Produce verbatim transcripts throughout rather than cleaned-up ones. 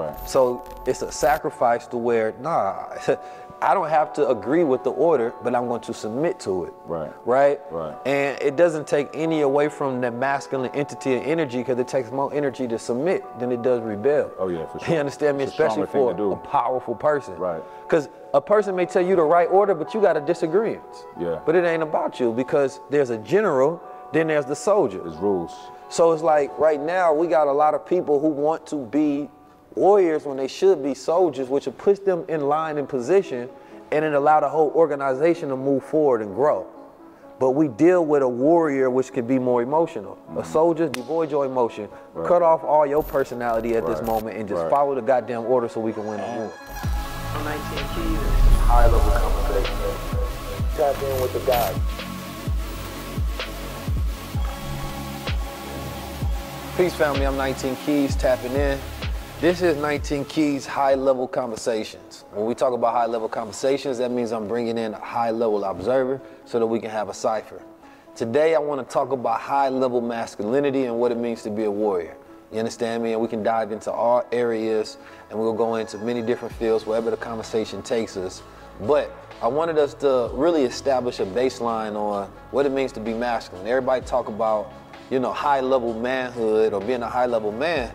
Right. So it's a sacrifice to where, nah, I don't have to agree with the order, but I'm going to submit to it. Right. Right? Right. And it doesn't take any away from the masculine entity and energy, because it takes more energy to submit than it does rebel. Oh yeah, for sure. You understand me? It's Especially for a powerful person. Right. Because a person may tell you the right order, but you got a disagreement. Yeah. But it ain't about you, because there's a general, then there's the soldier. There's rules. So it's like right now we got a lot of people who want to be warriors when they should be soldiers, which will push them in line and position, and it allow the whole organization to move forward and grow. But we deal with a warrior, which can be more emotional. Mm-hmm. A soldier, devoid your emotion, right. Cut off all your personality at right. this moment, and just right. follow the goddamn order so we can win the war. On nineteen Keys, high level conversation. Tap in with the guy. Peace, family. I'm nineteen Keys, tapping in. This is nineteen Keys High Level Conversations. When we talk about high level conversations, that means I'm bringing in a high level observer so that we can have a cipher. Today, I want to talk about high level masculinity and what it means to be a warrior. You understand me? And we can dive into all areas, and we'll go into many different fields, wherever the conversation takes us. But I wanted us to really establish a baseline on what it means to be masculine. Everybody talk about, you know, high level manhood or being a high level man.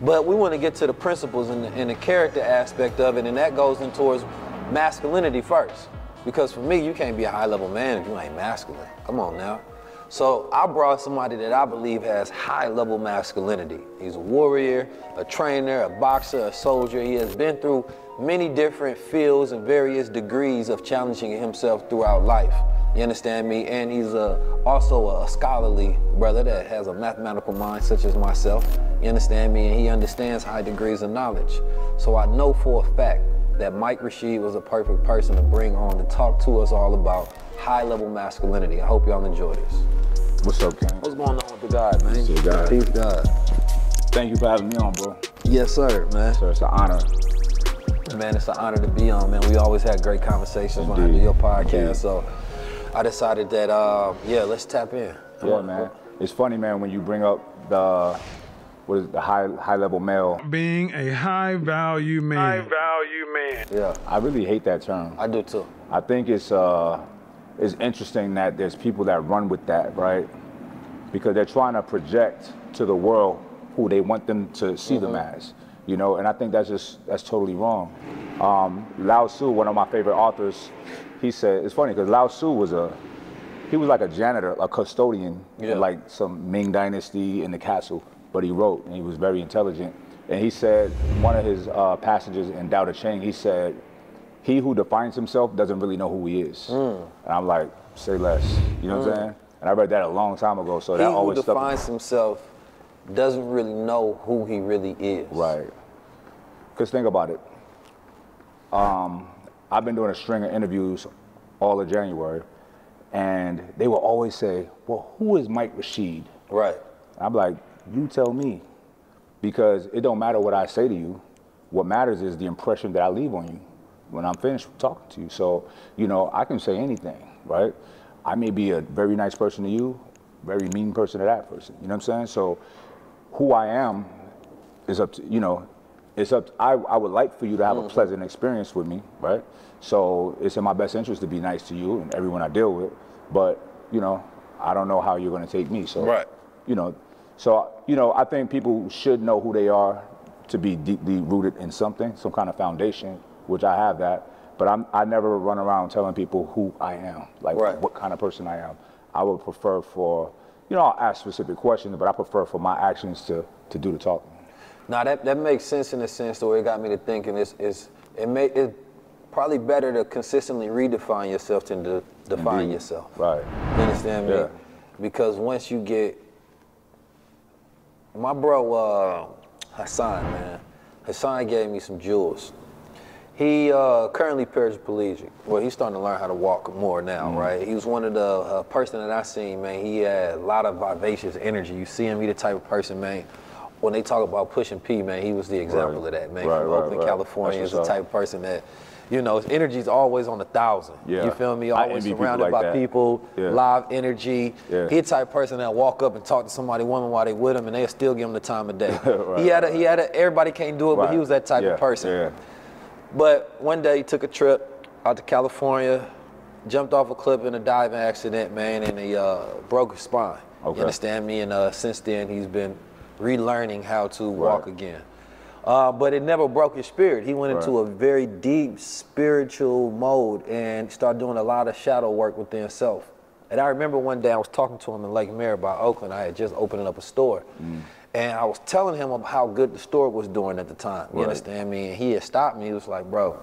But we want to get to the principles and the, and the character aspect of it, and that goes in towards masculinity first. Because for me, you can't be a high-level man if you ain't masculine. Come on now. So I brought somebody that I believe has high-level masculinity. He's a warrior, a trainer, a boxer, a soldier. He has been through many different fields and various degrees of challenging himself throughout life. You understand me? And he's a, also a scholarly brother that has a mathematical mind, such as myself. You understand me? And he understands high degrees of knowledge. So I know for a fact that Mike Rashid was a perfect person to bring on to talk to us all about high-level masculinity. I hope y'all enjoy this. What's up, Ken? What's going on with the guy, man? What's your guy? Peace, God. Thank you for having me on, bro. Yes, sir, man. Sir, it's an honor. Man, it's an honor to be on, man. We always had great conversations Indeed. when I do your podcast, Indeed. so. I decided that, uh, yeah, let's tap in. Come yeah, on, man. It's funny, man, when you bring up the, what is it, the high, high level male. Being a high value man. High value man. Yeah. I really hate that term. I do too. I think it's, uh, it's interesting that there's people that run with that, right? Because they're trying to project to the world who they want them to see mm-hmm. them as, you know? And I think that's just, that's totally wrong. Um, Lao Tzu, one of my favorite authors, he said, it's funny because Lao Tzu was a, he was like a janitor, a custodian, yeah. in like some Ming Dynasty in the castle, but he wrote and he was very intelligent. And he said, one of his uh, passages in Dao De Jing, he said, he who defines himself doesn't really know who he is. Mm. And I'm like, say less, you know mm. what I'm saying? And I read that a long time ago, so he that always stuck with me. He who defines himself doesn't really know who he really is. Right, because think about it. Um, I've been doing a string of interviews all of January, and they will always say, well, who is Mike Rashid? Right. I'm like, you tell me, because it don't matter what I say to you. What matters is the impression that I leave on you when I'm finished talking to you. So, you know, I can say anything, right? I may be a very nice person to you, very mean person to that person, you know what I'm saying? So who I am is up to, you know, It's up to, I, I would like for you to have mm-hmm. a pleasant experience with me, right? So it's in my best interest to be nice to you and everyone I deal with, but, you know, I don't know how you're going to take me. So, right. you know, so, you know, I think people should know who they are to be deeply rooted in something, some kind of foundation, which I have that, but I'm, I never run around telling people who I am, like right. what kind of person I am. I would prefer for, you know, I'll ask specific questions, but I prefer for my actions to, to do the talking. Now that, that makes sense in a sense, the way it got me to thinking is it's, it may, it's probably better to consistently redefine yourself than to define Indeed. yourself. Right. You understand yeah. me? Because once you get, my bro uh, Hassan, man, Hassan gave me some jewels. He uh, currently paraplegic. Well, he's starting to learn how to walk more now, mm-hmm. right? He was one of the uh, person that I seen, man. He had a lot of vivacious energy. You see him, he the type of person, man. When they talk about pushing P, man, he was the example right. of that, man. Right, from right, Oakland, right. California, is the type of person that You know, his energy's always on a thousand. Yeah. You feel me? Always surrounded like by that. people, yeah. live energy. Yeah. He type of person that walk up and talk to somebody, woman, while they with him, and they'll still give him the time of day. right, he had a, he had a, everybody can't do it, right. but he was that type yeah. of person. Yeah. But one day he took a trip out to California, jumped off a cliff in a diving accident, man, and he uh, broke his spine. Okay. You understand me? And uh, since then, he's been relearning how to walk right. again. Uh, but it never broke his spirit. He went right. into a very deep spiritual mode and started doing a lot of shadow work within himself. And I remember one day I was talking to him in Lake Mary by Oakland. I had just opened up a store. Mm. And I was telling him about how good the store was doing at the time. You right. understand me? And he had stopped me. He was like, bro,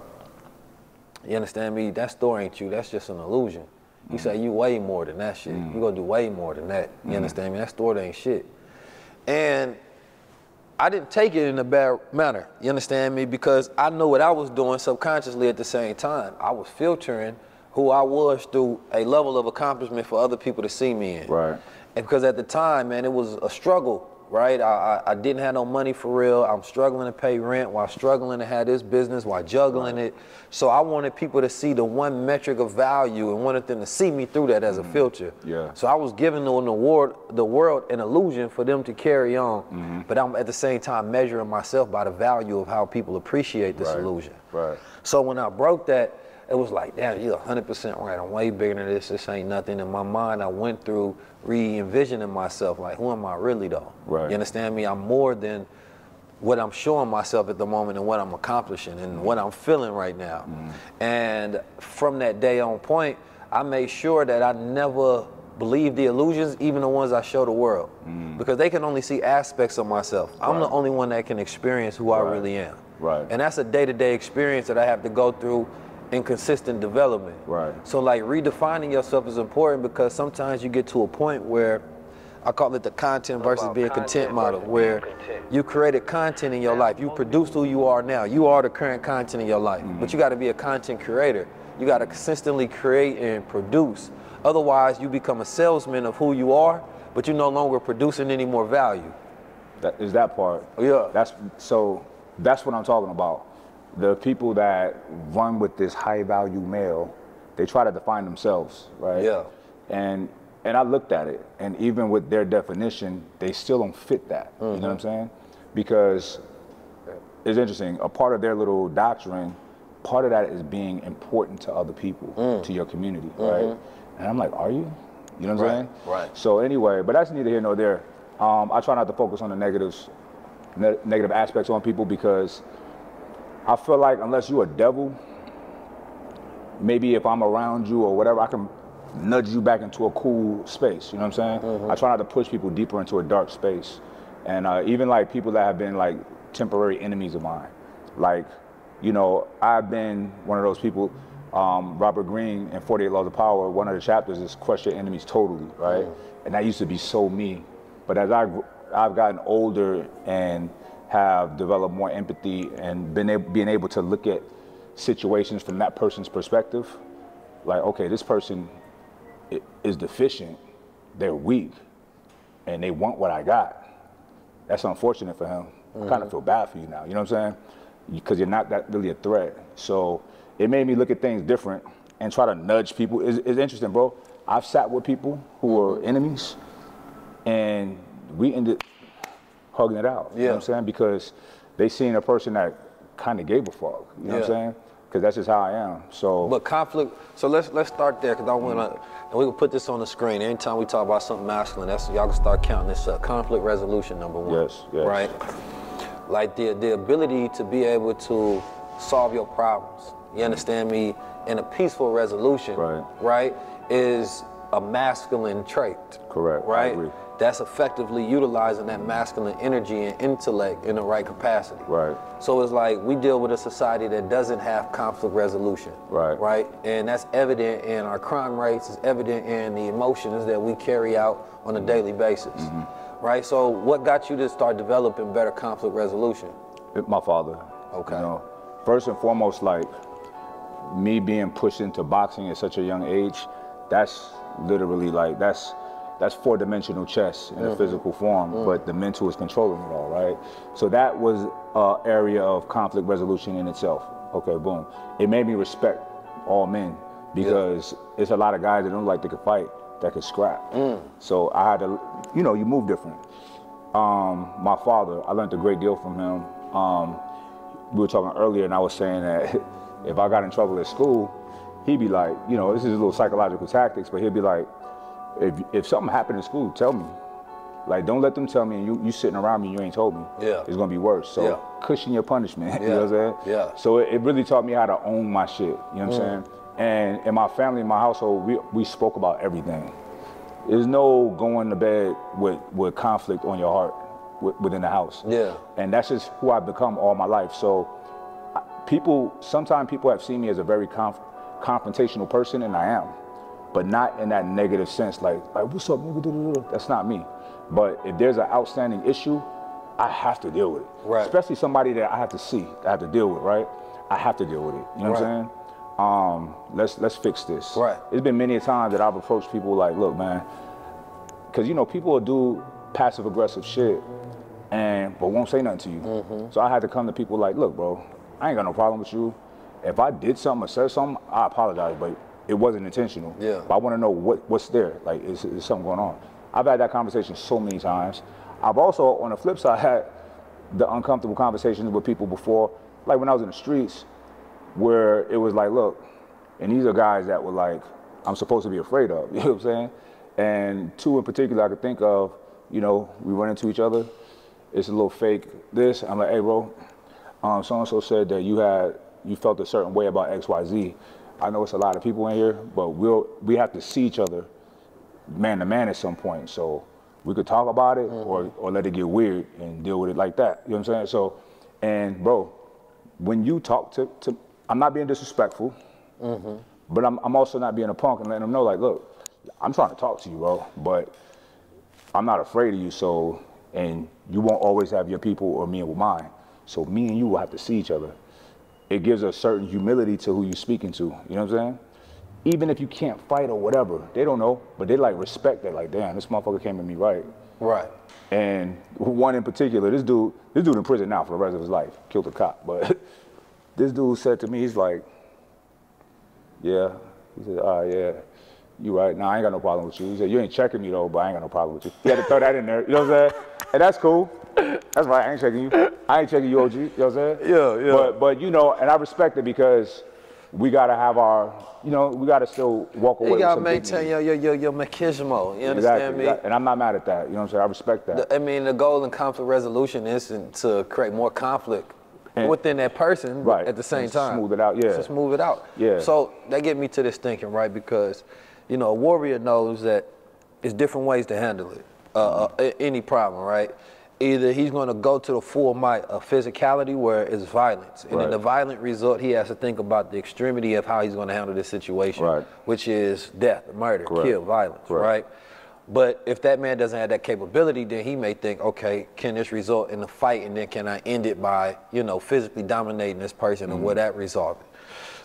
you understand me? That store ain't you. That's just an illusion. He mm. said, you way more than that shit. Mm. You gonna do way more than that. You mm. understand me? That store ain't shit. And I didn't take it in a bad manner, you understand me? Because I knew what I was doing subconsciously at the same time. I was filtering who I was through a level of accomplishment for other people to see me in. Right. And because at the time, man, it was a struggle, right? I, I, I didn't have no money for real. I'm struggling to pay rent while struggling to have this business, while juggling right. it. So I wanted people to see the one metric of value and wanted them to see me through that as mm-hmm. a filter. Yeah. So I was giving them an award, the world an illusion for them to carry on, mm-hmm. but I'm at the same time measuring myself by the value of how people appreciate this right. illusion. Right. So when I broke that, it was like, damn, you're one hundred percent right. I'm way bigger than this. This ain't nothing. In my mind, I went through re-envisioning myself. Like, who am I really, though? Right. You understand me? I'm more than what I'm showing myself at the moment and what I'm accomplishing and what I'm feeling right now. Mm. And from that day on point, I made sure that I never believed the illusions, even the ones I show the world. Mm. Because they can only see aspects of myself. Right. I'm the only one that can experience who right. I really am. Right. And that's a day-to-day experience that I have to go through and consistent development. Right. So like redefining yourself is important because sometimes you get to a point where, I call it the content versus being content model, where you created content in your life, you produced who you are now, you are the current content in your life, mm-hmm. but you gotta be a content creator. You gotta consistently create and produce. Otherwise you become a salesman of who you are, but you're no longer producing any more value. That is that part. Yeah. That's, so that's what I'm talking about. The people that run with this high value male, they try to define themselves, right? Yeah. And and I looked at it, and even with their definition, they still don't fit that. Mm-hmm. You know what I'm saying? Because it's interesting, a part of their little doctrine, part of that is being important to other people, mm. to your community, mm-hmm. right? And I'm like, are you? You know what I'm right. saying? Right. So anyway, but that's neither here nor there. Um, I try not to focus on the negatives, ne- negative aspects on people because I feel like unless you're a devil, maybe if I'm around you or whatever, I can nudge you back into a cool space. You know what I'm saying? Mm-hmm. I try not to push people deeper into a dark space. And uh, even like people that have been like temporary enemies of mine. Like, you know, I've been one of those people, um, Robert Greene in forty-eight Laws of Power, one of the chapters is question your enemies totally, right? Mm-hmm. And that used to be so me. But as I, I've gotten older and have developed more empathy and been able, being able to look at situations from that person's perspective. Like, okay, this person is deficient, they're weak, and they want what I got. That's unfortunate for him. Mm-hmm. I kind of feel bad for you now, you know what I'm saying? Because you're not that really a threat. So it made me look at things different and try to nudge people. It's, it's interesting, bro. I've sat with people who were enemies, and we ended hugging it out, yeah. you know what I'm saying? Because they seen a person that kind of gave a fuck, you know yeah. what I'm saying? Because that's just how I am, so. But conflict, so let's let's start there, because I want to, and we can put this on the screen. Anytime we talk about something masculine, that's y'all can start counting this up. Conflict resolution, number one, yes, yes. right? Like the, the ability to be able to solve your problems, you understand me? And a peaceful resolution, right, right is a masculine trait. Correct, right? I agree. That's effectively utilizing that masculine energy and intellect in the right capacity. Right. So it's like we deal with a society that doesn't have conflict resolution. Right. Right. And that's evident in our crime rates. It's evident in the emotions that we carry out on a daily basis. Mm-hmm. Right. So what got you to start developing better conflict resolution? My father. Okay. You know, first and foremost, like me being pushed into boxing at such a young age, that's literally like that's. That's four-dimensional chess in mm-hmm. a physical form, mm-hmm. but the mental is controlling it all, right? So that was an area of conflict resolution in itself. Okay, boom. It made me respect all men because yeah. it's a lot of guys that don't like they could fight that could scrap. Mm. So I had to, you know, you move different. Um, my father, I learned a great deal from him. Um, we were talking earlier and I was saying that if I got in trouble at school, he'd be like, you know, this is a little psychological tactics, but he'd be like, if, if something happened in school, tell me. Like, don't let them tell me, and you, you sitting around me, you ain't told me. Yeah. It's gonna be worse. So yeah. cushion your punishment, yeah. you know what I'm saying? Yeah. So it, it really taught me how to own my shit, you know what mm. I'm saying? And in my family, in my household, we, we spoke about everything. There's no going to bed with, with conflict on your heart with, within the house. Yeah. And that's just who I've become all my life. So people, sometimes people have seen me as a very conf confrontational person, and I am, but not in that negative sense, like, like what's up, nigga? That's not me. But if there's an outstanding issue, I have to deal with it. Right. Especially somebody that I have to see, I have to deal with, right? I have to deal with it. You know right. what I'm saying? Um, let's let's fix this. Right. It's been many times that I've approached people like, look, man, because you know people will do passive aggressive shit, and but won't say nothing to you. Mm-hmm. So I had to come to people like, look, bro, I ain't got no problem with you. If I did something or said something, I apologize, but it wasn't intentional. Yeah. But I want to know what what's there. Like, is, is something going on? I've had that conversation so many times. I've also, on the flip side, had the uncomfortable conversations with people before, like when I was in the streets, where it was like, look, and these are guys that were like, I'm supposed to be afraid of, you know what I'm saying? And two in particular I could think of, you know, we run into each other, it's a little fake this, I'm like, hey bro, um, so-and-so said that you had, you felt a certain way about X Y Z. I know it's a lot of people in here, but we'll, we have to see each other man to man at some point, so we could talk about it mm-hmm. or, or let it get weird and deal with it like that, you know what I'm saying? So, and bro, when you talk to, to I'm not being disrespectful, mm-hmm. but I'm, I'm also not being a punk and letting them know, like, look, I'm trying to talk to you, bro, but I'm not afraid of you, so, and you won't always have your people or me with mine, so me and you will have to see each other. It gives a certain humility to who you're speaking to, you know what I'm saying? Even if you can't fight or whatever, they don't know, but they like respect that, like, damn, this motherfucker came at me right. Right. And one in particular, this dude, this dude in prison now for the rest of his life, killed a cop, but this dude said to me, he's like, yeah, he said, ah, right, yeah, you right, nah, I ain't got no problem with you. He said, you ain't checking me though, but I ain't got no problem with you. He had to throw that in there, you know what I'm saying? And that's cool, that's right, I ain't checking you. I ain't checking you, O G, you know what I'm saying? Yeah, yeah. But, but you know, and I respect it because we gotta have our, you know, we gotta still walk away with some dignity. You gotta maintain your, your, your, your machismo, you understand exactly, me? Exactly. And I'm not mad at that, you know what I'm saying? I respect that. The, I mean, the goal in conflict resolution is to create more conflict and within that person right. at the same time. Smooth it out, yeah. So smooth it out. Yeah. So that get me to this thinking, right? Because, you know, a warrior knows that there's different ways to handle it, uh, mm-hmm. uh, any problem, right? Either he's going to go to the full might of physicality where it's violence. And right. in the violent result, he has to think about the extremity of how he's going to handle this situation, right. which is death, murder, correct. Kill, violence, correct. Right? But if that man doesn't have that capability, then he may think, okay, can this result in a fight, and then can I end it by, you know, physically dominating this person, mm-hmm. and will that resolve it?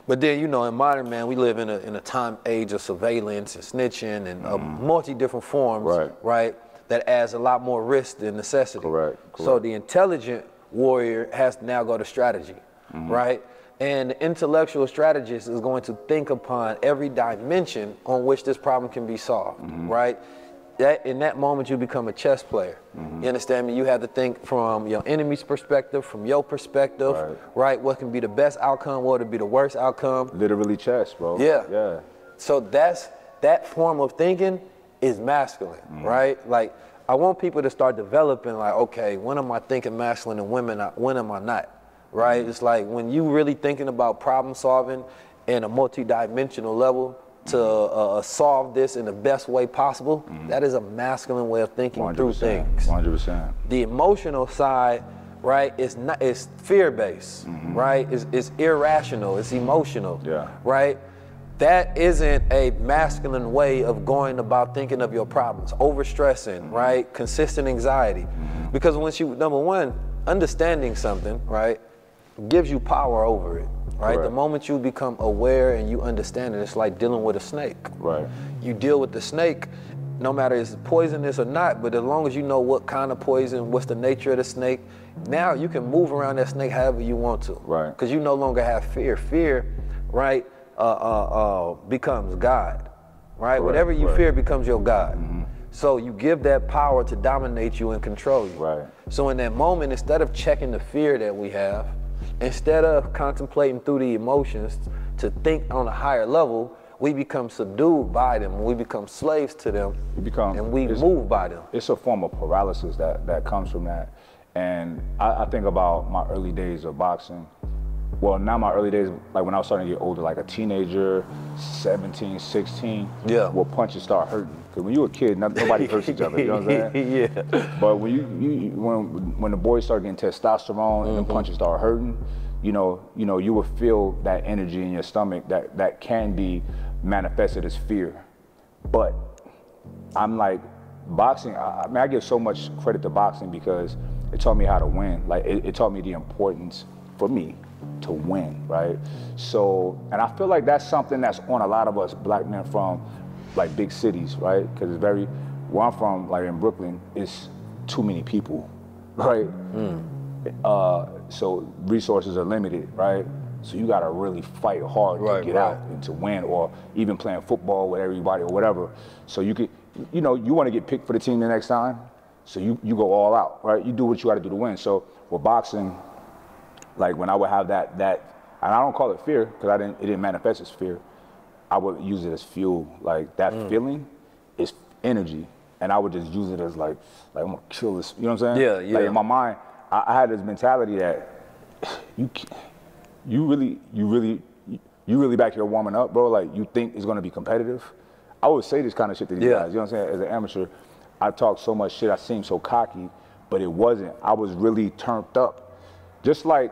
But then, you know, in modern man, we live in a, in a time age of surveillance and snitching and mm-hmm. uh, multi different forms, right. right? That adds a lot more risk than necessity. Correct. Correct. So the intelligent warrior has to now go to strategy, mm-hmm. right? And the intellectual strategist is going to think upon every dimension on which this problem can be solved, mm-hmm. right? That, in that moment, you become a chess player. Mm-hmm. You understand me? You have to think from your enemy's perspective, from your perspective, right. right? What can be the best outcome? What would be the worst outcome? Literally chess, bro. Yeah. Yeah. So that's, that form of thinking is masculine, mm-hmm. right? Like, I want people to start developing, like, okay, when am I thinking masculine and women, when am I not, right? Mm-hmm. It's like, when you really thinking about problem solving in a multi-dimensional level, to uh, solve this in the best way possible, mm-hmm. that is a masculine way of thinking one hundred percent, through things. one hundred percent. The emotional side, right, is not, it's fear-based, mm-hmm. right? It's, it's irrational, it's emotional, yeah. right? That isn't a masculine way of going about thinking of your problems, overstressing, mm-hmm. right? Consistent anxiety. Mm-hmm. Because once you, number one, understanding something, right, gives you power over it. Right, correct. The moment you become aware and you understand it, it's like dealing with a snake. Right. You deal with the snake, no matter if it's poisonous or not, but as long as you know what kind of poison, what's the nature of the snake, now you can move around that snake however you want to. Right. Because you no longer have fear. Fear, right, uh, uh, uh, becomes God, right? Correct, Whatever you right. fear becomes your God. Mm-hmm. So you give that power to dominate you and control you. Right. So in that moment, instead of checking the fear that we have, instead of contemplating through the emotions to think on a higher level, we become subdued by them. We become slaves to them. We become, and we move by them. It's a form of paralysis that, that comes from that. And I, I think about my early days of boxing. Well, not my early days, like when I was starting to get older, like a teenager, seventeen, sixteen, yeah. where punches start hurting. Because when you were a kid, not, nobody hurts each other, you know what I'm saying? Yeah. But when you, you when when the boys start getting testosterone and mm-hmm. the punches start hurting, you know, you know, you will feel that energy in your stomach that, that can be manifested as fear. But I'm like, boxing, I, I mean, I give so much credit to boxing because it taught me how to win. Like, it, it taught me the importance for me to win, right? So, and I feel like that's something that's on a lot of us black men from like big cities, right? Because it's very, where I'm from, like in Brooklyn, it's too many people, right? Mm. Uh, so resources are limited, right? So you gotta really fight hard right, to get right. out and to win, or even playing football with everybody or whatever. So you could, you know, you wanna get picked for the team the next time, so you, you go all out, right? You do what you gotta do to win. So with boxing, like when I would have that, that, and I don't call it fear, because I didn't, it didn't manifest as fear. I would use it as fuel. Like that mm. feeling is energy. And I would just use it as like, like I'm gonna kill this, you know what I'm saying? Yeah, yeah. Like in my mind, I, I had this mentality that you, you really, you really, you really back here warming up, bro. Like you think it's gonna be competitive. I would say this kind of shit to these yeah. guys, you know what I'm saying? As an amateur, I talk so much shit, I seem so cocky, but it wasn't. I was really turned up. Just like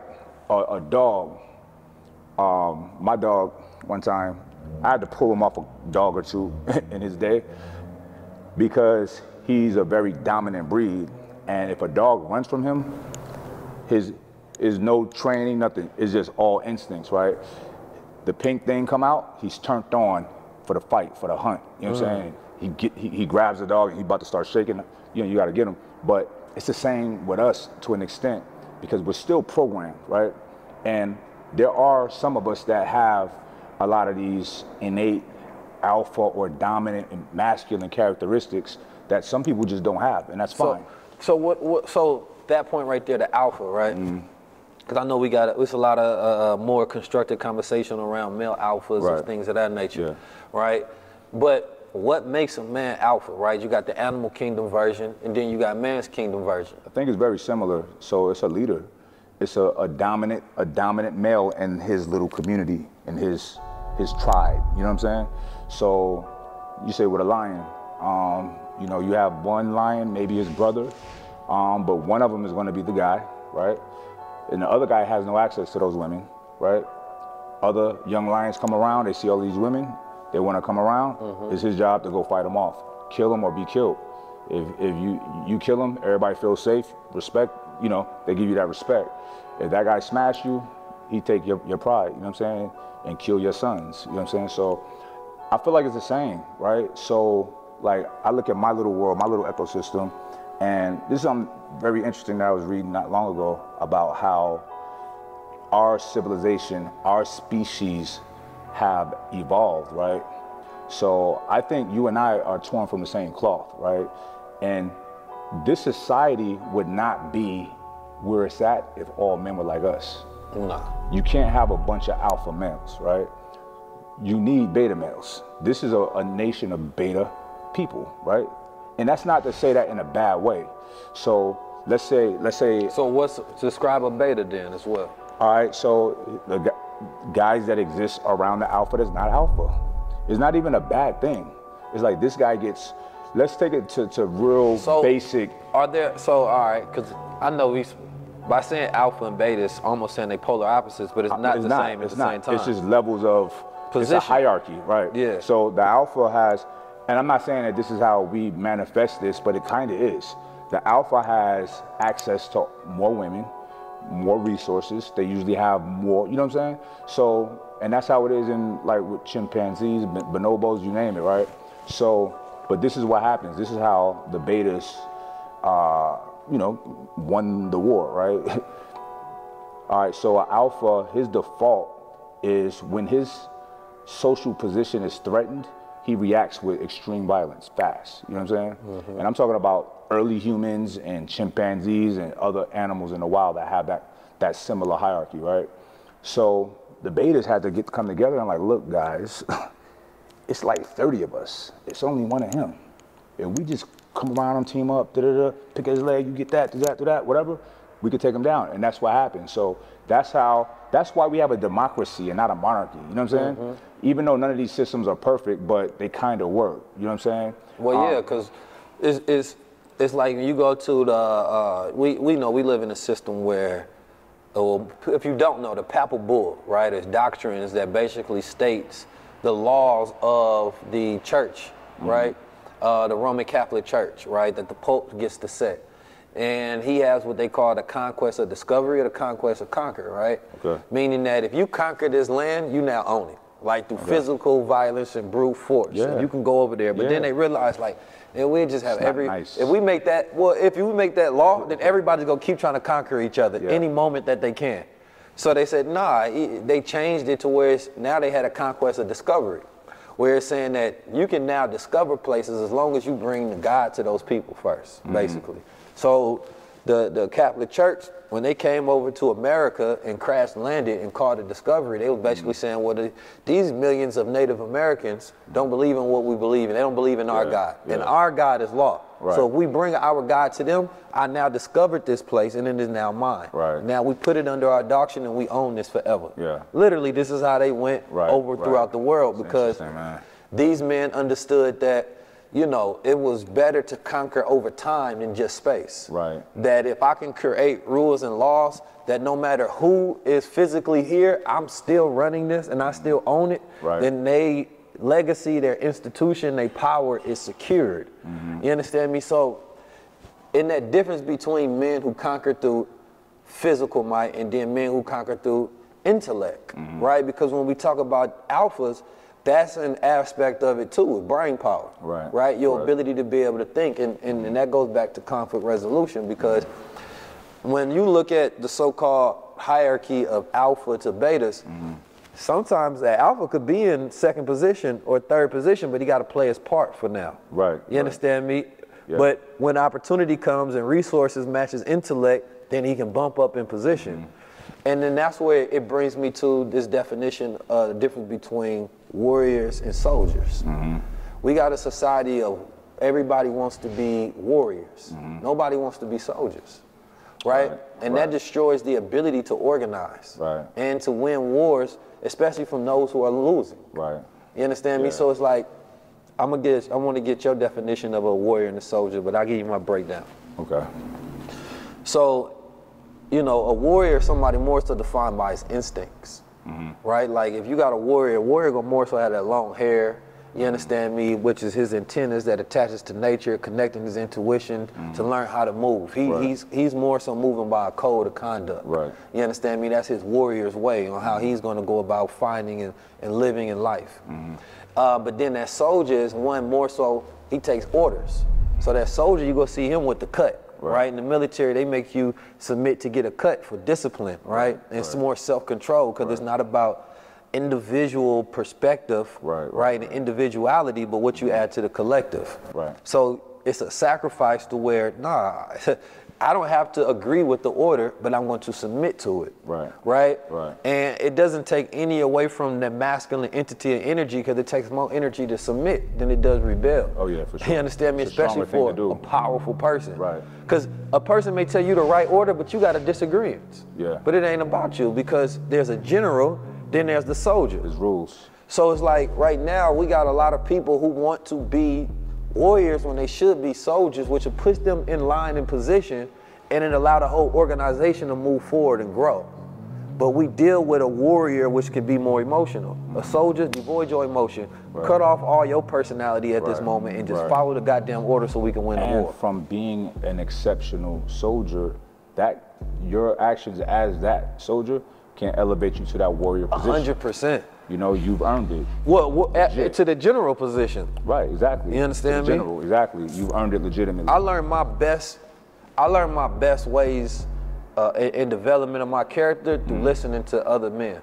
a, a dog, um, my dog one time, I had to pull him off a dog or two in his day because he's a very dominant breed. And if a dog runs from him, his is no training, nothing. It's just all instincts, right? The pink thing come out, he's turned on for the fight, for the hunt. You know what I'm saying? He, get, he he grabs the dog and he's about to start shaking. You know, you gotta get him. But it's the same with us to an extent, because we're still programmed, right? And there are some of us that have a lot of these innate alpha or dominant and masculine characteristics that some people just don't have, and that's fine. So, so what, what? So that point right there, the alpha, right? Because mm-hmm. I know we got, it's a lot of uh, more constructive conversation around male alphas right. and things of that nature, yeah. right? But what makes a man alpha, right? You got the animal kingdom version, and then you got man's kingdom version. I think it's very similar. So it's a leader. It's a, a dominant, a dominant male in his little community, in his his tribe. You know what I'm saying? So you say with a lion, um, you know, you have one lion, maybe his brother, um, but one of them is going to be the guy, right? And the other guy has no access to those women, right? Other young lions come around, they see all these women. They want to come around, mm-hmm. it's his job to go fight them off. Kill them or be killed. If, if you, you kill them, everybody feels safe, respect, you know, they give you that respect. If that guy smash you, he take your, your pride, you know what I'm saying? And kill your sons, you know what I'm saying? So I feel like it's the same, right? So like I look at my little world, my little ecosystem, and this is something very interesting that I was reading not long ago about how our civilization, our species, have evolved, right? So I think you and I are torn from the same cloth, right? And this society would not be where it's at if all men were like us. No. You can't have a bunch of alpha males, right? You need beta males. This is a, a nation of beta people, right? And that's not to say that in a bad way. So let's say, let's say. So what's, describe a beta then as well. All right, so the guy, guys that exist around the alpha that's not alpha. It's not even a bad thing. It's like this guy gets, let's take it to, to real so basic. Are there, so all right, because I know we, by saying alpha and beta, it's almost saying they polar opposites, but it's not it's the not, same at the not. same time. It's just levels of, position. It's a hierarchy, right? Yeah. So the alpha has, and I'm not saying that this is how we manifest this, but it kind of is. The alpha has access to more women, more resources. They usually have more, you know what I'm saying? So, and that's how it is in like with chimpanzees, bonobos, you name it, right? So But this is what happens. This is how the betas, uh, you know, won the war, right? All right, so an alpha, his default is when his social position is threatened, he reacts with extreme violence fast. You know what I'm saying? Mm-hmm. And I'm talking about early humans and chimpanzees and other animals in the wild that have that, that similar hierarchy, right? So the betas had to get to come together and like, look, guys, it's like thirty of us. It's only one of him. And we just come around and team up, da, da, da, pick his leg, you get that, do that, do that, whatever, we could take him down. And that's what happened. So that's how, that's why we have a democracy and not a monarchy. You know what I'm saying? Mm-hmm. Even though none of these systems are perfect, but they kind of work. You know what I'm saying? Well, um, yeah, because it's, it's, it's like you go to the, uh, we, we know we live in a system where, well, if you don't know, the Papal Bull, right, is doctrines that basically states the laws of the church, mm-hmm. right? Uh, the Roman Catholic Church, right, that the Pope gets to set. And he has what they call the conquest of discovery or the conquest of conquer, right? Okay. Meaning that if you conquer this land, you now own it, like through okay. physical violence and brute force. Yeah. So you can go over there, but yeah. then they realize, like, and we just have it's every. Nice. If we make that, well, if you make that law, then everybody's gonna keep trying to conquer each other yeah. any moment that they can. So they said, nah. They changed it to where it's, now they had a conquest of discovery, where it's saying that you can now discover places as long as you bring the God to those people first, mm-hmm. basically. So the, the Catholic Church, when they came over to America and crash landed and called it discovery, they were basically mm-hmm. saying, well, the, these millions of Native Americans don't believe in what we believe in. They don't believe in yeah, our God. Yeah. And our God is law. Right. So if we bring our God to them, I now discovered this place and it is now mine. Right. Now we put it under our doctrine and we own this forever. Yeah. Literally, this is how they went right, over right. throughout the world it's because man. These men understood that, you know, it was better to conquer over time than just space. Right. That if I can create rules and laws that no matter who is physically here, I'm still running this and I still own it, right. then they legacy, their institution, their power is secured. Mm-hmm. You understand me? So in that difference between men who conquered through physical might and then men who conquered through intellect, mm-hmm. right? Because when we talk about alphas, that's an aspect of it too, brain power, right? right? Your right. ability to be able to think, and, and, and that goes back to conflict resolution because mm-hmm. when you look at the so-called hierarchy of alpha to betas, mm-hmm. sometimes that alpha could be in second position or third position, but he got to play his part for now. Right. You right. understand me? Yeah. But when opportunity comes and resources matches intellect, then he can bump up in position. Mm-hmm. And then that's where it brings me to this definition of the difference between warriors and soldiers. Mm-hmm. We got a society of everybody wants to be warriors. Mm-hmm. Nobody wants to be soldiers, right? right. And right. that destroys the ability to organize right. and to win wars, especially from those who are losing. Right. You understand yeah. me? So it's like, I'm gonna get, I want to get your definition of a warrior and a soldier, but I'll give you my breakdown. Okay. So, you know, a warrior is somebody more so defined by his instincts, mm-hmm. right? Like if you got a warrior, a warrior gonna more so have that long hair, you understand me, which is his antennas that attaches to nature, connecting his intuition mm-hmm. to learn how to move. He, right. He's he's more so moving by a code of conduct. Right. You understand me? That's his warrior's way on how he's gonna go about finding and, and living in life. Mm-hmm. Uh, but then that soldier is one more so, he takes orders. So that soldier, you gonna see him with the cut. Right. right in the military, they make you submit to get a cut for discipline, right? right. And it's right. more self-control because right. it's not about individual perspective, right? right, right. and individuality, but what you add to the collective. Right. So it's a sacrifice to where, nah, I don't have to agree with the order, but I'm going to submit to it. Right. Right. Right. And it doesn't take any away from the masculine entity and energy because it takes more energy to submit than it does rebel. Oh yeah, for sure. You understand me, it's especially for a powerful person. Right. Because a person may tell you the right order, but you got a disagreement. Yeah. But it ain't about you because there's a general, then there's the soldier. There's rules. So it's like right now we got a lot of people who want to be warriors when they should be soldiers, which will push them in line and position, and it allow the whole organization to move forward and grow. But we deal with a warrior, which can be more emotional. A soldier, devoid your emotion, right. cut off all your personality at right. this moment, and just right. follow the goddamn order so we can win and the war. From being an exceptional soldier, that your actions as that soldier can elevate you to that warrior position. one hundred percent. You know, you've earned it. Well, well at, to the general position. Right, exactly. You understand me? General, exactly. You've earned it legitimately. I learned my best. I learned my best ways uh, in, in development of my character through mm-hmm. listening to other men.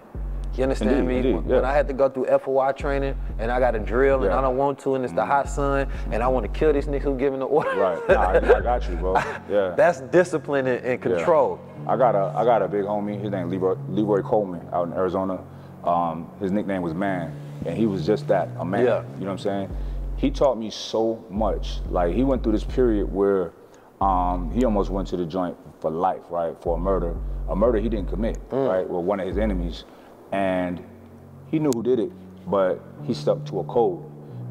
You understand indeed, me? Indeed, when, yeah. when I had to go through F O I training and I got to drill yeah. and I don't want to and it's mm-hmm. the hot sun and I want to kill these niggas who giving the order. Right, nah, I, I got you, bro. Yeah. That's discipline and, and control. Yeah. I got a I got a big homie. His name Leroy, Leroy Coleman out in Arizona. Um, his nickname was Man, and he was just that, a man. Yeah. You know what I'm saying? He taught me so much. Like he went through this period where um, he almost went to the joint for life, right? For a murder, a murder he didn't commit, mm. right? Well, one of his enemies. And he knew who did it, but he stuck to a code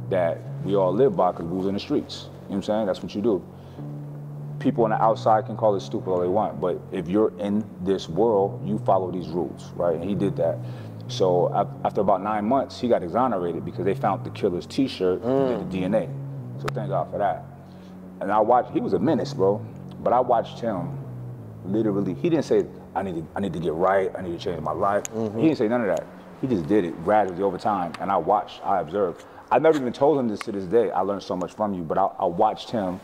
that we all live by because we was in the streets. You know what I'm saying? That's what you do. People on the outside can call it stupid all they want, but if you're in this world, you follow these rules, right? And he did that. So after about nine months, he got exonerated because they found the killer's T-shirt mm. and did the D N A. So thank God for that. And I watched, he was a menace, bro, but I watched him literally, he didn't say, I need to, I need to get right, I need to change my life. Mm-hmm. He didn't say none of that. He just did it gradually over time, and I watched, I observed. I never even told him this to this day. I learned so much from you, but I, I watched him.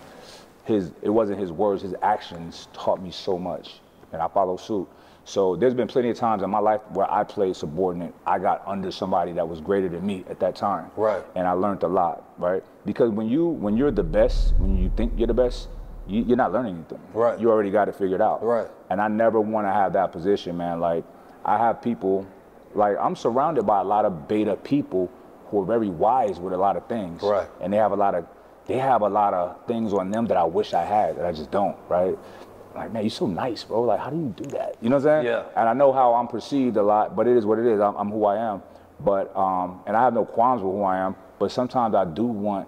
His, it wasn't his words, his actions taught me so much, and I followed suit. So there's been plenty of times in my life where I played subordinate. I got under somebody that was greater than me at that time. Right. And I learned a lot, right? Because when, you, when you're the best, when you think you're the best, you, you're not learning anything. Right. You already got it figured out. Right. And I never want to have that position, man. Like, I have people, like, I'm surrounded by a lot of beta people who are very wise with a lot of things. Right. And they have a lot of, they have a lot of things on them that I wish I had that I just don't, right? Like, man, you're so nice, bro. Like, how do you do that? You know what I'm saying? Yeah. And I know how I'm perceived a lot, but it is what it is. I'm, I'm who I am. But, um, and I have no qualms with who I am, but sometimes I do want,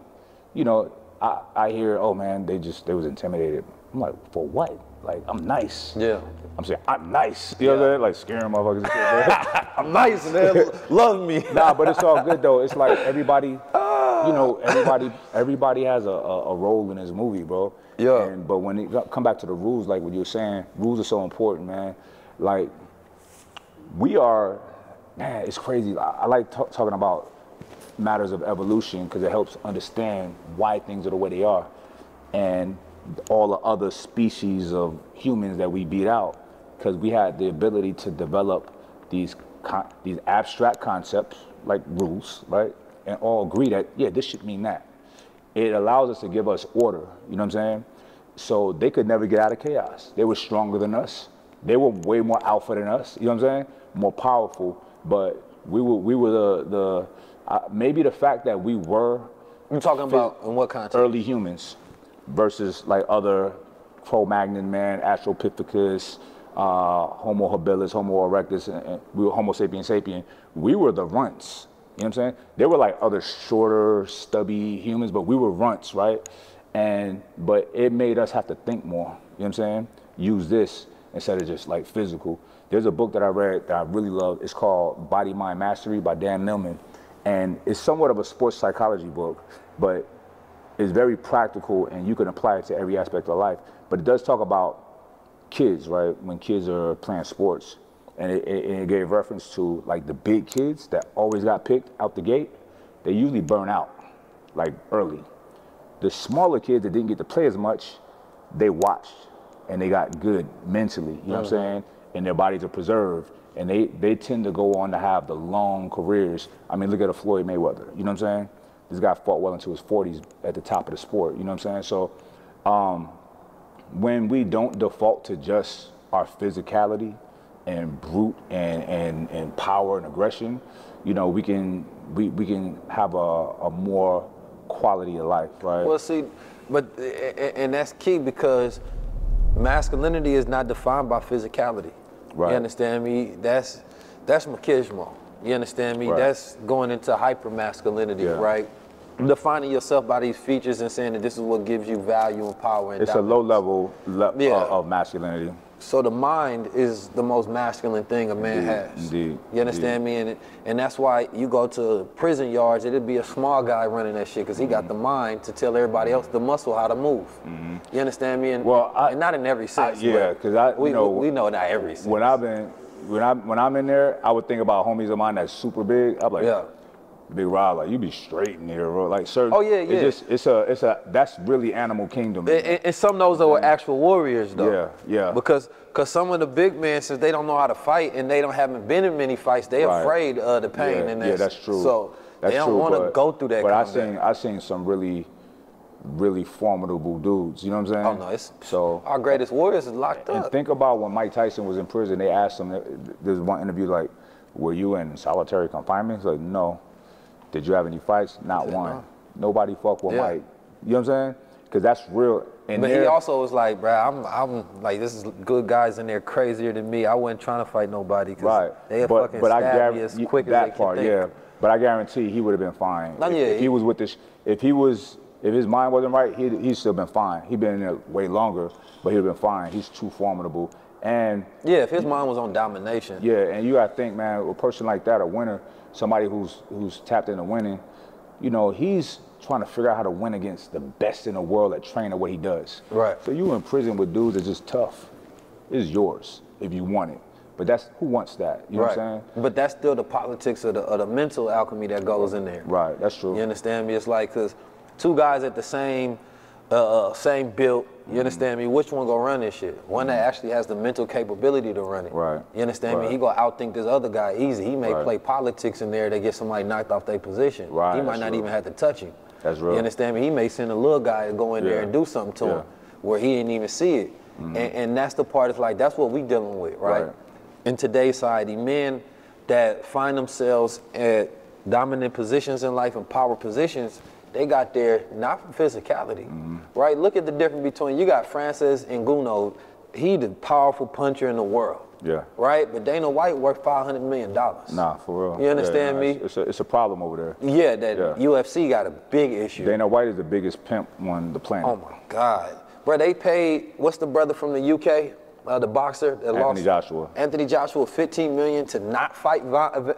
you know, I, I hear, oh man, they just, they was intimidated. I'm like, for what? Like, I'm nice. Yeah. I'm saying, I'm nice. You know what I'm saying? Like, scaring motherfuckers. I'm nice, man. Love me. Nah, but it's all good, though. It's like everybody, you know, everybody everybody has a, a, a role in this movie, bro. Yeah. And, but when it come back to the rules, like what you were saying, rules are so important, man. Like, we are, man, it's crazy. I, I like talk, talking about matters of evolution because it helps understand why things are the way they are. And all the other species of humans that we beat out because we had the ability to develop these, con these abstract concepts, like rules, right? And all agree that, yeah, this should mean that. It allows us to give us order, you know what I'm saying? So they could never get out of chaos. They were stronger than us. They were way more alpha than us, you know what I'm saying? More powerful, but we were, we were the, the uh, maybe the fact that we were. You're talking about in what context? Early humans versus like other Cro-Magnon man, Australopithecus, uh, Homo habilis, Homo erectus, and, and we were Homo sapiens sapien. We were the runts. You know what I'm saying? They were like other shorter, stubby humans, but we were runts, right? And, but it made us have to think more, you know what I'm saying? Use this instead of just like physical. There's a book that I read that I really love. It's called Body Mind Mastery by Dan Millman. And it's somewhat of a sports psychology book, but it's very practical and you can apply it to every aspect of life. But it does talk about kids, right? When kids are playing sports. And it, it, it gave reference to like the big kids that always got picked out the gate. They usually burn out like early. The smaller kids that didn't get to play as much, they watched and they got good mentally, you know what I'm saying? And their bodies are preserved. And they, they tend to go on to have the long careers. I mean, look at a Floyd Mayweather, you know what I'm saying? This guy fought well into his forties at the top of the sport, you know what I'm saying? So um, when we don't default to just our physicality, and brute and, and, and power and aggression, you know, we can we, we can have a, a more quality of life, right? Well, see, but, and that's key because masculinity is not defined by physicality. Right. You understand me? That's, that's machismo. You understand me? Right. That's going into hyper-masculinity, yeah. right? Defining yourself by these features and saying that this is what gives you value and power. And it's dominance. A low level le yeah. uh, of masculinity. So the mind is the most masculine thing a man indeed, has. Indeed, you understand indeed. me? And, it, and that's why you go to prison yards, it'd be a small guy running that shit because he mm-hmm. got the mind to tell everybody else the muscle how to move. Mm-hmm. You understand me? And, well, I, and not in every sense. I, yeah, because I, you we know, we, we know not every sense. When I've been, when I'm when I'm in there, I would think about homies of mine that's super big. I'm like, yeah, Big Rob, like you be straight in here, bro. Like certain. Oh yeah, yeah. It's just it's a it's a that's really animal kingdom. And, and, and some of those that were actual warriors though. Yeah, yeah. Because because some of the big men, since they don't know how to fight and they don't haven't been in many fights, they're right. afraid of the pain. Yeah, and that's, yeah, that's true. So that's they don't want to go through that. But I seen I seen some really. really formidable dudes, you know what I'm saying? Oh no, it's so our greatest warriors is locked and up. And think about when Mike Tyson was in prison, they asked him, there's one interview like, were you in solitary confinement? He's like, no. Did you have any fights? Not one. No. Nobody fuck with yeah. Mike. You know what I'm saying? Because that's real. And but there, he also was like, bro, I'm, I'm like, this is good guys in there crazier than me. I wasn't trying to fight nobody. Cause right. They but, fucking but stab me as quick that as they part, can think. Yeah. But I guarantee he would have been fine. No, if, yeah, if he, he was with this, if he was, If his mind wasn't right, he'd, he'd still been fine. He'd been in there way longer, but he'd been fine. He's too formidable. And yeah, if his mind was on domination. Yeah, and you gotta think, man, a person like that, a winner, somebody who's who's tapped into winning, you know, he's trying to figure out how to win against the best in the world at training what he does. Right. So you in prison with dudes that's just tough. It's yours if you want it. But that's, who wants that? You know right. what I'm saying? But that's still the politics of the, of the mental alchemy that goes in there. Right, that's true. You understand me? It's like, cause two guys at the same uh, same build, you understand me? Which one gonna run this shit? One that actually has the mental capability to run it. Right. You understand right. me? He gonna outthink this other guy easy. He may right. play politics in there to get somebody knocked off their position. Right. He might That's not real. even have to touch him. That's real. You understand me? He may send a little guy to go in yeah. there and do something to yeah. him where he didn't even see it. Mm-hmm. And, and that's the part, it's like, that's what we dealing with, right? right? In today's society, men that find themselves at dominant positions in life and power positions, they got there not from physicality, mm-hmm. right? Look at the difference between, you got Francis Ngannou, he the powerful puncher in the world. Yeah. Right? But Dana White worth five hundred million dollars. Nah, for real. You understand yeah, nah, me? It's, it's, a, it's a problem over there. Yeah, that yeah. U F C got a big issue. Dana White is the biggest pimp on the planet. Oh my God. Bro, they paid, what's the brother from the U K? Uh, the boxer that Anthony lost. Anthony Joshua. Anthony Joshua, fifteen million dollars to not fight. And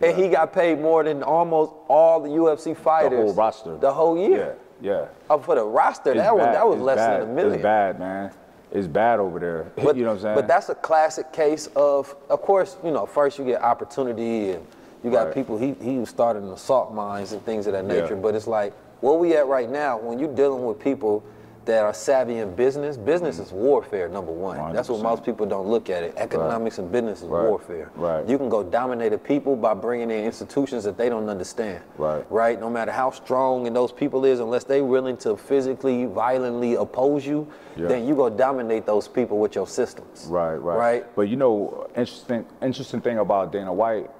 yeah. he got paid more than almost all the U F C fighters. The whole roster. The whole year. Yeah, yeah. Oh, for the roster, it's that, was, that was it's less bad. than a million. It's bad, man. It's bad over there. But, you know what I'm saying? But that's a classic case of, of course, you know, first you get opportunity and you got right. people, he, he was starting assault mines and things of that nature. Yeah. But it's like, where we at right now, when you're dealing with people that are savvy in business, business is warfare, number one. one hundred percent. That's what most people don't look at it. Economics right. and business is right. warfare. Right. You can go dominate a people by bringing in institutions that they don't understand. Right. Right? No matter how strong and those people is, unless they're willing to physically, violently oppose you, yeah. then you go dominate those people with your systems. Right, right. Right? But you know, interesting, interesting thing about Dana White,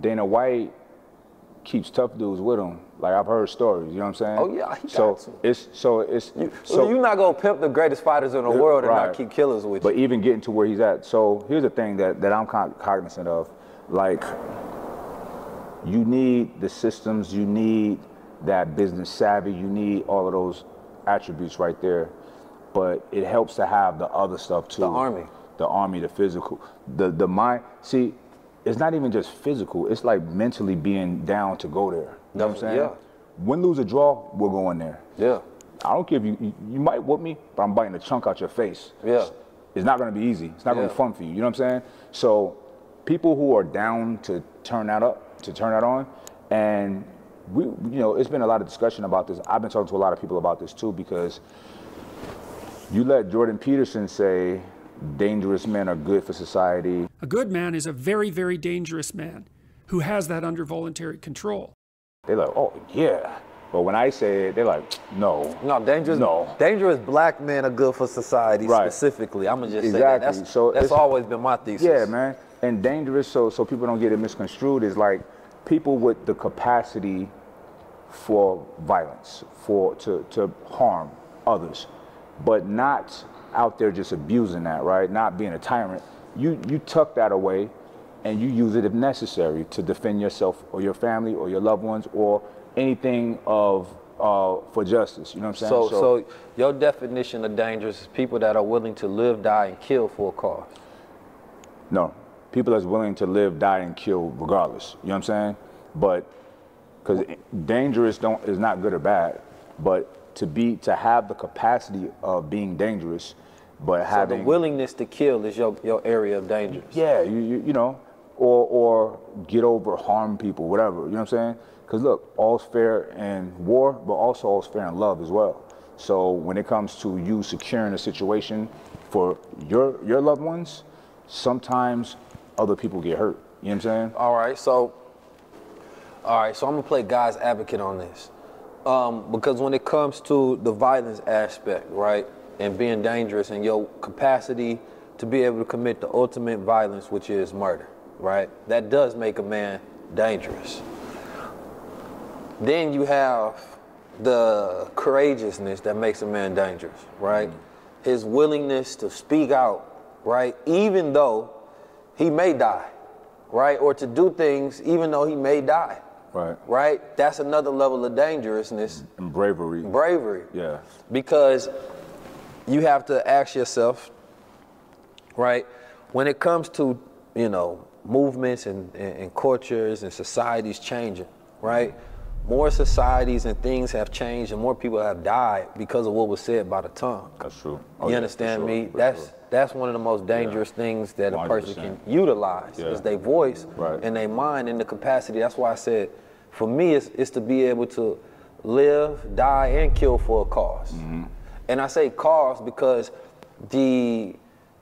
Dana White keeps tough dudes with him. Like, I've heard stories, you know what I'm saying? Oh yeah, he so got to. it's so it's you, so you're not gonna pimp the greatest fighters in the world right. and not keep killers with but you. But even getting to where he's at. So here's the thing that that I'm cognizant of, like, you need the systems, you need that business savvy, you need all of those attributes right there. But it helps to have the other stuff too. The army, the army, the physical, the the mind. See. It's not even just physical, it's like mentally being down to go there. You know what I'm saying? Yeah. Win, lose, or draw, we're going there. Yeah. I don't care if you, you, you might whoop me, but I'm biting a chunk out your face. Yeah. It's not gonna be easy. It's not yeah. gonna be fun for you, you know what I'm saying? So people who are down to turn that up, to turn that on, and we, you know, it's been a lot of discussion about this. I've been talking to a lot of people about this too, because you let Jordan Peterson say, dangerous men are good for society. A good man is a very, very dangerous man who has that under voluntary control. They're like, oh, yeah. But when I say it, they're like, no. No, dangerous no. dangerous black men are good for society right. specifically. I'm going to just exactly. say that. That's, so that's always been my thesis. Yeah, man. And dangerous, so, so people don't get it misconstrued, is like people with the capacity for violence, for to, to harm others, but not out there just abusing that, right? Not being a tyrant. You you tuck that away and you use it if necessary to defend yourself or your family or your loved ones or anything of uh, for justice, you know what I'm saying? So, so, so your definition of dangerous is people that are willing to live, die, and kill for a cause? No, people that's willing to live, die, and kill regardless, you know what I'm saying? But, because dangerous don't is not good or bad, but to be, to have the capacity of being dangerous, But having so the willingness to kill is your, your area of danger. Yeah, you, you you know, or or get over, harm people, whatever. You know what I'm saying? Because look, all's fair in war, but also all's fair in love as well. So when it comes to you securing a situation for your your loved ones, sometimes other people get hurt. You know what I'm saying? All right, so all right, so I'm gonna play God's advocate on this, um, because when it comes to the violence aspect, right? And being dangerous and your capacity to be able to commit the ultimate violence, which is murder, right? That does make a man dangerous. Then you have the courageousness that makes a man dangerous, right? Mm-hmm. His willingness to speak out, right? Even though he may die, right? Or to do things even though he may die. Right. Right? That's another level of dangerousness. And bravery. Bravery. Yeah. Because you have to ask yourself, right, when it comes to, you know, movements and, and, and cultures and societies changing, right? More societies and things have changed and more people have died because of what was said by the tongue. That's true. Oh, you yeah, understand me? Sure, that's sure. that's one of the most dangerous yeah. things that one hundred percent. A person can utilize yeah. is their voice right. and their mind and the capacity. That's why I said, for me, it's, it's to be able to live, die, and kill for a cause. Mm-hmm. And I say cause because the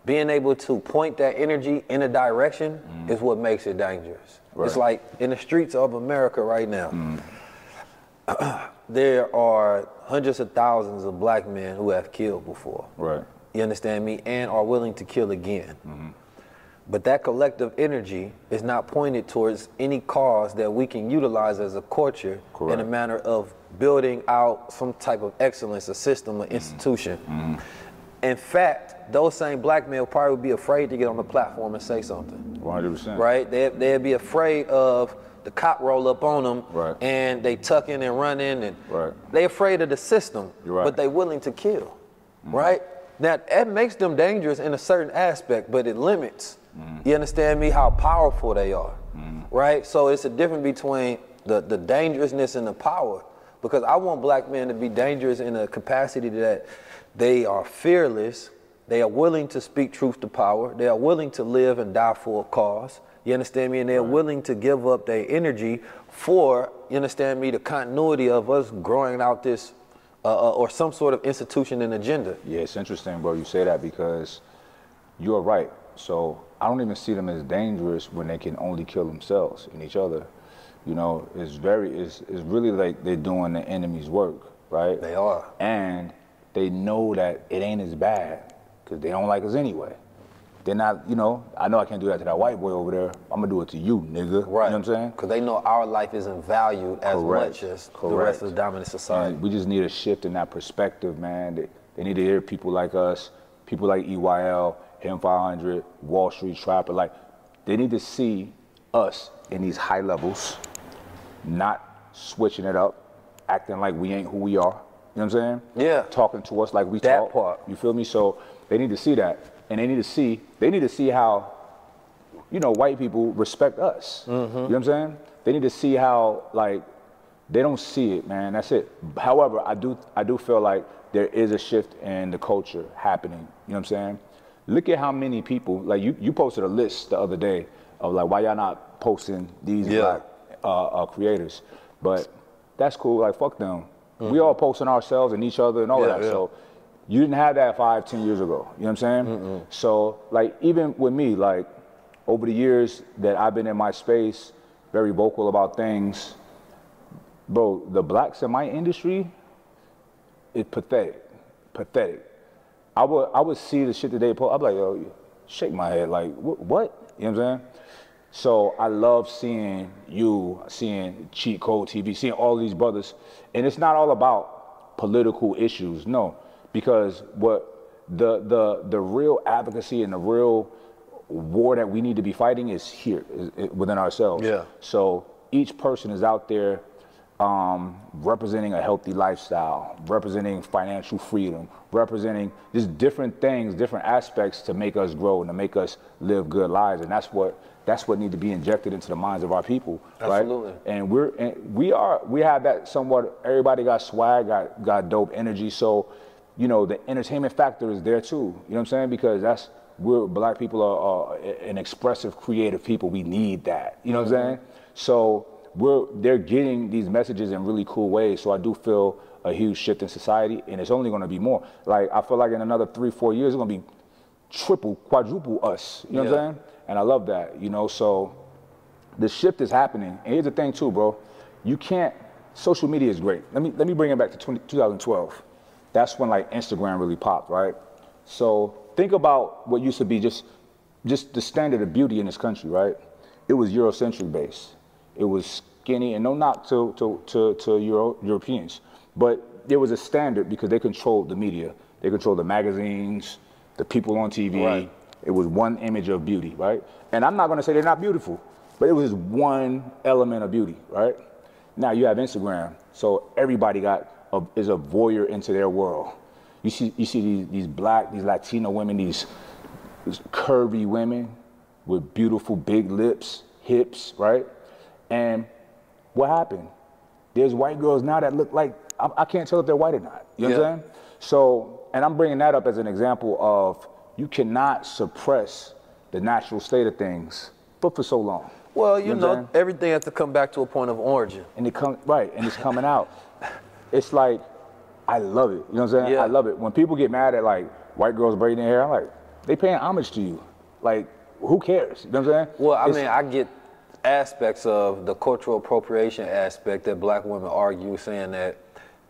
being able to point that energy in a direction mm. is what makes it dangerous. Right. It's like in the streets of America right now, mm. there are hundreds of thousands of black men who have killed before. Right. You understand me? And are willing to kill again. Mm-hmm. But that collective energy is not pointed towards any cause that we can utilize as a culture Correct. In a manner of building out some type of excellence, a system, an mm-hmm. institution. Mm-hmm. In fact, those same black men would probably be afraid to get on the platform and say something. one hundred percent. Right? They'd, they'd be afraid of the cop roll up on them right. and they tuck in and run in. And right. they're afraid of the system, right. but they're willing to kill. Mm-hmm. Right? Now, that makes them dangerous in a certain aspect, but it limits. Mm. You understand me? How powerful they are, mm. right? So it's a difference between the, the dangerousness and the power, because I want black men to be dangerous in a capacity that they are fearless, they are willing to speak truth to power, they are willing to live and die for a cause, you understand me? And they're right. willing to give up their energy for, you understand me, the continuity of us growing out this, uh, uh, or some sort of institution and agenda. Yeah, it's interesting, bro, you say that because you're right. So I don't even see them as dangerous when they can only kill themselves and each other. You know, it's very, it's, it's really like they're doing the enemy's work, right? They are. And they know that it ain't as bad because they don't like us anyway. They're not, you know, I know I can't do that to that white boy over there. I'm going to do it to you, nigga. Right. You know what I'm saying? Because they know our life isn't valued as Correct. Much as Correct. The rest of the dominant society. And we just need a shift in that perspective, man. They, they need to hear people like us, people like E Y L, Him five hundred, Wall Street Trapper, like, they need to see us in these high levels, not switching it up, acting like we ain't who we are, you know what I'm saying? Yeah. Talking to us like we that talk. Part. You feel me? So they need to see that. And they need to see, they need to see how, you know, white people respect us, mm-hmm. you know what I'm saying? They need to see how, like, they don't see it, man, that's it. However, I do, I do feel like there is a shift in the culture happening, you know what I'm saying? Look at how many people, like you, you posted a list the other day of like, why y'all not posting these yeah. black uh, uh, creators? But that's cool, like fuck them. Mm-hmm. We all posting ourselves and each other and all yeah, that. Yeah. So you didn't have that five, ten years ago, you know what I'm saying? Mm-mm. So like even with me, like over the years that I've been in my space, very vocal about things, bro, the blacks in my industry, it's pathetic, pathetic. I would, I would see the shit that they post. I'd be like, yo, shake my head. Like, what, what? You know what I'm saying? So I love seeing you, seeing Cheat Code T V, seeing all these brothers. And it's not all about political issues, no. Because what the, the, the real advocacy and the real war that we need to be fighting is here, is, is within ourselves. Yeah. So each person is out there Um, representing a healthy lifestyle, representing financial freedom, representing just different things, different aspects to make us grow and to make us live good lives. And that's what that's what needs to be injected into the minds of our people. Absolutely. Right? And we're and we are we have that somewhat. Everybody got swag, got got dope energy. So you know, the entertainment factor is there too. You know what I'm saying? Because that's we're black people are, are an expressive, creative people. We need that. You know what I'm saying? So we're they're getting these messages in really cool ways. So I do feel a huge shift in society, and it's only going to be more. Like I feel like in another three, four years, it's going to be triple, quadruple us. You know yeah. what I'm saying? And I love that. You know, so the shift is happening. And here's the thing too, bro. You can't. Social media is great. Let me let me bring it back to twenty, twenty twelve. That's when like Instagram really popped, right? So think about what used to be just just the standard of beauty in this country, right? It was Eurocentric based. It was skinny, and no knock to to to, to Euro, Europeans, but there was a standard because they controlled the media, they controlled the magazines, the people on T V. Right. It was one image of beauty, right? And I'm not going to say they're not beautiful, but it was one element of beauty, right? Now you have Instagram, so everybody got. A, is a voyeur into their world. You see, you see these, these black, these Latino women, these, these curvy women with beautiful big lips, hips, right? And what happened? There's white girls now that look like, I, I can't tell if they're white or not. You know yeah. what I'm saying? So, and I'm bringing that up as an example of you cannot suppress the natural state of things, but for so long. Well, you, you know, know everything has to come back to a point of origin. And it come, right, and it's coming out. It's like, I love it. You know what I'm saying? Yeah. I love it. When people get mad at like white girls braiding their hair, I'm like, they paying homage to you. Like, who cares? You know what I'm saying? Well, I it's, mean, I get aspects of the cultural appropriation aspect that black women argue, saying that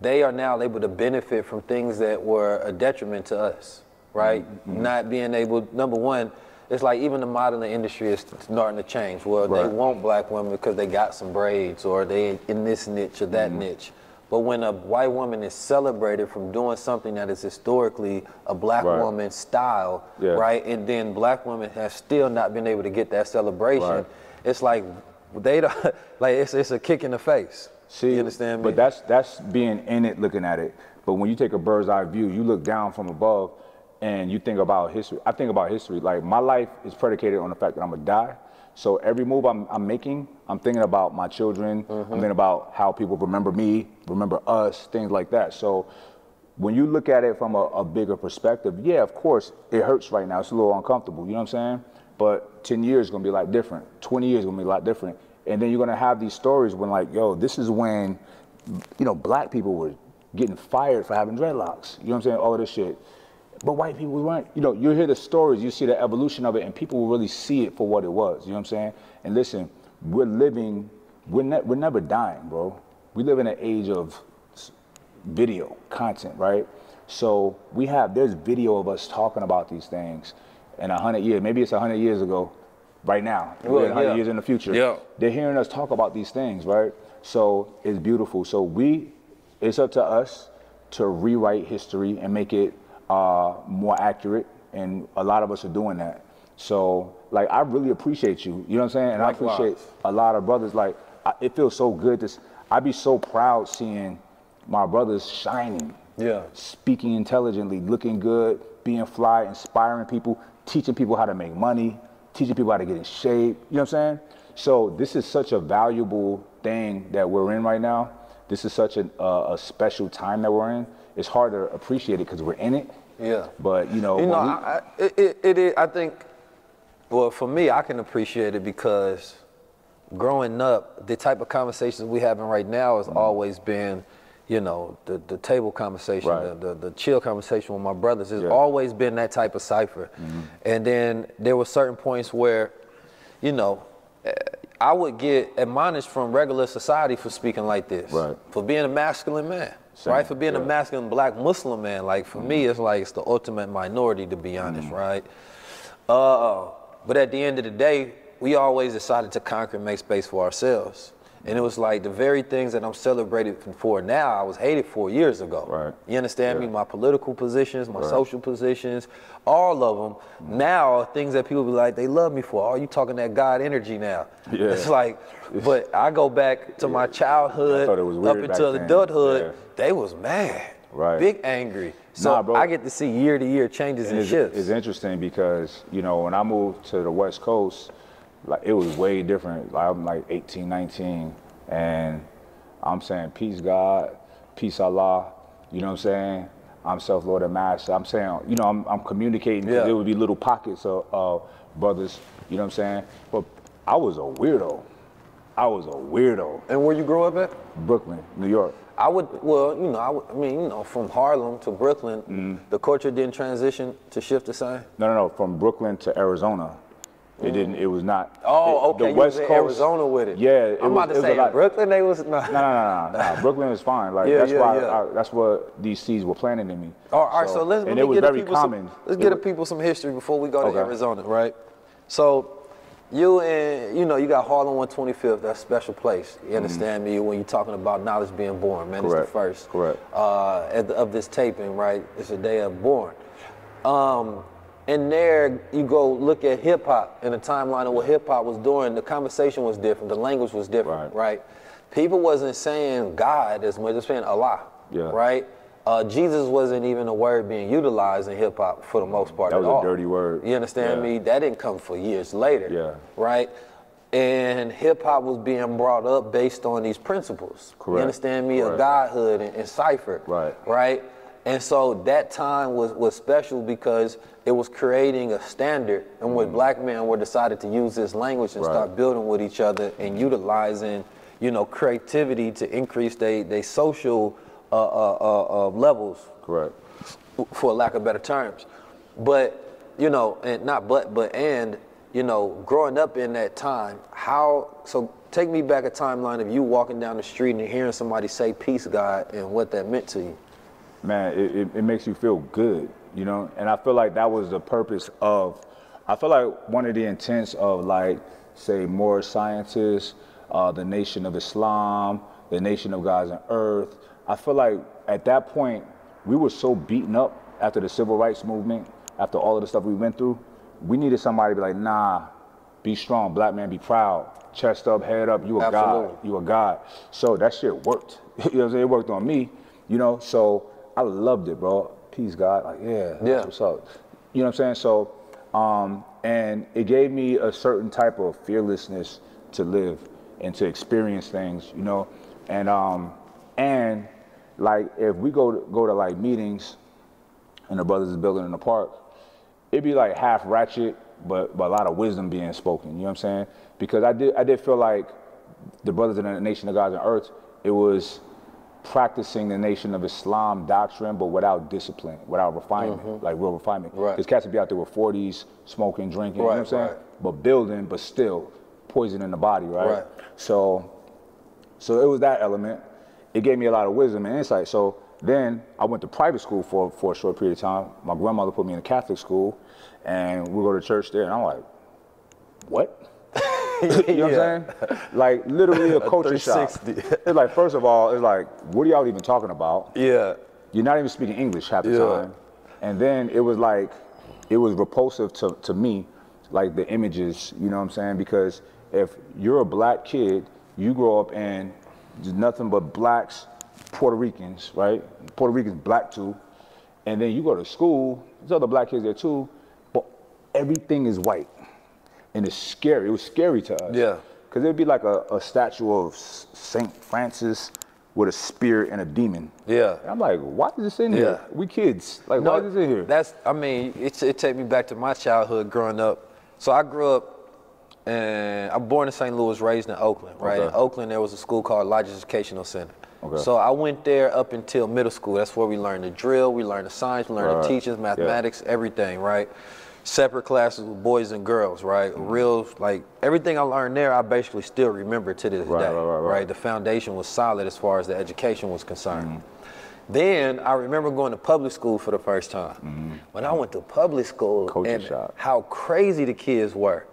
they are now able to benefit from things that were a detriment to us, right? Mm-hmm. Not being able, number one, it's like even the modeling industry is starting to change. Well, right. they want black women because they got some braids or they in this niche or that mm-hmm. niche. But when a white woman is celebrated from doing something that is historically a black right. woman's style, yeah. right? And then black women have still not been able to get that celebration. Right. It's like they don't, like it's it's a kick in the face. See, you understand me? But that's that's being in it, looking at it. But when you take a bird's eye view, you look down from above, and you think about history. I think about history. Like my life is predicated on the fact that I'm gonna die. So every move I'm, I'm making, I'm thinking about my children, mm-hmm. I'm thinking about how people remember me, remember us, things like that. So when you look at it from a, a bigger perspective, yeah, of course, it hurts right now. It's a little uncomfortable, you know what I'm saying? But ten years is going to be a lot different. twenty years is going to be a lot different. And then you're going to have these stories when like, yo, this is when, you know, black people were getting fired for having dreadlocks. You know what I'm saying? All this shit. But white people weren't, you know, you hear the stories, you see the evolution of it, and people will really see it for what it was, you know what I'm saying? And listen, we're living, we're, ne we're never dying, bro. We live in an age of video content, right? So we have, there's video of us talking about these things in a hundred years, maybe it's a hundred years ago, right now, well, yeah. a hundred years in the future. Yeah. They're hearing us talk about these things, right? So it's beautiful. So we, it's up to us to rewrite history and make it Uh, more accurate, and a lot of us are doing that. So, like, I really appreciate you. You know what I'm saying? And likewise. I appreciate a lot of brothers. Like, I, it feels so good. To, I'd be so proud seeing my brothers shining, yeah, speaking intelligently, looking good, being fly, inspiring people, teaching people how to make money, teaching people how to get in shape. You know what I'm saying? So this is such a valuable thing that we're in right now. This is such an, uh, a special time that we're in. It's hard to appreciate it because we're in it. Yeah. But, you know. You know, we... I, I, it, it, it, I think, well, for me, I can appreciate it because growing up, the type of conversations we're having right now has mm-hmm. always been, you know, the, the table conversation, right. the, the, the chill conversation with my brothers. It's yeah. always been that type of cipher. Mm-hmm. And then there were certain points where, you know, I would get admonished from regular society for speaking like this, right. for being a masculine man. Same, right, for being yeah. a masculine black Muslim man, like for mm-hmm. me, it's like it's the ultimate minority, to be honest, mm-hmm. right? Uh, but at the end of the day, we always decided to conquer and make space for ourselves. And it was like the very things that I'm celebrated for now, I was hated for years ago. Right. You understand yeah. me? My political positions, my right. social positions, all of them. Mm-hmm. Now are things that people be like, they love me for. Are you talking that God energy now? Yeah. It's like, but I go back to yeah. my childhood, up until adulthood, yeah. they was mad, right. big angry. So nah, bro, I get to see year to year changes and, and shifts. It's interesting because, you know, when I moved to the West Coast, like it was way different. Like, I'm like eighteen, nineteen, and I'm saying peace God, peace Allah. You know what I'm saying? I'm self-lord and master. I'm saying, you know, I'm, I'm communicating. Yeah. There would be little pockets of uh, brothers, you know what I'm saying? But I was a weirdo. I was a weirdo. And where you grew up at? Brooklyn, New York. I would, well, you know, I, would, I mean, you know, from Harlem to Brooklyn, mm-hmm. the culture didn't transition to shift the same? No, no, no, from Brooklyn to Arizona. It didn't. It was not. Oh, okay. The West Coast, Arizona with it. Yeah, I'm about to say Brooklyn. They was no, no, no, no. Brooklyn was fine. Like that's why. That's what these seeds were planted in me. All right. So let's. And it was very common. Let's give the people some history before we go to Arizona, right? So, you and you know you got Harlem on twenty-fifth. That's a special place. You understand me when you're talking about knowledge being born, man. It's the first. Correct. Uh, of this taping, right? It's a day of born. Um. And there you go look at hip hop in the timeline of what hip hop was doing. The conversation was different. The language was different, right? right? People wasn't saying God as much as saying Allah, yeah. right? Uh, Jesus wasn't even a word being utilized in hip hop for the most part. That was at a all. dirty word. You understand yeah. me? That didn't come for years later, yeah. right? And hip hop was being brought up based on these principles. Correct. You understand me? Correct. Of Godhood and, and cipher, right? Right. And so that time was, was special because it was creating a standard in which mm. black men were decided to use this language and right. start building with each other and utilizing, you know, creativity to increase they, they social uh, uh, uh, levels. Correct. For lack of better terms. But, you know, and not but, but and, you know, growing up in that time, how, so take me back a timeline of you walking down the street and hearing somebody say peace, God, and what that meant to you. Man, it, it, it makes you feel good, you know? And I feel like that was the purpose of, I feel like one of the intents of like, say, more scientists, uh, the Nation of Islam, the Nation of Gods and Earth. I feel like at that point, we were so beaten up after the Civil Rights Movement, after all of the stuff we went through, we needed somebody to be like, nah, be strong, black man, be proud. Chest up, head up, you a Absolutely. God, you a God. So that shit worked, you know what I'm saying? It worked on me, you know? So. I loved it, bro. Peace, God. Like, yeah, yeah. That's what's up. You know what I'm saying? So, um, and it gave me a certain type of fearlessness to live and to experience things, you know? And, um, and like, if we go to, go to like meetings and the brothers is building in the park, it'd be like half ratchet, but, but a lot of wisdom being spoken, you know what I'm saying? Because I did, I did feel like the brothers in the Nation of Gods and Earth, it was practicing the Nation of Islam doctrine, but without discipline, without refinement, mm-hmm. like real refinement. Because right. cats would be out there with forties, smoking, drinking, right, you know what I'm right. saying? But building, but still poisoning the body, right? right? So so it was that element. It gave me a lot of wisdom and insight. So then I went to private school for, for a short period of time. My grandmother put me in a Catholic school, and we go to church there, and I'm like, what? You know yeah. what I'm saying? Like literally a culture shock. It's like, first of all, it's like, what are y'all even talking about? Yeah. You're not even speaking English half the yeah. time. And then it was like, it was repulsive to, to me, like the images, you know what I'm saying? Because if you're a black kid, you grow up and there's nothing but blacks, Puerto Ricans, right? Puerto Ricans, black too. And then you go to school, there's other black kids there too, but everything is white. And it's scary. It was scary to us. Yeah. Because it'd be like a, a statue of Saint Francis with a spear and a demon. Yeah. And I'm like, why is this in yeah. here? We kids. Like, no, why is this in here? That's, I mean, it, it take me back to my childhood growing up. So I grew up, and I'm born in Saint Louis, raised in Oakland, right? Okay. In Oakland, there was a school called Lodge Educational Center. Okay. So I went there up until middle school. That's where we learned the drill, we learned the science, we learned right. the teachers, mathematics, yeah. everything, right? Separate classes with boys and girls, right? Mm-hmm. Real, like, everything I learned there, I basically still remember to this right, day, right, right, right. right? The foundation was solid as far as the education was concerned. Mm-hmm. Then I remember going to public school for the first time. Mm-hmm. When I went to public school Culture and shop. How crazy the kids were,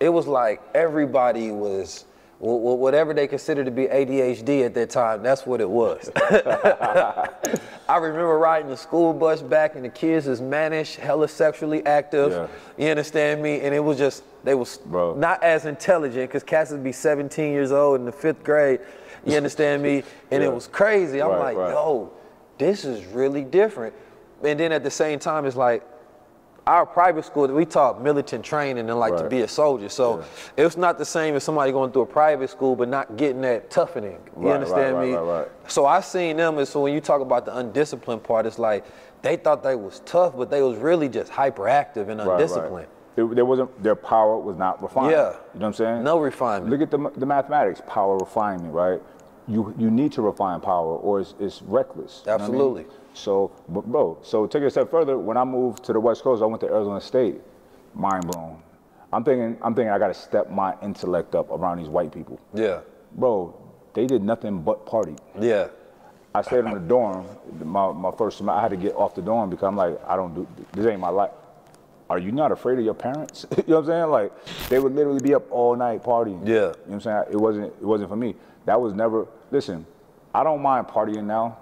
it was like everybody was, whatever they considered to be A D H D at that time, that's what it was. I remember riding the school bus back and the kids is mannish, hella sexually active, yeah. you understand me? And it was just, they was Bro. Not as intelligent because cats would be seventeen years old in the fifth grade, you understand me? And yeah. it was crazy. I'm right, like, right. yo, this is really different. And then at the same time, it's like, our private school, we taught militant training and like right. to be a soldier. So yeah. it's not the same as somebody going through a private school but not getting that toughening. You right, understand right, me? Right, right, right. So I seen them, and so when you talk about the undisciplined part, it's like they thought they was tough, but they was really just hyperactive and undisciplined. Right, right. There wasn't, their power was not refined. Yeah. You know what I'm saying? No refinement. Look at the, the mathematics, power refinement, right? You you need to refine power, or it's, it's reckless. Absolutely. You know what I mean? So, but bro, so take it a step further. When I moved to the West Coast, I went to Arizona State. Mind blown. I'm thinking, I'm thinking I got to step my intellect up around these white people. Yeah. Bro, they did nothing but party. Yeah. I stayed in the dorm. My, my first semester, I had to get off the dorm because I'm like, I don't do, this ain't my life. Are you not afraid of your parents? You know what I'm saying? Like, they would literally be up all night partying. Yeah. You know what I'm saying? It wasn't, it wasn't for me. That was never, listen, I don't mind partying now,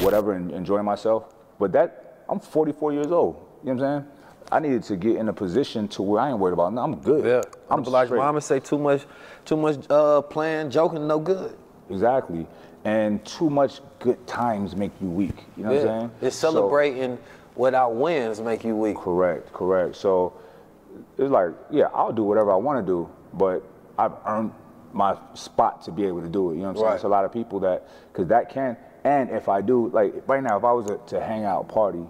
whatever, and enjoying myself. But that, I'm forty-four years old. You know what I'm saying? I needed to get in a position to where I ain't worried about it. No, I'm good. Yeah. I'm like, mama say too much, too much uh, playing, joking, no good. Exactly. And too much good times make you weak. You know yeah. what I'm saying? It's celebrating. So, without wins make you weak. Correct, correct. So it's like, yeah, I'll do whatever I want to do, but I've earned my spot to be able to do it. You know what I'm saying? Right. It's a lot of people that, because that can, and if I do, like right now, if I was a, to hang out, party,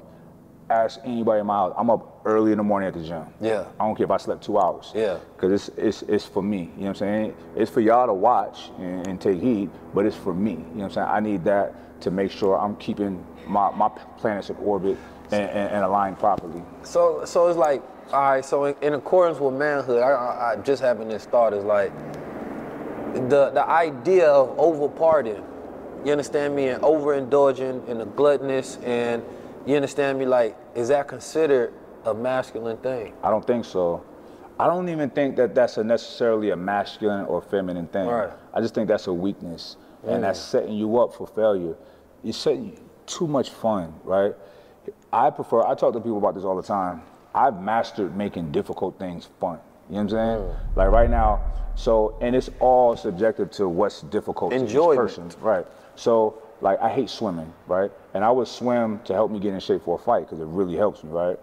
ask anybody in my house, I'm up early in the morning at the gym. Yeah. I don't care if I slept two hours. Yeah. Because it's, it's, it's for me, you know what I'm saying? It's for y'all to watch and, and take heed, but it's for me, you know what I'm saying? I need that to make sure I'm keeping my, my planets in orbit And, and, and align properly. So, so it's like, all right. So, in, in accordance with manhood, I, I, I just having this thought is like the the idea of over partying. You understand me? And overindulging and the gluttonous, and you understand me? Like, is that considered a masculine thing? I don't think so. I don't even think that that's a necessarily a masculine or feminine thing. Right. I just think that's a weakness, mm. and that's setting you up for failure. You're setting you too much fun, right? I prefer, I talk to people about this all the time. I've mastered making difficult things fun. You know what I'm saying? Mm. Like right now, so, and it's all subjective to what's difficult Enjoyment. to each person. Right. So, like, I hate swimming, right? And I would swim to help me get in shape for a fight because it really helps me, right?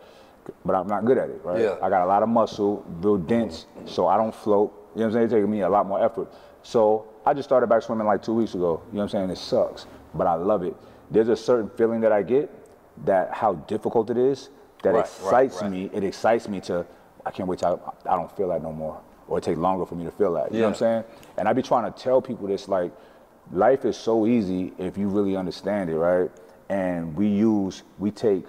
But I'm not good at it, right? Yeah. I got a lot of muscle, real dense, so I don't float. You know what I'm saying? It's taking me a lot more effort. So, I just started back swimming like two weeks ago. You know what I'm saying? It sucks, but I love it. There's a certain feeling that I get that how difficult it is, that right, excites right, right. me, it excites me to, I can't wait till I, I don't feel that no more, or it take longer for me to feel that, you yeah. know what I'm saying? And I be trying to tell people this, like, life is so easy if you really understand it, right? And we use, we take,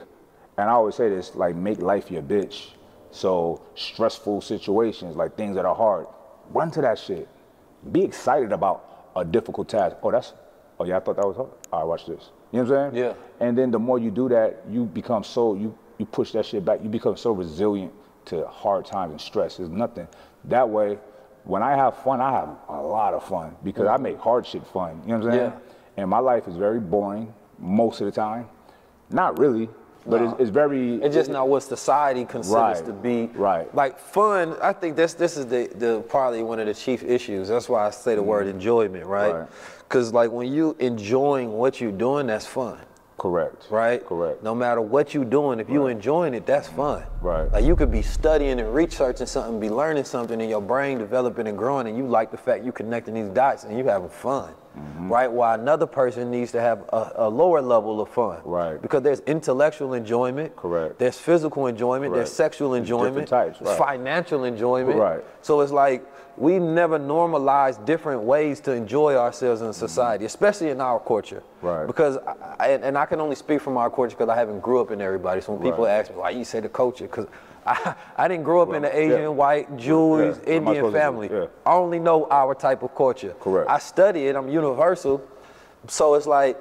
and I always say this, like, make life your bitch. So stressful situations, like things that are hard, run to that shit. Be excited about a difficult task. Oh, that's, oh yeah, I thought that was hard. All right, watch this. You know what I'm saying? Yeah. And then the more you do that, you become so, you, you push that shit back. You become so resilient to hard times and stress. There's nothing. That way, when I have fun, I have a lot of fun because I make hard shit fun. You know what I'm saying? Yeah. And my life is very boring most of the time. Not really, but no. it's, it's very... It's just not what society considers right, to be... Right. Like fun, I think this, this is the, the probably one of the chief issues. That's why I say the mm-hmm. word enjoyment, right? Right. Because like when you enjoying what you're doing, that's fun. Correct. Right? Correct. No matter what you're doing, if right. you're enjoying it, that's fun. Right. Like you could be studying and researching something, be learning something, and your brain developing and growing, and you like the fact you're connecting these dots and you're having fun. Mm-hmm. Right? While another person needs to have a, a lower level of fun. Right. Because there's intellectual enjoyment. Correct. There's physical enjoyment. Correct. There's sexual enjoyment. Different types. Right. Financial enjoyment. Right. So it's like, we never normalize different ways to enjoy ourselves in society, especially in our culture. Right. Because, I, and I can only speak from our culture because I haven't grew up in everybody. So when people right. ask me, why you say the culture? Because I, I didn't grow up well, in the Asian, yeah. white, Jewish, yeah. Indian family. Yeah. I only know our type of culture. Correct. I study it, I'm universal. So it's like,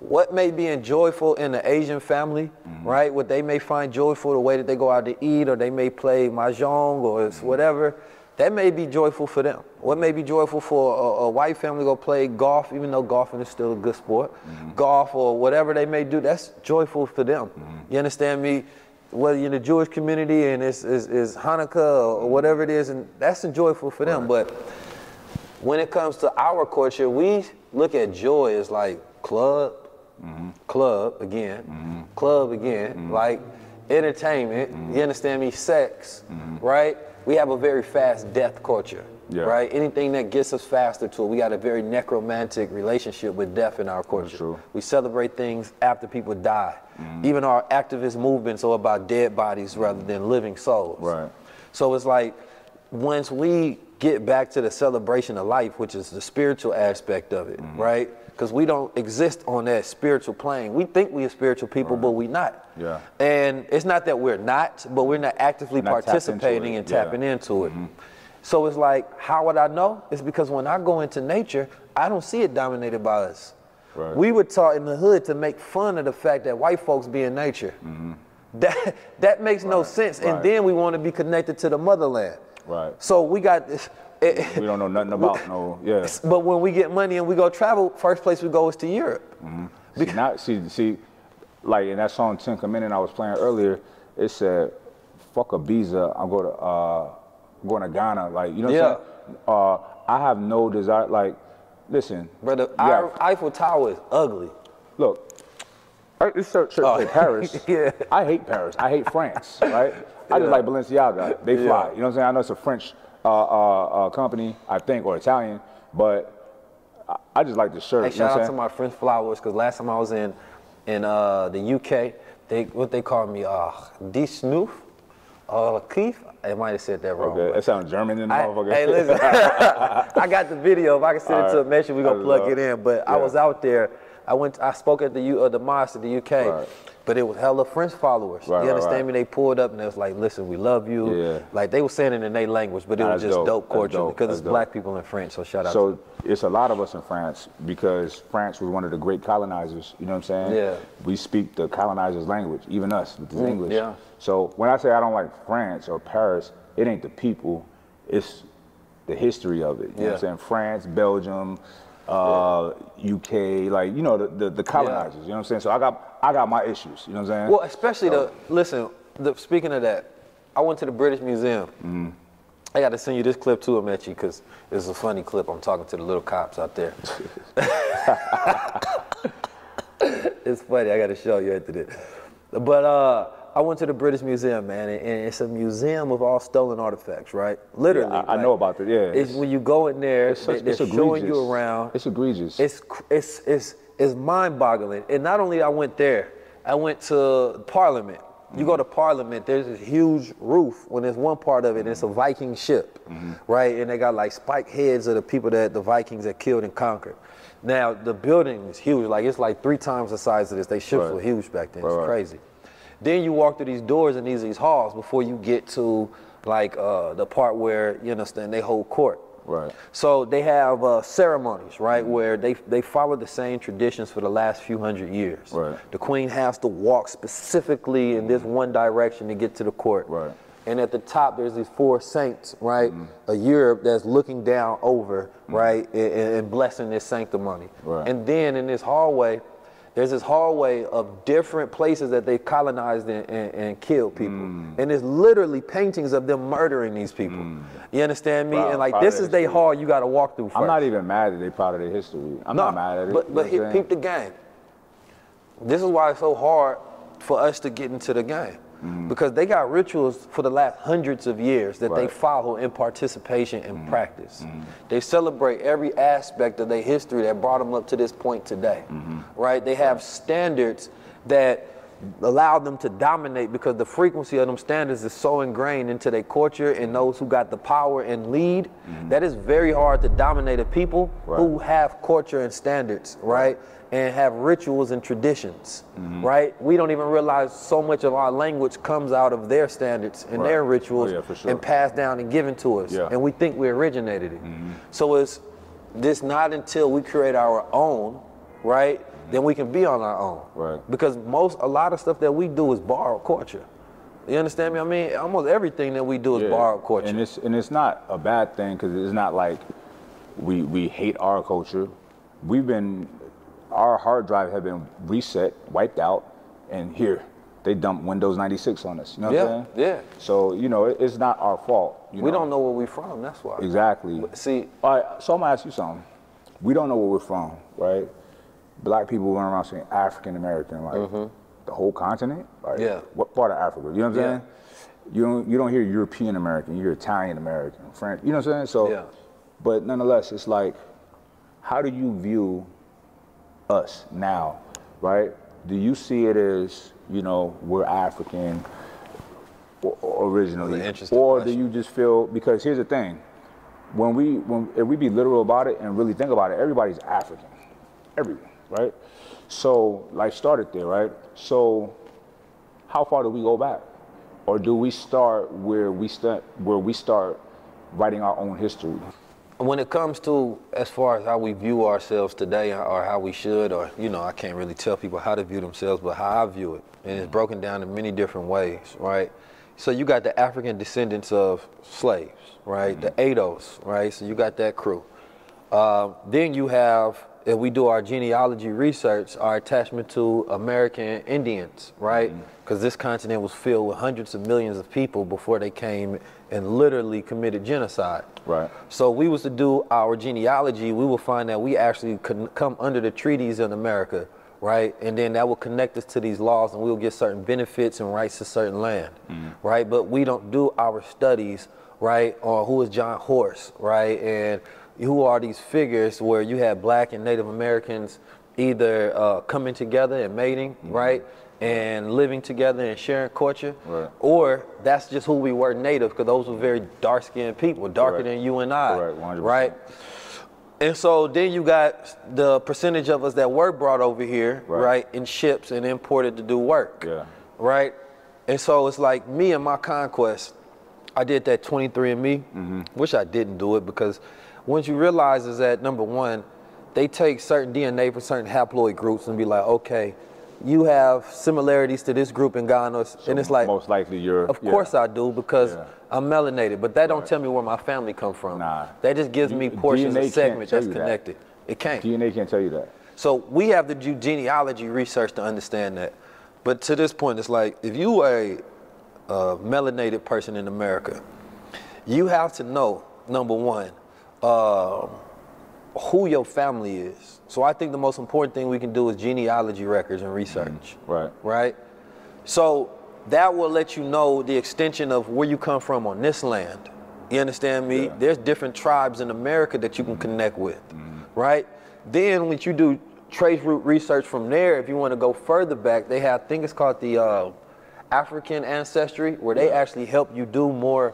what may be enjoyable in the Asian family, mm-hmm. right? What they may find joyful, the way that they go out to eat, or they may play mahjong or mm-hmm. whatever. That may be joyful for them. What may be joyful for a, a white family go play golf, even though golfing is still a good sport, mm-hmm. golf or whatever they may do, that's joyful for them. Mm-hmm. You understand me? Whether you're in the Jewish community and it's, it's, it's Hanukkah or whatever it is, and that's joyful for them. Right. But when it comes to our culture, we look at joy as like club, mm-hmm. club again, mm-hmm. club again, mm-hmm. like, entertainment, mm-hmm. you understand me, sex, mm-hmm. right? We have a very fast death culture, yeah. right? Anything that gets us faster to it, we got a very necromantic relationship with death in our culture. We celebrate things after people die. Mm-hmm. Even our activist movements are about dead bodies mm-hmm. rather than living souls. Right. So it's like, once we get back to the celebration of life, which is the spiritual aspect of it, mm-hmm. right? Because we don't exist on that spiritual plane. We think we are spiritual people, right. but we not. Yeah. And it's not that we're not, but we're not actively not participating and tapping into it. Yeah. Tapping into mm-hmm. it. So it's like, how would I know? It's because when I go into nature, I don't see it dominated by us. Right. We were taught in the hood to make fun of the fact that white folks be in nature. Mm-hmm. That, that makes right. no sense. Right. And then we want to be connected to the motherland. Right. So we got this. It, we don't know nothing about we, no, yeah. But when we get money and we go travel, first place we go is to Europe. Mm-hmm. See, not, see, see, like in that song ten Commandments I was playing earlier, it said, fuck a visa, I'm going to, uh, going to Ghana. Like, you know what yeah. I'm saying? Uh, I have no desire, like, listen. Brother, our have, Eiffel Tower is ugly. Look, this shirt says Paris. yeah. I hate Paris. I hate France, right? Yeah. I just like Balenciaga. They fly. Yeah. You know what I'm saying? I know it's a French Uh, uh, uh, company, I think, or Italian, but I, I just like the shirt. Hey, shout out saying? to my French flowers, because last time I was in in uh, the U K, they what they called me, uh, die snoof, uh, kief. I might have said that wrong. Okay. That sounds German in the motherfucker. Hey, listen, I got the video. If I can send All it to a mention, we're going to plug love. it in. But yeah. I was out there. I went. I spoke at the U, uh, the mosque in the U K. Right. But it was hella French followers. Right, you understand right, right. me? They pulled up and they was like, listen, we love you. Yeah. Like they were saying it in their language, but it was That's just dope, dope culture dope. because That's it's dope. black people in France, so shout out so to So it's a lot of us in France because France was one of the great colonizers, you know what I'm saying? Yeah. We speak the colonizer's language, even us, which is mm, English. Yeah. So when I say I don't like France or Paris, it ain't the people, it's the history of it. You yeah. know what I'm saying? France, Belgium, Uh, yeah. U K, like, you know, the, the, the colonizers, yeah. you know what I'm saying? So I got I got my issues, you know what I'm saying? Well, especially so. the, listen, the, speaking of that, I went to the British Museum. Mm-hmm. I got to send you this clip too, Amechi, because it's a funny clip. I'm talking to the little cops out there. It's funny, I got to show you after this. But uh, I went to the British Museum, man, and, and it's a museum of all stolen artifacts, right? Literally. Yeah, I, I like, know about that, yeah. It's, it's, when you go in there, it's such, they, they're it's showing you around. It's egregious. It's, it's, it's, it's mind-boggling. And not only I went there, I went to Parliament. You mm-hmm. go to Parliament, there's this huge roof when there's one part of it, mm-hmm. it's a Viking ship, mm-hmm. right? And they got like spike heads of the people that the Vikings had killed and conquered. Now, the building is huge. Like, it's like three times the size of this. They ships right. were huge back then. Right, it's right. crazy. Then you walk through these doors and these these halls before you get to like uh, the part where, you understand, they hold court. Right. So they have uh, ceremonies, right, mm-hmm. where they they follow the same traditions for the last few hundred years. Right. The queen has to walk specifically in mm-hmm. this one direction to get to the court. Right. And at the top, there's these four saints, right, mm-hmm. of Europe that's looking down over, mm-hmm. right, and, and blessing this sanctimony. Right. And then in this hallway, there's this hallway of different places that they colonized and, and, and killed people. Mm. And it's literally paintings of them murdering these people. Mm. You understand me? Proud, and like, this is their hall you got to walk through first. I'm not even mad that they part of their history. I'm no, not mad at it. But, but he, peep the game. This is why it's so hard for us to get into the game. Mm. Because they got rituals for the last hundreds of years that right. they follow in participation and mm. practice. Mm. They celebrate every aspect of their history that brought them up to this point today, mm-hmm. right? They have standards that allow them to dominate because the frequency of them standards is so ingrained into their culture and those who got the power and lead, mm-hmm. that is very hard to dominate a people right. who have culture and standards, right? And have rituals and traditions, mm-hmm. right? We don't even realize so much of our language comes out of their standards and right. their rituals oh, yeah, for sure. and passed down and given to us. Yeah. And we think we originated it. Mm-hmm. So it's this not until we create our own, right? Then we can be on our own. Right. Because most, a lot of stuff that we do is borrowed culture. You understand me? I mean, almost everything that we do is yeah. borrowed culture. And it's, and it's not a bad thing because it's not like we, we hate our culture. We've been, our hard drive have been reset, wiped out, and here, they dumped Windows ninety-six on us. You know what yeah, I'm saying? Yeah. So, you know, it, it's not our fault. You we know? don't know where we're from, that's why. Exactly. But see, all right, so I'm gonna ask you something. We don't know where we're from, right? Black people went around saying African American, like, mm-hmm. the whole continent? Like, yeah. What part of Africa? You know what I'm yeah. saying? You don't, you don't hear European American, you're Italian American, French, you know what I'm saying? So, yeah. But nonetheless, it's like, how do you view us now, right? Do you see it as, you know, we're African originally? Or question. Do you just feel, because here's the thing, when we, when, if we be literal about it and really think about it, everybody's African, everyone, right? So life started there, right? So how far do we go back? Or do we start where we start where we start writing our own history? When it comes to as far as how we view ourselves today, or how we should, or you know, I can't really tell people how to view themselves, but how I view it, and it's broken down in many different ways, right? So you got the African descendants of slaves, right? Mm-hmm. The Eidos, right? So you got that crew. Uh, then you have, if we do our genealogy research, our attachment to American Indians, right? Because mm-hmm. this continent was filled with hundreds of millions of people before they came and literally committed genocide. Right. So we was to do our genealogy, we will find that we actually could come under the treaties in America, right? And then that will connect us to these laws, and we'll get certain benefits and rights to certain land, mm-hmm. right? But we don't do our studies, right, on who is John Horse, right? And who are these figures where you have black and Native Americans either uh, coming together and mating, mm-hmm. right, and living together and sharing culture, right. or that's just who we were Native, because those were very dark-skinned people, darker Correct. Than you and I, Correct. one hundred percent. Right? And so then you got the percentage of us that were brought over here, right, right in ships and imported to do work, yeah. right? And so it's like me and my conquest, I did that twenty-three and me, mm-hmm. wish I didn't do it, because once you realize is that, number one, they take certain D N A for certain haploid groups and be like, okay, you have similarities to this group in Ghana, so and it's like, most likely you're, of yeah. course I do, because yeah. I'm melanated, but that don't right. tell me where my family come from. Nah. That just gives D me portions D N A of segments that's connected. That. It can't. D N A can't tell you that. So we have to do genealogy research to understand that. But to this point, it's like, if you are a, a melanated person in America, you have to know, number one, Uh, who your family is. So I think the most important thing we can do is genealogy records and research. Mm-hmm. Right. Right? So that will let you know the extension of where you come from on this land. You understand me? Yeah. There's different tribes in America that you can mm-hmm. connect with. Mm-hmm. Right? Then when you do trace root research from there, if you want to go further back, they have, I think it's called the uh, African ancestry, where they yeah. actually help you do more,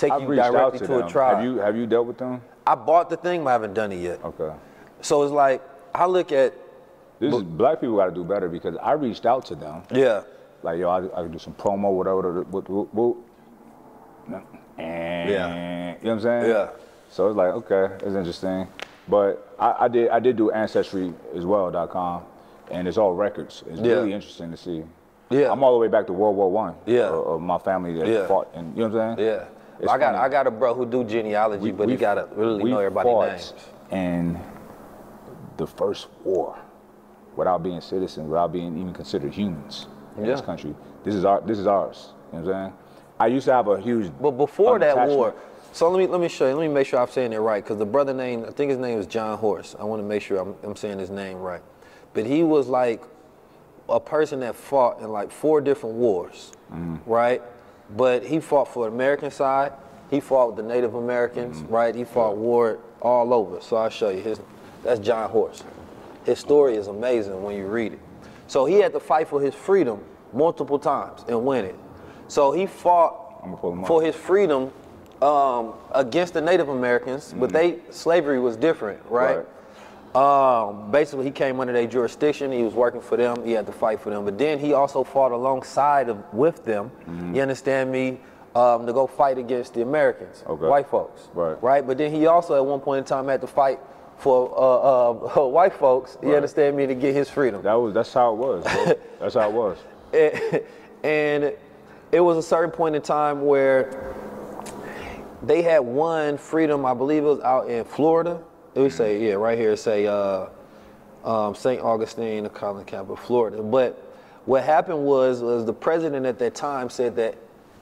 take I've you directly to, to a tribe. Have you, have you dealt with them? I bought the thing, but I haven't done it yet. Okay. So it's like, I look at... This is, black people got to do better, because I reached out to them. Yeah. Like, yo, I, I could do some promo, whatever, what, what, what, and, yeah. you know what I'm saying? Yeah. So it's like, okay, it's interesting. But I, I did I did do Ancestry as well, .com, and it's all records. It's yeah. really interesting to see. Yeah. I'm all the way back to World War One. Yeah. Or, or my family that yeah. fought, and you know what I'm saying? Yeah. It's I got funny. I got a bro who do genealogy, we, but he gotta really know everybody's names. And the first war, without being citizens, without being even considered humans in yeah. this country. This is our this is ours. You know what I'm saying? I used to have a huge but before that attachment. war. So let me let me show you. Let me make sure I'm saying it right, because the brother named, I think his name is John Horse. I want to make sure I'm, I'm saying his name right. But he was like a person that fought in like four different wars, mm. right? But he fought for the American side. He fought with the Native Americans, mm-hmm. right? He fought yeah. war all over. So I'll show you. His, that's John Horse. His story is amazing when you read it. So he had to fight for his freedom multiple times and win it. So he fought for his freedom um, against the Native Americans, mm-hmm. but they slavery was different, right? right. Um, basically, he came under their jurisdiction. He was working for them. He had to fight for them. But then he also fought alongside of, with them. Mm-hmm. You understand me? Um, to go fight against the Americans, okay. white folks, right. right? But then he also, at one point in time, had to fight for uh, uh, white folks. Right. You understand me? To get his freedom. That was that's how it was. Bro. That's how it was. and, and it was a certain point in time where they had won freedom. I believe it was out in Florida. It would say, yeah, right here, it say uh, um, Saint Augustine, the colony capital of Florida. But what happened was, was the president at that time said that,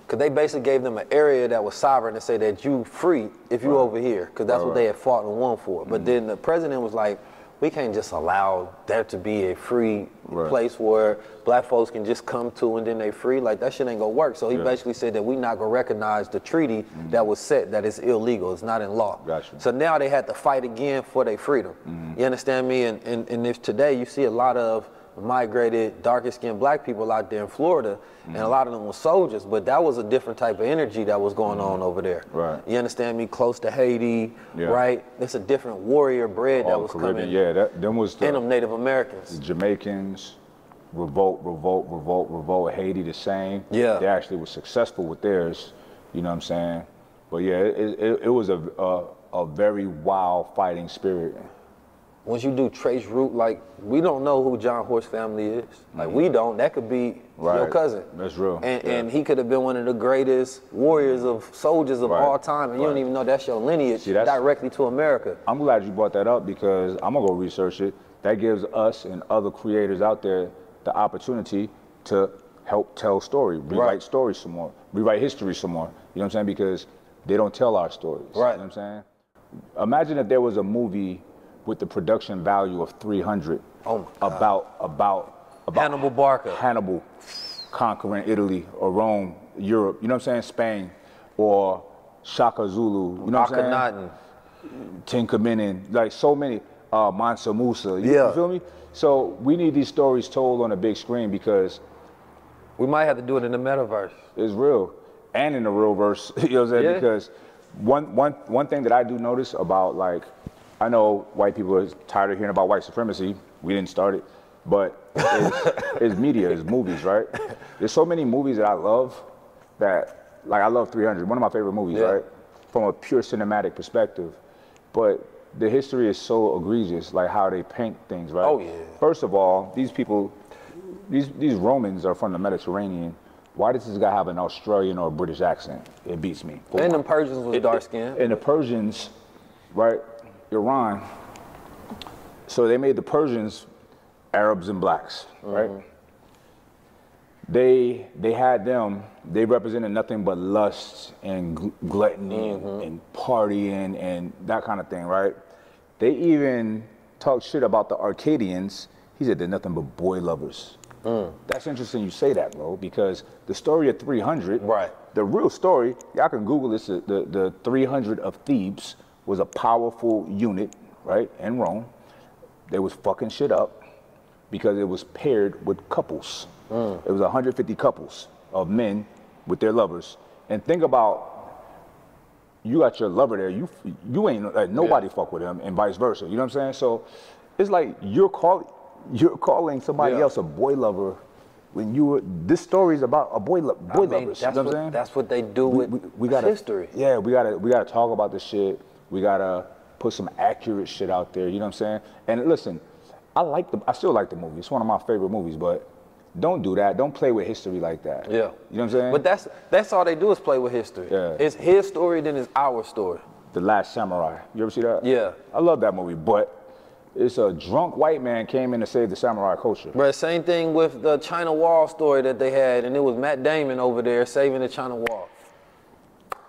because they basically gave them an area that was sovereign and said that you free if you right. over here, because that's right. what they had fought and won for. Mm-hmm. But then the president was like, we can't just allow there to be a free right. place where black folks can just come to and then they free. Like, that shit ain't gonna work. So he yeah. basically said that we not gonna recognize the treaty mm-hmm. that was set, that is illegal, it's not in law. Gotcha. So now they had to fight again for their freedom. Mm-hmm. You understand me? And, and, and if today you see a lot of migrated, darker-skinned black people out there in Florida, mm-hmm. and a lot of them were soldiers, but that was a different type of energy that was going mm-hmm. on over there. Right. You understand me? Close to Haiti, yeah. right? It's a different warrior breed that was Caribbean. coming. Yeah, that, them was the... And them Native Americans. The Jamaicans, revolt, revolt, revolt, revolt. Haiti the same. Yeah. They actually were successful with theirs, you know what I'm saying? But yeah, it, it, it was a, a, a very wild fighting spirit. Once you do trace root, like, we don't know who John Horse family is. Like, mm-hmm. we don't. That could be right. your cousin. That's real. And, yeah. and he could have been one of the greatest warriors of soldiers of right. all time, and right. you don't even know that's your lineage. See, that's, directly to America. I'm glad you brought that up, because I'm going to go research it. That gives us and other creators out there the opportunity to help tell story, rewrite right. stories some more, rewrite history some more. You know what I'm saying? Because they don't tell our stories. Right. You know what I'm saying? Imagine if there was a movie with the production value of three hundred oh about about about Hannibal Barker, Hannibal conquering Italy or Rome, Europe, you know what I'm saying, Spain, or Shaka Zulu, you know what I'm saying, Tinkerman, like so many, uh, Mansa Musa, you, yeah. you feel me? So we need these stories told on a big screen, because we might have to do it in the metaverse. It's real, and in the real verse, you know what I'm saying? Yeah. Because one one one thing that I do notice about, like, I know white people are tired of hearing about white supremacy. We didn't start it, but it's, it's media, it's movies, right? There's so many movies that I love that, like, I love three hundred, one of my favorite movies, yeah. right? From a pure cinematic perspective. But the history is so egregious, like how they paint things, right? Oh, yeah. First of all, these people, these, these Romans are from the Mediterranean. Why does this guy have an Australian or a British accent? It beats me. But and the Persians was dark skinned. And the Persians, right? Iran, so they made the Persians Arabs and blacks, right? Mm-hmm. They they had them, they represented nothing but lust and gl gluttony mm-hmm. and, and partying and that kind of thing, right? They even talked shit about the Arcadians. He said they're nothing but boy lovers. Mm. That's interesting you say that, Lo, because the story of three hundred, right? The real story, y'all can Google this, the, the three hundred of Thebes, was a powerful unit, right, in Rome. They was fucking shit up because it was paired with couples. Mm. It was one hundred fifty couples of men with their lovers. And think about, you got your lover there, you you ain't, like, nobody yeah. fuck with him, and vice versa, you know what I'm saying? So it's like you're, call, you're calling somebody yeah. else a boy lover when you were, this story's about a boy, lo boy I mean, lovers, you know what, what I'm saying? That's what they do we, with we, we gotta, history. Yeah, we gotta, we gotta talk about this shit. We gotta put some accurate shit out there, you know what I'm saying? And listen, I like the, I still like the movie. It's one of my favorite movies, but don't do that. Don't play with history like that. Yeah. You know what I'm saying? But that's that's all they do is play with history. Yeah. It's his story, then it's our story. The Last Samurai. You ever see that? Yeah. I love that movie, but it's a drunk white man came in to save the samurai culture. But same thing with the China Wall story that they had, and it was Matt Damon over there saving the China Wall.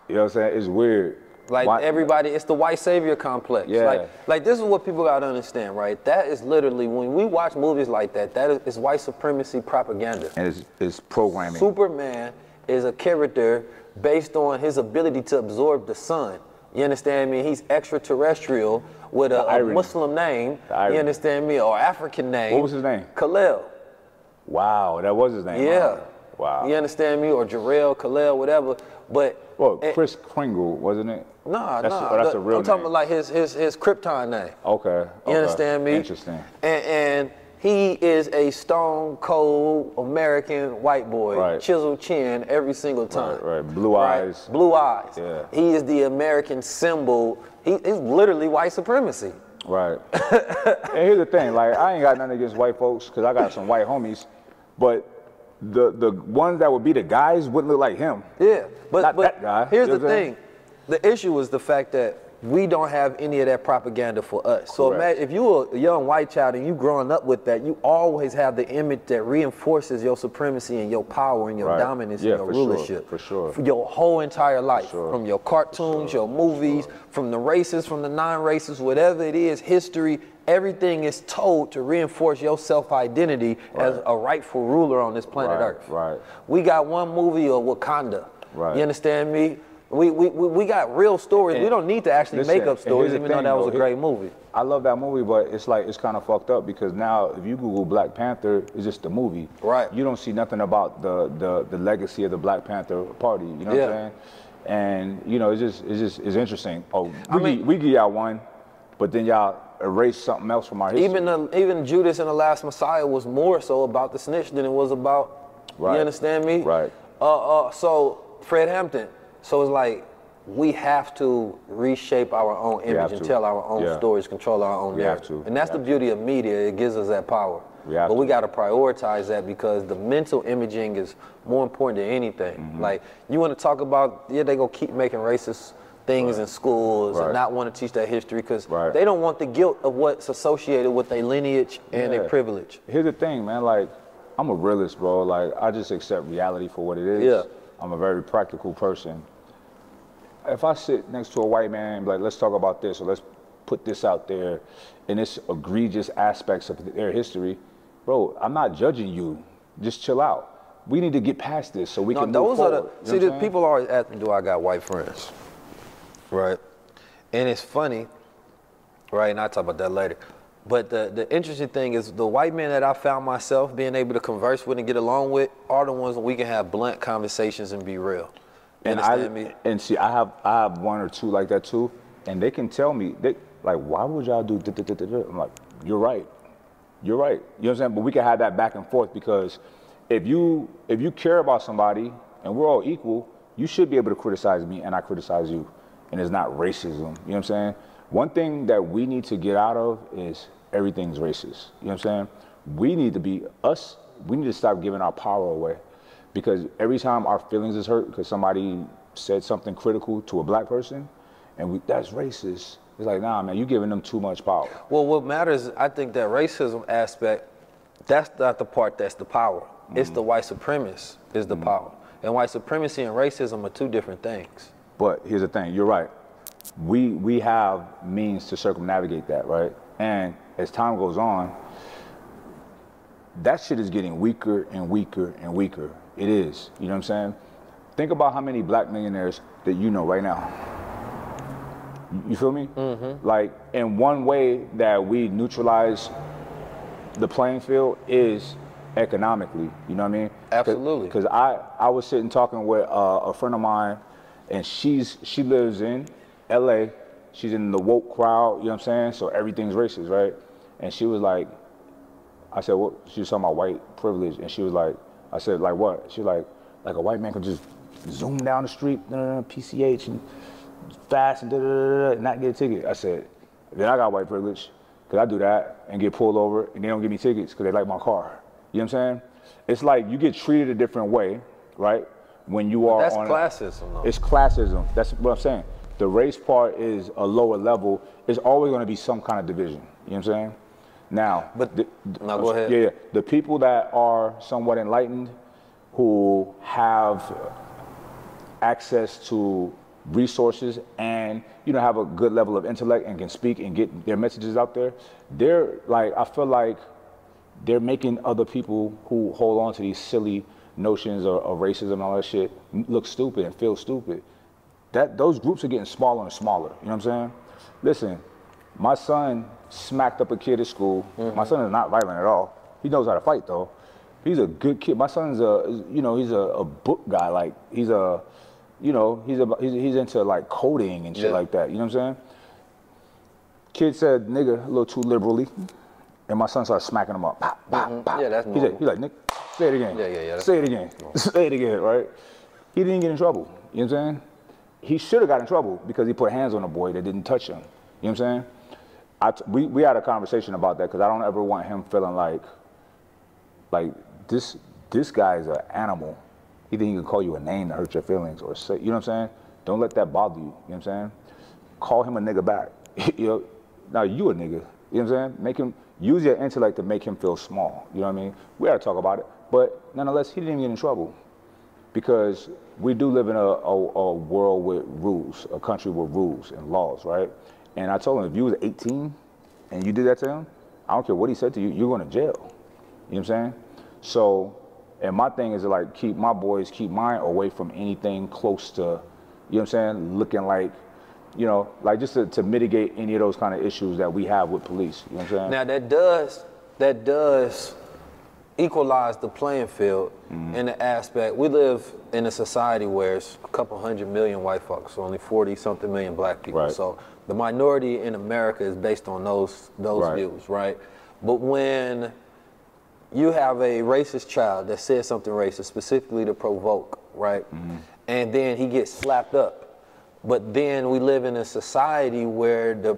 You know what I'm saying? It's weird. Like, Why? everybody, it's the white savior complex. Yeah. Like, like, this is what people gotta understand, right? That is literally, when we watch movies like that, that is it's white supremacy propaganda. And it's, it's programming. Superman is a character based on his ability to absorb the sun. You understand me? He's extraterrestrial with a, a Muslim name, you understand me, or African name. What was his name? Kal-El. Wow, that was his name. Yeah. Wow. Wow. You understand me? Or Jarrell, Kal-El, whatever. But well, Chris it, Kringle, wasn't it? Nah, that's, nah. Oh, that's the, a real I'm name. talking about like his his his Krypton name. Okay. okay. You understand me? Interesting. And, and he is a stone cold American white boy, right. chiseled chin every single time. Right. right. Blue right? eyes. Blue eyes. Yeah. He is the American symbol. He is literally white supremacy. Right. And here's the thing, like, I ain't got nothing against white folks, because I got some white homies, but the the ones that would be the guys wouldn't look like him. Yeah, but, Not but that guy. here's you know the thing. The issue is the fact that we don't have any of that propaganda for us. Correct. So imagine if you're a young white child and you growing up with that, you always have the image that reinforces your supremacy and your power and your right. dominance yeah, and your for rulership. Sure, for sure. For your whole entire life, sure. from your cartoons, sure. your movies, sure. from the races, from the non-races, whatever it is, history, everything is told to reinforce your self-identity right. as a rightful ruler on this planet right, Earth. Right. We got one movie of Wakanda. Right. You understand me? We, we, we got real stories. And we don't need to actually listen, make up stories, even thing, though that was though, a great movie. I love that movie, but it's like, it's kind of fucked up because now if you Google Black Panther, it's just the movie. Right. You don't see nothing about the, the, the legacy of the Black Panther Party, you know yeah. what I'm saying? And, you know, it's just, it's just, it's interesting. Oh, I we, mean, we give y'all one, but then y'all erase something else from our history. Even, the, even Judas and the Last Messiah was more so about the snitch than it was about, right. you understand me? Right. Uh, uh, so, Fred Hampton. So it's like, we have to reshape our own image and tell our own yeah. stories, control our own we narrative. Have to. And that's we the beauty to. of media, it gives us that power. We have but to. we gotta prioritize that because the mental imaging is more important than anything. Mm-hmm. Like, you wanna talk about, yeah, they gonna keep making racist things right. in schools right. and not wanna teach that history because right. they don't want the guilt of what's associated with their lineage and yeah. their privilege. Here's the thing, man, like, I'm a realist, bro. Like, I just accept reality for what it is. Yeah. I'm a very practical person. If I sit next to a white man and be like, let's talk about this, or let's put this out there, and it's egregious aspects of their history, bro, I'm not judging you. Just chill out. We need to get past this so we no, can those move forward. Are the, you know see, the people always ask me, do I got white friends? Right? And it's funny, right? And I'll talk about that later. But the, the interesting thing is the white men that I found myself being able to converse with and get along with are the ones that we can have blunt conversations and be real. And I me? and see, I have I have one or two like that too, and they can tell me they like, why would y'all do? Da, da, da, da, da? I'm like, you're right, you're right. You know what I'm saying? But we can have that back and forth because if you if you care about somebody and we're all equal, you should be able to criticize me and I criticize you, and it's not racism. You know what I'm saying? One thing that we need to get out of is everything's racist. You know what I'm saying? We need to be us. We need to stop giving our power away. Because every time our feelings is hurt because somebody said something critical to a black person, and we, that's racist. It's like, nah, man, you're giving them too much power. Well, what matters, I think that racism aspect, that's not the part that's the power. Mm-hmm. It's the white supremacist is the mm-hmm. power. And white supremacy and racism are two different things. But here's the thing, you're right. We, we have means to circumnavigate that, right? And as time goes on, that shit is getting weaker and weaker and weaker. It is, you know what I'm saying? Think about how many black millionaires that you know right now. You feel me? Mm-hmm. Like, and one way that we neutralize the playing field is economically, you know what I mean? Absolutely. Because I, I was sitting talking with uh, a friend of mine, and she's she lives in L A. She's in the woke crowd, you know what I'm saying? So everything's racist, right? And she was like, I said, well, she was talking about white privilege, and she was like, I said, like what? She's like, like a white man could just zoom down the street, uh, P C H, and fast, and da, da, da, da, and not get a ticket. I said, then I got white privilege, because I do that and get pulled over, and they don't give me tickets because they like my car. You know what I'm saying? It's like you get treated a different way, right? When you are that's on classism, though. It's classism. That's what I'm saying. The race part is a lower level. It's always going to be some kind of division. You know what I'm saying? Now, but the, no, go ahead. Yeah, yeah, the people that are somewhat enlightened, who have access to resources and you know have a good level of intellect and can speak and get their messages out there, they're like I feel like they're making other people who hold on to these silly notions of, of racism and all that shit look stupid and feel stupid. That those groups are getting smaller and smaller. You know what I'm saying? Listen, my son smacked up a kid at school. Mm-hmm. My son is not violent at all. He knows how to fight though. He's a good kid. My son's a, you know, he's a, a book guy. Like he's a, you know, he's a, he's, he's into like coding and shit yeah. like that. You know what I'm saying? Kid said nigga a little too liberally, and my son started smacking him up. Pop, pop, mm-hmm. pop. Yeah, that's normal. He's like, he's like, nigga, say it again. Yeah, yeah, yeah. Say it again. Say it again. Right? He didn't get in trouble. You know what I'm saying? He should have got in trouble because he put hands on a boy that didn't touch him. You know what I'm saying? I t we, we had a conversation about that because I don't ever want him feeling like, like this this guy is an animal. He think he can call you a name to hurt your feelings or say, you know what I'm saying? Don't let that bother you, you know what I'm saying? Call him a nigga back. You know, now you a nigga, you know what I'm saying? Make him, use your intellect to make him feel small, you know what I mean? We had to talk about it, but nonetheless, he didn't even get in trouble because we do live in a, a, a world with rules, a country with rules and laws, right? And I told him, if you was eighteen and you did that to him, I don't care what he said to you, you're going to jail. You know what I'm saying? So, and my thing is to like keep my boys, keep mine away from anything close to, you know what I'm saying, looking like, you know, like just to, to mitigate any of those kind of issues that we have with police. You know what I'm saying? Now that does, that does equalize the playing field mm-hmm. in the aspect, we live in a society where it's a couple hundred million white folks, only forty something million black people. Right. So the minority in America is based on those, those right. views, right? But when you have a racist child that says something racist, specifically to provoke, right? Mm-hmm. And then he gets slapped up. But then we live in a society where the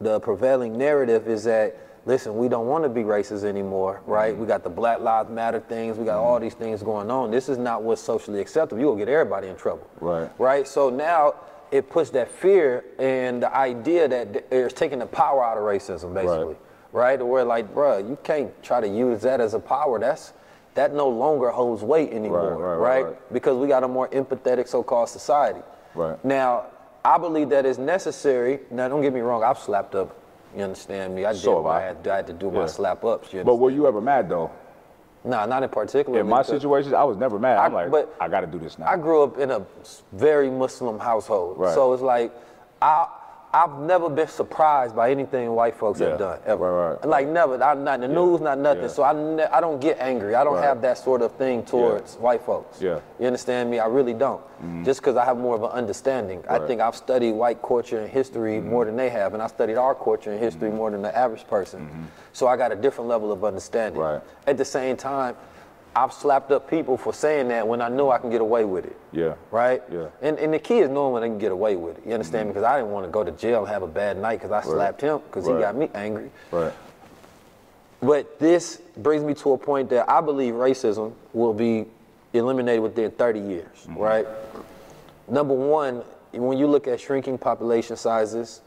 the prevailing narrative is that, listen, we don't want to be racist anymore, right? Mm-hmm. We got the Black Lives Matter things. We got mm-hmm. all these things going on. This is not what's socially acceptable. You'll get everybody in trouble, right? Right. So now it puts that fear and the idea that it's taking the power out of racism, basically. Right. Right, or where like, bro, you can't try to use that as a power. That's that no longer holds weight anymore, right? right, right? right. Because we got a more empathetic so-called society. Right. Now, I believe that is necessary. Now, don't get me wrong, I've slapped up. You understand me? I so did. I. I, had, I had to do yeah. my slap ups. But were you ever mad though? Nah, not in particular. In my situation, I was never mad. I, I'm like, but I got to do this now. I grew up in a very Muslim household, right. so it's like, I. I've never been surprised by anything white folks yeah. have done, ever. Right, right. Like, never. I'm not in the yeah. news, not nothing. Yeah. So I, ne I don't get angry. I don't right. have that sort of thing towards yeah. white folks. Yeah. You understand me? I really don't. Mm-hmm. Just because I have more of an understanding. Right. I think I've studied white culture and history mm-hmm. more than they have, and I studied our culture and history mm-hmm. more than the average person. Mm-hmm. So I got a different level of understanding. Right. At the same time, I've slapped up people for saying that when I know I can get away with it. Yeah. Right? Yeah. And, and the key is knowing when I can get away with it. You understand mm-hmm. me? Because I didn't want to go to jail and have a bad night because I right. slapped him because right. he got me angry. Right. But this brings me to a point that I believe racism will be eliminated within thirty years, mm-hmm. right? Number one, when you look at shrinking population sizes,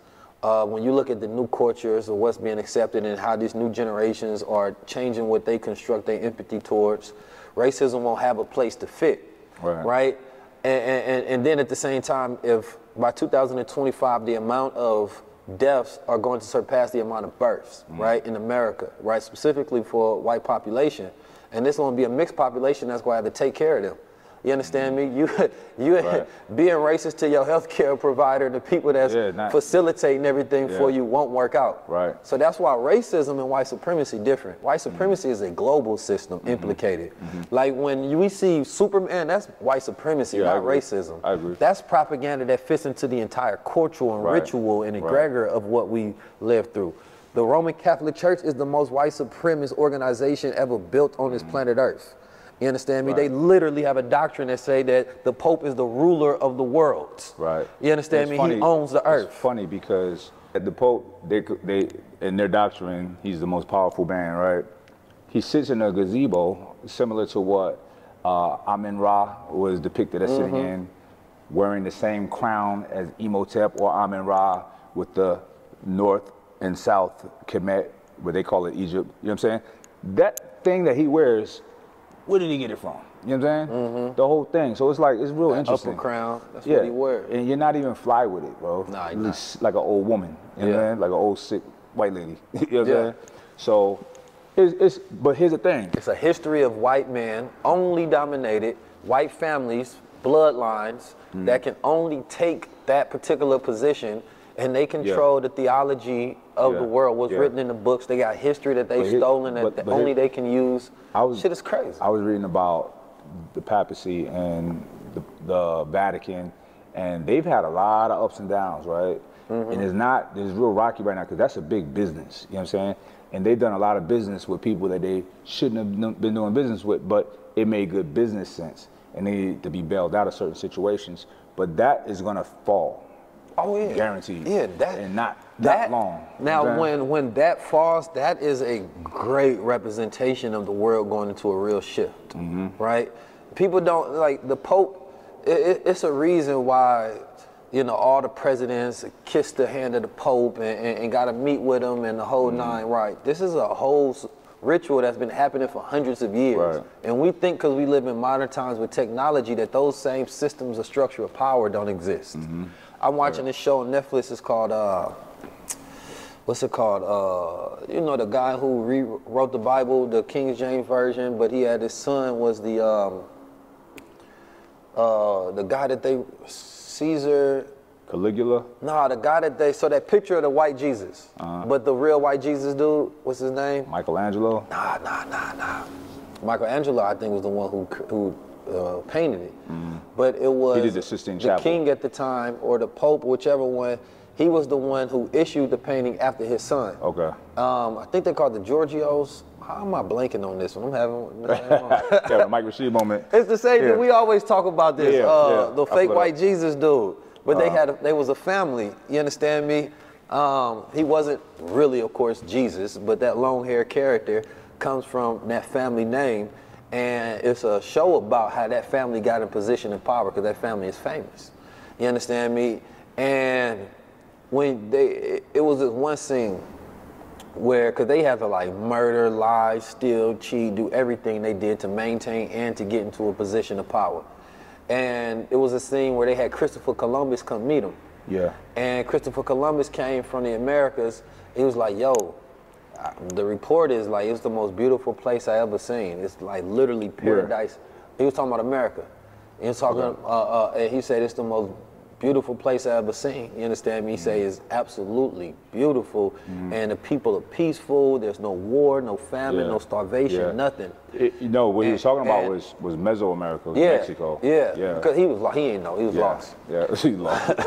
Uh, when you look at the new cultures of what's being accepted and how these new generations are changing what they construct their empathy towards, racism won't have a place to fit, right? right? And, and, and then at the same time, if by two thousand twenty-five, the amount of deaths are going to surpass the amount of births, mm-hmm. right, in America, right, specifically for white population. And this going to be a mixed population that's going to have to take care of them. You understand me? You, you right. being racist to your healthcare provider, the people that's yeah, not, facilitating everything yeah. for you won't work out. Right. So that's why racism and white supremacy different. White supremacy mm-hmm. is a global system mm-hmm. implicated. Mm-hmm. Like when we see Superman, that's white supremacy, yeah, not I racism. I agree. That's propaganda that fits into the entire cultural and right. ritual and egregor right. of what we live through. The Roman Catholic Church is the most white supremacist organization ever built on mm-hmm. this planet Earth. You understand me? Right. They literally have a doctrine that say that the Pope is the ruler of the world. Right. You understand me? Funny. He owns the earth. It's funny because the Pope, they, they, in their doctrine, he's the most powerful man, right? He sits in a gazebo, similar to what uh, Amin Ra was depicted as mm-hmm. sitting in, wearing the same crown as Imhotep or Amin Ra with the north and south Kemet, what they call it Egypt. You know what I'm saying? That thing that he wears, where did he get it from? You know what I'm saying? Mm-hmm. The whole thing. So it's like, it's real that interesting. Upper crown, that's yeah. what he wears. And you're not even fly with it, bro. Nah, you're not. Like an old woman, you yeah. know what I'm saying? Like an old sick white lady, you know what I'm yeah. saying? So, it's, it's, but here's the thing. It's a history of white men, only dominated, white families, bloodlines, mm-hmm. that can only take that particular position and they control yeah. the theology of yeah. the world. What's yeah. written in the books, they got history that they've his, stolen that but, but only his, they can use. I was, Shit is crazy. I was reading about the papacy and the, the Vatican, and they've had a lot of ups and downs, right? Mm-hmm. And it's not, it's real rocky right now because that's a big business, you know what I'm saying? And they've done a lot of business with people that they shouldn't have been doing business with, but it made good business sense. And they need to be bailed out of certain situations, but that is gonna fall. Oh yeah, guaranteed. Yeah, that and not that, that long. Now, okay. when when that falls, that is a great representation of the world going into a real shift, mm-hmm. right? People don't like the Pope. It, it's a reason why, you know, all the presidents kissed the hand of the Pope and, and, and got to meet with him and the whole mm-hmm. nine. Right? This is a whole ritual that's been happening for hundreds of years, right. and we think because we live in modern times with technology that those same systems of structure of power don't exist. Mm-hmm. I'm watching right. this show on Netflix. It's called uh, what's it called? Uh, you know, the guy who rewrote the Bible, the King James Version, but he had his son was the um, uh, the guy that they, Caesar. Caligula? Nah, the guy that they, so that picture of the white Jesus, uh-huh. but the real white Jesus dude, what's his name? Michelangelo? Nah, nah, nah, nah. Michelangelo, I think, was the one who, who Uh, painted it, mm-hmm. but it was he did the, Sistine the Chapel. King at the time, or the Pope, whichever one. He was the one who issued the painting after his son. Okay. Um, I think they called the Giorgios. How am I blanking on this one? I'm having yeah, the Mike Rashid moment. It's the same yeah. thing. We always talk about this. Yeah, uh, yeah. The fake white Jesus dude, but uh-huh. they had a, they was a family. You understand me? Um, he wasn't really, of course, Jesus, but that long hair character comes from that family name. And it's a show about how that family got in position of power because that family is famous. You understand me? And when they, it, it was this one scene where, because they had to like murder, lie, steal, cheat, do everything they did to maintain and to get into a position of power. And it was a scene where they had Christopher Columbus come meet him. Yeah. And Christopher Columbus came from the Americas. He was like, yo, the report is like, it's the most beautiful place I ever seen. It's like literally paradise. Where? He was talking about America. He was talking, okay. uh, uh, and he said it's the most beautiful place I ever seen. You understand me? He mm-hmm. said it's absolutely beautiful, mm-hmm. and the people are peaceful. There's no war, no famine, yeah. no starvation, yeah. nothing. It, you know, what and, he was talking about and, was, was Mesoamerica, yeah, Mexico. Yeah, yeah. Because he was like, he didn't know, he was yeah. lost. Yeah, he lost.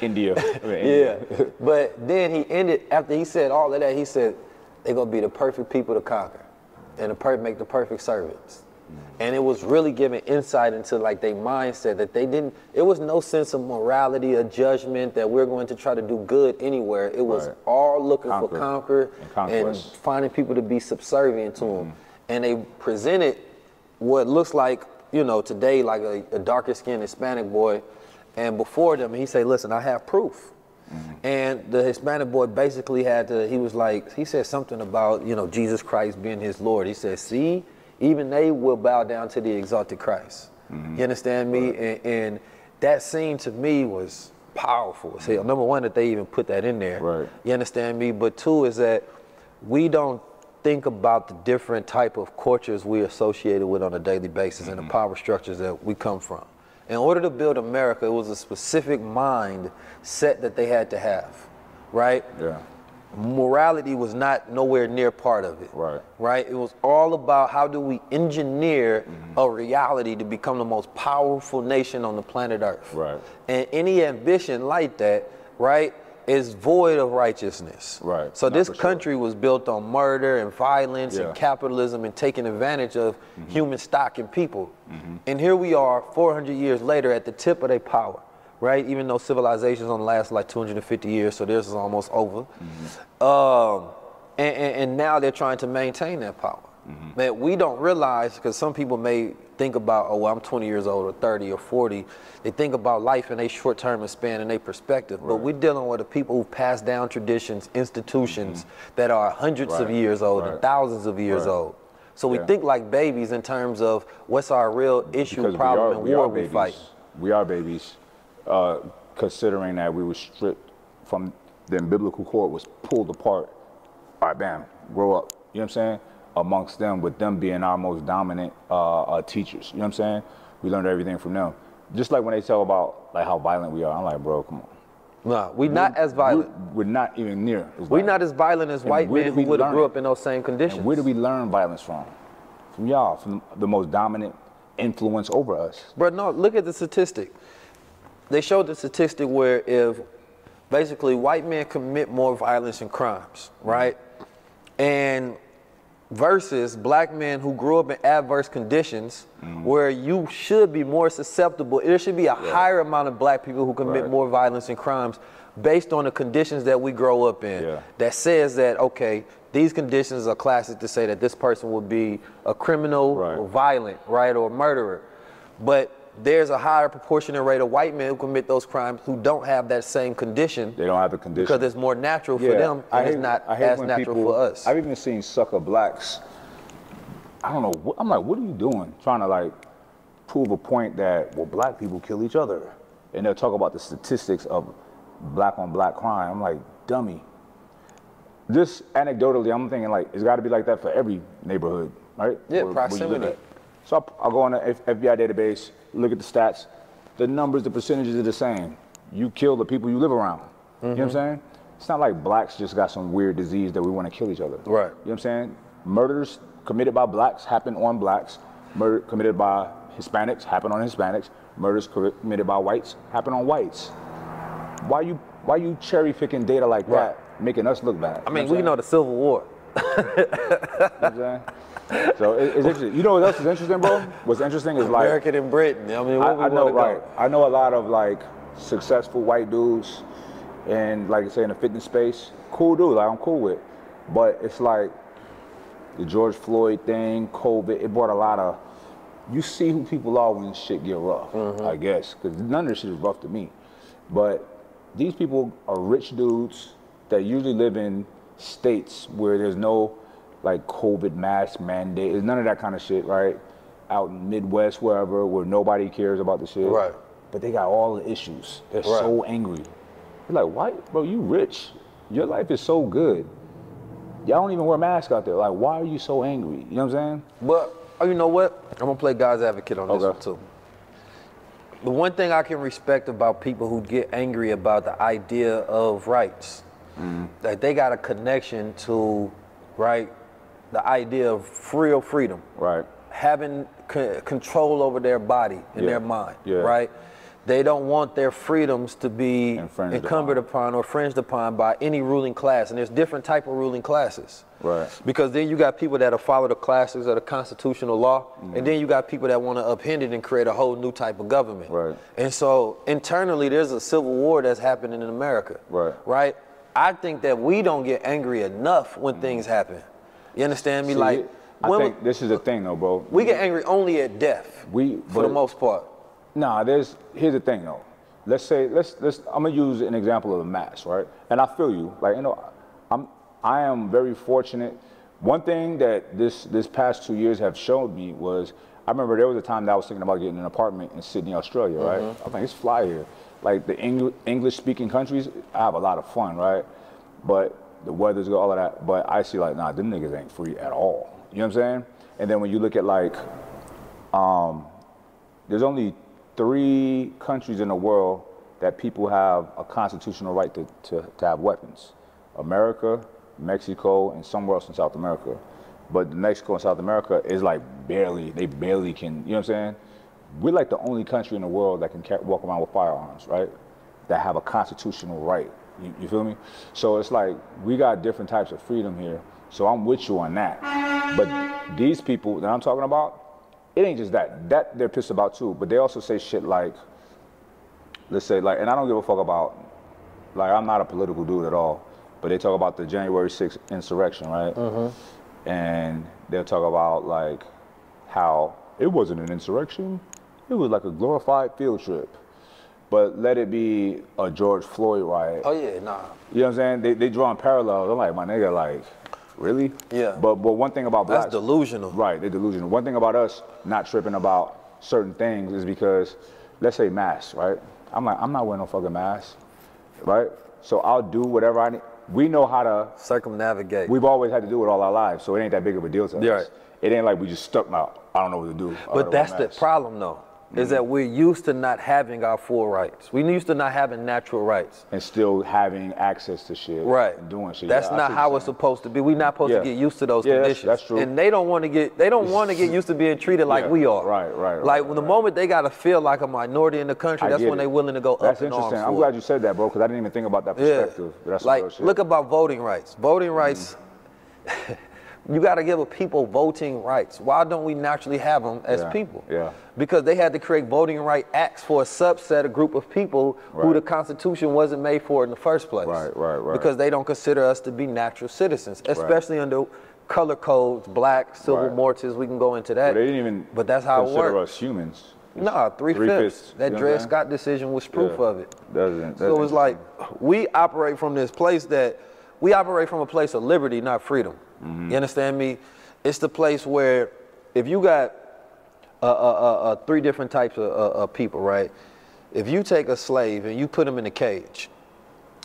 India. I mean, India. Yeah, but then he ended, after he said all of that, he said, they're going to be the perfect people to conquer and the per make the perfect servants. And it was really giving insight into like their mindset that they didn't, it was no sense of morality or judgment that we're going to try to do good anywhere. It was right. all looking conquer. for conquer and, and finding people to be subservient to mm-hmm. them. And they presented what looks like, you know, today, like a, a darker skinned Hispanic boy. And before them, he said, listen, I have proof. Mm-hmm. And the Hispanic boy basically had to, he was like, he said something about, you know, Jesus Christ being his Lord. He said, see, even they will bow down to the exalted Christ. Mm-hmm. You understand me? Right. And, and that scene to me was powerful. So, number one, that they even put that in there. Right. You understand me? But two is that we don't think about the different type of cultures we're associated with on a daily basis mm-hmm. and the power structures that we come from. In order to build America, it was a specific mind set that they had to have, right? Yeah. Morality was not nowhere near part of it, right? Right. It was all about how do we engineer mm-hmm. a reality to become the most powerful nation on the planet Earth, right? And any ambition like that, right, is void of righteousness, right? So not this country sure. was built on murder and violence yeah. and capitalism and taking advantage of mm-hmm. human stock and people. Mm-hmm. And here we are four hundred years later at the tip of their power, right? Even though civilizations only last like two hundred fifty years, so this is almost over. Mm-hmm. um, and, and, and now they're trying to maintain that power. Mm-hmm. That we don't realize, because some people may think about, oh, well, I'm twenty years old or thirty or forty. They think about life in a short-term span and their perspective. Right. But we're dealing with the people who pass down traditions, institutions mm-hmm. that are hundreds right. of years old right. and thousands of years right. old. So we yeah. think like babies in terms of what's our real issue, because problem, and war we fight. We are babies, uh, considering that we were stripped from the umbilical cord, was pulled apart. All right, bam, grow up. You know what I'm saying? Amongst them, with them being our most dominant uh, uh, teachers. You know what I'm saying? We learned everything from them. Just like when they tell about like how violent we are, I'm like, bro, come on. Nah, we're, we're not as violent. We're, we're not even near. We're not as violent as white men who would have grew up in those same conditions. And where do we learn violence from? From y'all, from the most dominant influence over us. Bro, no, look at the statistic. They showed the statistic where if basically white men commit more violence and crimes, right? And versus black men who grew up in adverse conditions mm-hmm. where you should be more susceptible. There should be a yeah. higher amount of black people who commit right. more violence and crimes based on the conditions that we grow up in. Yeah. That says that, okay, these conditions are classic to say that this person would be a criminal right. or violent, right, or a murderer. But there's a higher proportionate rate of white men who commit those crimes who don't have that same condition. They don't have the condition. Because it's more natural yeah. for them, and hate, it's not as natural people, for us. I've even seen sucker blacks, I don't know, I'm like, what are you doing? Trying to like prove a point that, well, black people kill each other. And they'll talk about the statistics of black on black crime. I'm like, dummy. just anecdotally, I'm thinking like it's got to be like that for every neighborhood, right? Yeah, where, proximity. Where so I'll go on the F B I database, look at the stats, the numbers, the percentages are the same. You kill the people you live around. Mm-hmm. You know what I'm saying? It's not like blacks just got some weird disease that we want to kill each other. Right. You know what I'm saying? Murders committed by blacks happen on blacks. Murder committed by Hispanics happen on Hispanics. Murders committed by whites happen on whites. Why you why you cherry picking data like right. that, making us look bad? I mean, you know we know the Civil War. You know what I'm saying? So it, it's interesting. You know what else is interesting, bro? What's interesting is like American and Britain. I mean, what I, we I know, right? Go? I know a lot of like successful white dudes, and like I say in the fitness space, cool dude. Like I'm cool with, but it's like the George Floyd thing, COVID. It brought a lot of. You see who people are when shit get rough. Mm-hmm. I guess because none of this shit is rough to me, but these people are rich dudes that usually live in states where there's no. Like COVID mask mandate, it's none of that kind of shit, right? Out in Midwest, wherever, where nobody cares about the shit. Right. But they got all the issues. They're right. so angry. You're like, why, bro? You rich? Your life is so good. Y'all don't even wear masks out there. Like, why are you so angry? You know what I'm saying? But you know what? I'm gonna play God's advocate on this okay. one too. The one thing I can respect about people who get angry about the idea of rights, mm-hmm. that they got a connection to, right? The idea of real freedom, right? Having c control over their body and yeah. their mind, yeah. right? They don't want their freedoms to be infringed encumbered upon. upon or fringed upon by any ruling class. And there's different type of ruling classes, right? Because then you got people that follow the classes of the constitutional law, mm-hmm. and then you got people that want to upend it and create a whole new type of government, right? And so internally, there's a civil war that's happening in America, right? Right? I think that we don't get angry enough when mm-hmm. things happen. You understand me? See, like, I when think we, this is the thing, though, bro. We get angry only at death. We, for but, the most part. Nah, there's here's the thing, though. Let's say let's let's. I'm gonna use an example of the mass, right? And I feel you. Like, you know, I'm I am very fortunate. One thing that this this past two years have shown me was I remember there was a time that I was thinking about getting an apartment in Sydney, Australia, right? Mm-hmm. I think it's fly here. Like the Eng English speaking countries, I have a lot of fun, right? But the weather's good, all of that, but I see like, nah, them niggas ain't free at all. You know what I'm saying? And then when you look at like, um, there's only three countries in the world that people have a constitutional right to, to, to have weapons. America, Mexico, and somewhere else in South America. But Mexico and South America is like barely, they barely can, you know what I'm saying? We're like the only country in the world that can walk around with firearms, right? That have a constitutional right. You, you feel me? So it's like we got different types of freedom here. So I'm with you on that. But these people that I'm talking about, it ain't just that. That they're pissed about too. But they also say shit like, let's say like, and I don't give a fuck about, like I'm not a political dude at all. But they talk about the January sixth insurrection, right? Mm-hmm. And they'll talk about like how it wasn't an insurrection. It was like a glorified field trip. But let it be a George Floyd riot. Oh yeah, nah. You know what I'm saying? They they drawing parallels. I'm like, my nigga, like, really? Yeah. But but one thing about blacks, that's delusional. Right, they're delusional. One thing about us not tripping about certain things is because, let's say masks, right? I'm like, I'm not wearing no fucking mask, right? So I'll do whatever I need. We know how to circumnavigate. We've always had to do it all our lives, so it ain't that big of a deal to yeah. us. It ain't like we just stuck out. I don't know what to do. But that's the problem, though. Mm-hmm. Is that we're used to not having our full rights. We're used to not having natural rights. And still having access to shit. Right. And doing shit. That's yeah, not how it's supposed to be. We're not supposed yeah. to get used to those yeah, conditions. That's, that's true. And they don't want to get they don't want to get used to being treated like yeah. we are. Right, right, right. Like when the right. moment they gotta feel like a minority in the country, I that's when it. they're willing to go that's up and arms. That's interesting. I'm glad you said that, bro, because I didn't even think about that perspective. Yeah. But that's like shit. Look about voting rights. Voting rights mm-hmm. You got to give a people voting rights. Why don't we naturally have them as yeah, people? Yeah. Because they had to create voting right acts for a subset, a group of people right. who the Constitution wasn't made for in the first place. Right, right, right. Because they don't consider us to be natural citizens, especially right. under color codes, black, civil right. mortis. We can go into that. But they didn't even but that's how consider it works. us humans. No, nah, three-fifths. Three that Dred that? Scott decision was proof yeah. of it. Doesn't. So it's like we operate from this place that we operate from a place of liberty, not freedom. Mm-hmm. You understand me? It's the place where if you got uh, uh, uh, three different types of uh, uh, people, right? If you take a slave and you put him in a cage,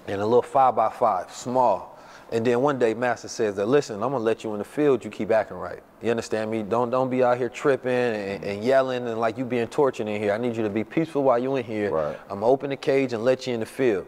in a little five by five, small, And then one day Master says that, listen, I'm gonna let you in the field, you keep acting right. You understand me? Don't don't be out here tripping and, and yelling and like you being tortured in here. I need you to be peaceful while you in here. Right. I'm gonna open the cage and let you in the field.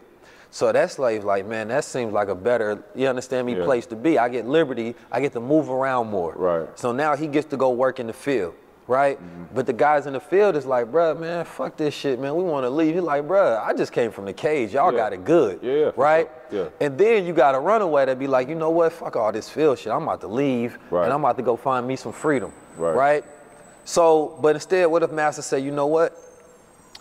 So that slave like, man, that seems like a better, you understand me, yeah. place to be. I get liberty, I get to move around more. Right. So now he gets to go work in the field. Right? Mm-hmm. But the guys in the field is like, bruh, man, fuck this shit, man. We want to leave. He's like, bruh, I just came from the cage. Y'all yeah. got it good. Yeah. Right? Yeah. And then you got a runaway that be like, you know what? Fuck all this field shit. I'm about to leave. Right. And I'm about to go find me some freedom. Right. Right? So, but instead, what if Master said, you know what?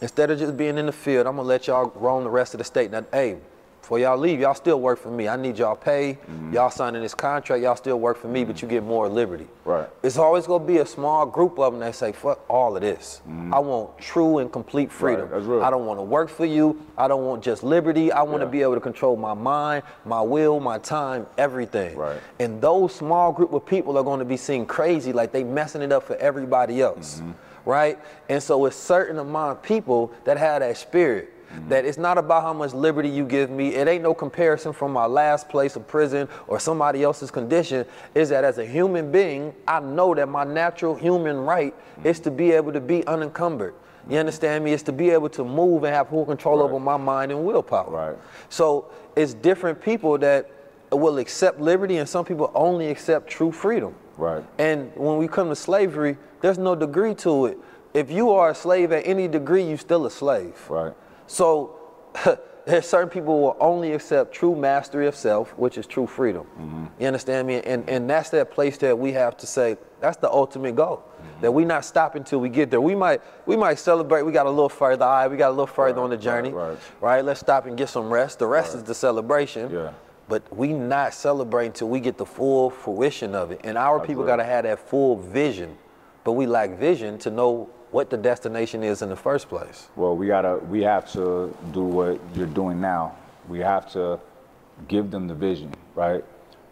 Instead of just being in the field, I'm going to let y'all roam the rest of the state. Now, hey, before y'all leave, y'all still work for me. I need y'all pay. Mm-hmm. Y'all signing this contract. Y'all still work for me, but you get more liberty. Right. It's always gonna be a small group of them that say, "Fuck all of this. Mm-hmm. I want true and complete freedom. Right. That's real. I don't want to work for you. I don't want just liberty. I want to yeah. be able to control my mind, my will, my time, everything." Right. And those small group of people are going to be seen crazy, like they messing it up for everybody else. Mm-hmm. Right. And so it's certain amount of people that have that spirit. Mm-hmm. That it's not about how much liberty you give me. It ain't no comparison from my last place of prison or somebody else's condition. Is that as a human being, I know that my natural human right mm-hmm. is to be able to be unencumbered. You understand me? It's to be able to move and have full control right. over my mind and willpower. Right. So it's different people that will accept liberty and some people only accept true freedom. Right. And when we come to slavery, there's no degree to it. If you are a slave at any degree, you're still a slave. Right. So there's certain people who will only accept true mastery of self, which is true freedom. Mm-hmm. You understand me? And and that's that place that we have to say, that's the ultimate goal. Mm-hmm. That we not stop until we get there. We might we might celebrate, we got a little further, all right, we got a little further right, on the journey. Right, right. right, let's stop and get some rest. The rest right. is the celebration. Yeah. But we not celebrating till we get the full fruition of it. And our that's people right. gotta have that full vision, but we lack vision to know what the destination is in the first place. Well, we gotta, we have to do what you're doing now. We have to give them the vision, right?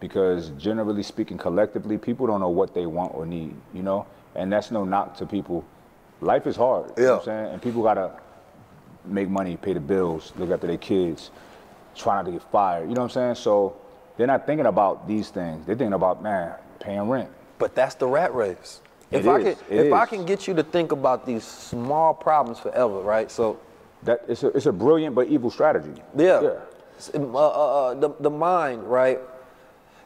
Because generally speaking, collectively, people don't know what they want or need, you know? And that's no knock to people. Life is hard, yeah. you know what I'm saying? And people gotta make money, pay the bills, look after their kids, try not to get fired, you know what I'm saying? So they're not thinking about these things. They're thinking about, man, paying rent. But that's the rat race. If, I can, if I can get you to think about these small problems forever, right? So that it's a, it's a brilliant but evil strategy. Yeah. yeah. Uh, uh, the, the mind, right,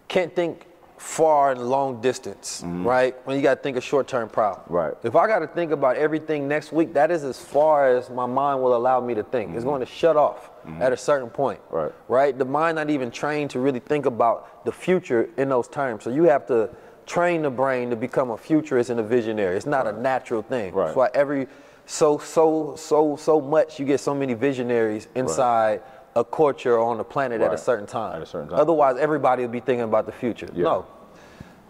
can't think far and long distance, mm-hmm. right? When you got to think of short-term problems. Right. If I got to think about everything next week, that is as far as my mind will allow me to think. Mm-hmm. It's going to shut off mm-hmm. at a certain point, right? right? The mind not even trained to really think about the future in those terms. So you have to train the brain to become a futurist and a visionary. It's not right. a natural thing. Right. That's why every so, so, so, so much you get so many visionaries inside right. a culture or on the planet right. at a certain time. At a certain time. Otherwise, everybody will be thinking about the future. Yeah. No.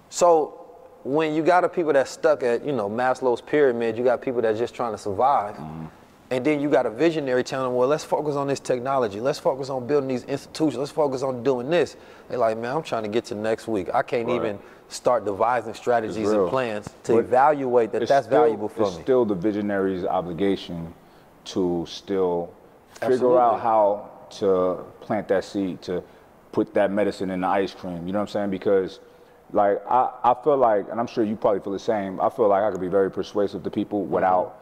So when you got a people that's stuck at, you know, Maslow's pyramid, you got people that's just trying to survive. Mm-hmm. And then you got a visionary telling them, well, let's focus on this technology. Let's focus on building these institutions. Let's focus on doing this. They're like, man, I'm trying to get to next week. I can't right. even start devising strategies and plans to but evaluate that that's still, valuable for it's me. It's still the visionary's obligation to still Absolutely. figure out how to plant that seed, to put that medicine in the ice cream. You know what I'm saying? Because like, I, I feel like, and I'm sure you probably feel the same, I feel like I could be very persuasive to people mm-hmm. without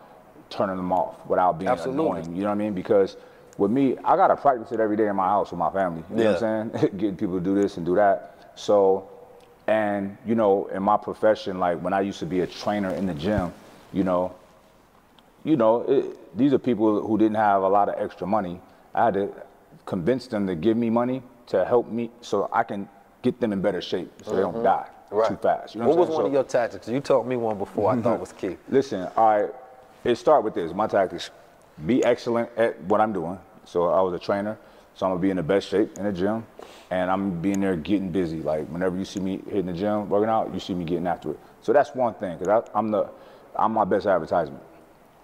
turning them off, without being Absolutely. annoying, you know what I mean? Because with me, I gotta practice it every day in my house with my family, you yeah. know what I'm saying? Getting people to do this and do that. So, and you know, in my profession, like when I used to be a trainer in the gym, you know, you know, it, these are people who didn't have a lot of extra money. I had to convince them to give me money to help me so I can get them in better shape so mm-hmm. they don't die right. too fast. You know what, what was one so, of your tactics? You taught me one before I thought was key. Listen, all right. It start with this, my tactics. Be excellent at what I'm doing. So I was a trainer, so I'm gonna be in the best shape in the gym, and I'm being there getting busy. Like whenever you see me hitting the gym, working out, you see me getting after it. So that's one thing, because I'm the, I'm my best advertisement.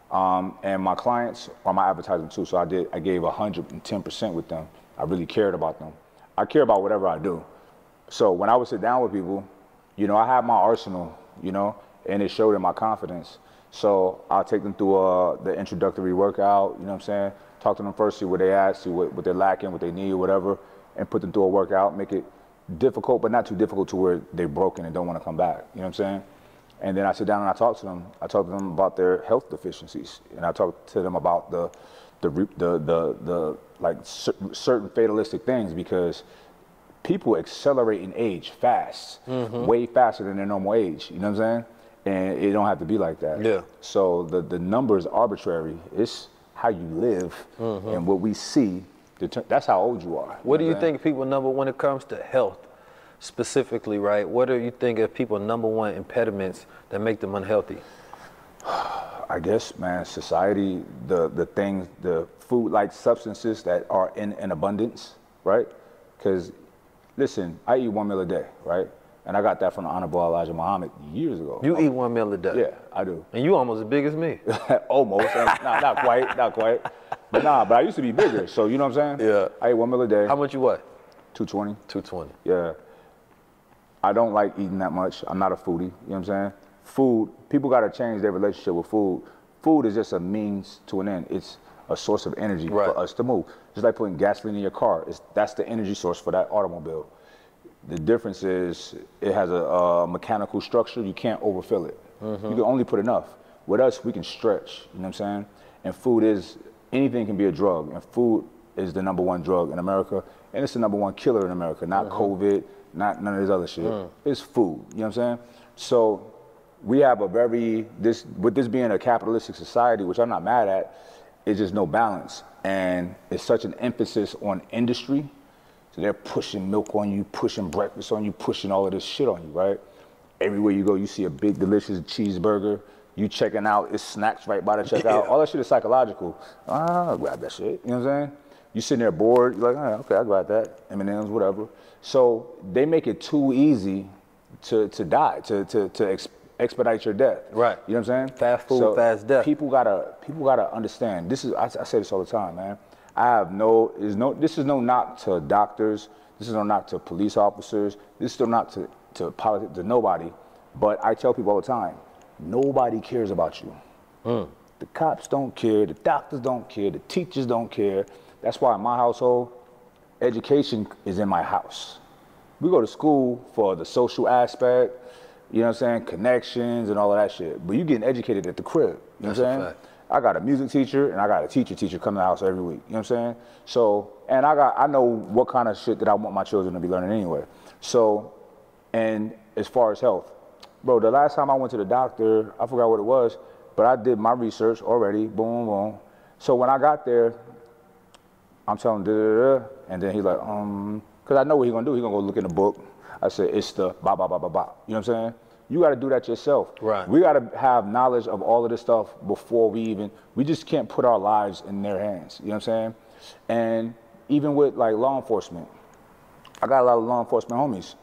Um, and my clients are my advertisement too, so I did, I gave one hundred ten percent with them. I really cared about them. I care about whatever I do. So when I would sit down with people, you know, I have my arsenal, you know, and it showed in my confidence. So I'll take them through uh, the introductory workout, you know what I'm saying? Talk to them first, see what they ask, see what, what they're lacking, what they need, whatever, and put them through a workout, make it difficult, but not too difficult to where they're broken and don't want to come back. You know what I'm saying? And then I sit down and I talk to them. I talk to them about their health deficiencies, and I talk to them about the, the, the, the, the like certain fatalistic things, because people accelerate in age fast, mm-hmm. way faster than their normal age. You know what I'm saying? And it don't have to be like that. Yeah. So the the number is arbitrary. It's how you live mm-hmm. and what we see. That's how old you are. What do you think people number when it comes to health specifically, right? What do you think of people number one impediments that make them unhealthy? I guess, man, society, the the things, the food-like substances that are in, in abundance, right? Because, listen, I eat one meal a day, right? And I got that from the Honorable Elijah Muhammad years ago. You eat one meal a day? Yeah, I do. And you almost as big as me. Almost. Nah, not quite, not quite. But nah, but I used to be bigger, so you know what I'm saying? Yeah. I ate one meal a day. How much you weigh? two twenty. two twenty. Yeah. I don't like eating that much. I'm not a foodie, you know what I'm saying? Food, people got to change their relationship with food. Food is just a means to an end. It's a source of energy right. for us to move. Just like putting gasoline in your car. It's, that's the energy source for that automobile. The difference is it has a, a mechanical structure. You can't overfill it. Mm-hmm. You can only put enough. With us, we can stretch, you know what I'm saying? And food is, anything can be a drug, and food is the number one drug in America, and it's the number one killer in America, not mm-hmm. COVID, not none of this other shit. Mm. It's food, you know what I'm saying? So we have a very, this with this being a capitalistic society, which I'm not mad at, it's just no balance. And it's such an emphasis on industry, so they're pushing milk on you, pushing breakfast on you, pushing all of this shit on you, right? Everywhere you go, you see a big, delicious cheeseburger. You checking out, it's snacks right by the checkout. Yeah. All that shit is psychological. Ah, I'll grab that shit, you know what I'm saying? You sitting there bored, you're like, all right, okay, I'll grab that, M and M's, whatever. So they make it too easy to, to die, to, to, to ex expedite your death. Right. You know what I'm saying? Fast food, so fast death. People gotta, people gotta understand, this is, I, I say this all the time, man. I have no, is no, this is no knock to doctors, this is no knock to police officers, this is no knock to, to politics, to nobody, but I tell people all the time, nobody cares about you. Mm. The cops don't care, the doctors don't care, the teachers don't care. That's why in my household, education is in my house. We go to school for the social aspect, you know what I'm saying, connections and all of that shit, but you getting educated at the crib, you know what I'm saying? I got a music teacher and I got a teacher teacher come to the house every week, you know what I'm saying? So, and I got, I know what kind of shit that I want my children to be learning anyway. So, and as far as health, bro, the last time I went to the doctor, I forgot what it was, but I did my research already, boom, boom. So when I got there, I'm telling him, da, da, da, and then he's like, um, because I know what he's going to do. He's going to go look in the book. I said, it's the ba, ba, ba, ba, ba. You know what I'm saying? You got to do that yourself. Right. We got to have knowledge of all of this stuff before we even, we just can't put our lives in their hands. You know what I'm saying? And even with like law enforcement, I got a lot of law enforcement homies.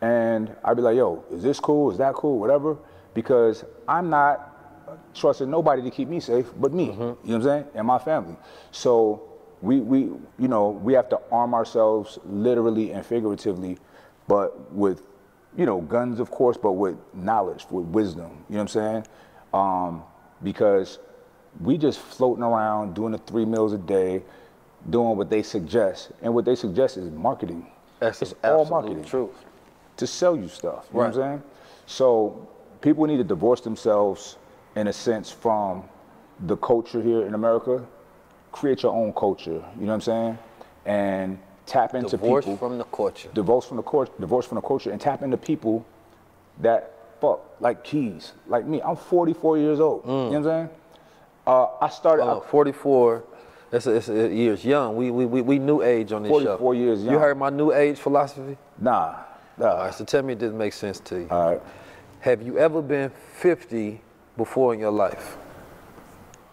And I'd be like, yo, is this cool? Is that cool? Whatever. Because I'm not trusting nobody to keep me safe but me. Mm-hmm. You know what I'm saying? And my family. So we, we, you know, we have to arm ourselves literally and figuratively, but with, you know, guns, of course, but with knowledge, with wisdom. You know what I'm saying? Um, because we just floating around doing the three meals a day, doing what they suggest. And what they suggest is marketing. That's it's all marketing. True. To sell you stuff, you right. know what I'm saying? So people need to divorce themselves, in a sense, from the culture here in America. Create your own culture, you know what I'm saying? And tap into divorce people. Divorce from the culture. Divorce from the culture. Divorce from the culture, and tap into people that fuck like Keys, like me. I'm forty-four years old. Mm. You know what I'm saying? Uh, I started. Uh, I, forty-four. It's, a, it's a years young. We we we we new age on this forty-four show. forty-four years young. You heard my new age philosophy? Nah. Uh, All right, so tell me it didn't make sense to you. All right. Have you ever been fifty before in your life?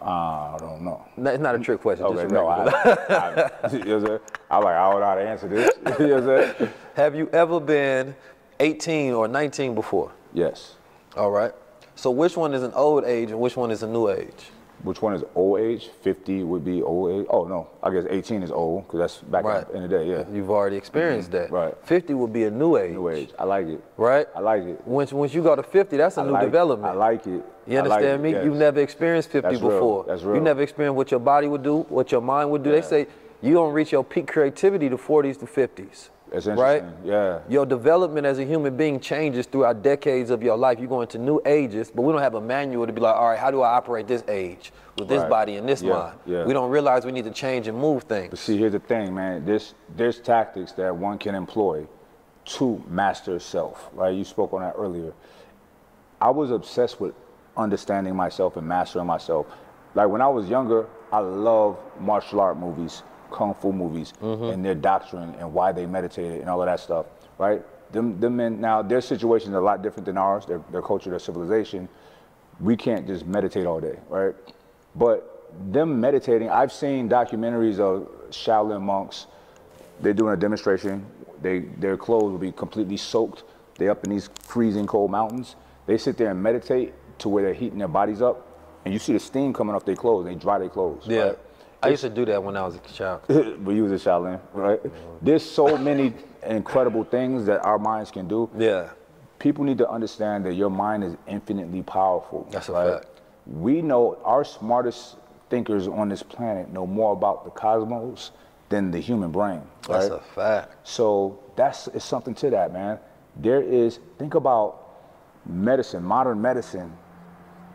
Uh, I don't know. No, it's not a trick question. Okay, just no, I, I, I, you know I'm like, I don't know how to answer this. You know what I'm saying? Have you ever been eighteen or nineteen before? Yes. All right. So which one is an old age and which one is a new age? Which one is old age? fifty would be old age. Oh, no. I guess eighteen is old, because that's back right. in the day, yeah. You've already experienced mm-hmm. that. Right. fifty would be a new age. New age. I like it. Right? I like it. Once, once you go to fifty, that's a I new like, development. I like it. You understand like me? Yes. You've never experienced fifty that's before. Real. That's real. You never experienced what your body would do, what your mind would do. Yeah. They say you don't reach your peak creativity to forties to fifties. That's interesting. Right? Yeah. Your development as a human being changes throughout decades of your life. You go into new ages, but we don't have a manual to be like, all right, how do I operate this age with this right. body and this yeah. mind? Yeah. We don't realize we need to change and move things. But see, here's the thing, man. There's, there's tactics that one can employ to master self, right? You spoke on that earlier. I was obsessed with understanding myself and mastering myself. Like when I was younger, I loved martial art movies, kung fu movies, mm-hmm. and their doctrine and why they meditated and all of that stuff, right? Them, them men, now their situation is a lot different than ours, their, their culture, their civilization. We can't just meditate all day, right? But them meditating, I've seen documentaries of Shaolin monks. They're doing a demonstration. They, their clothes will be completely soaked. They're up in these freezing cold mountains. They sit there and meditate to where they're heating their bodies up, and you see the steam coming off their clothes. They dry their clothes. Yeah. Right? I used to do that when I was a child. But you was a Shaolin, right? Mm-hmm. There's so many incredible things that our minds can do. Yeah. People need to understand that your mind is infinitely powerful. That's right? a fact. We know our smartest thinkers on this planet know more about the cosmos than the human brain. Right? That's a fact. So that's it's something to that, man. There is, think about medicine, modern medicine.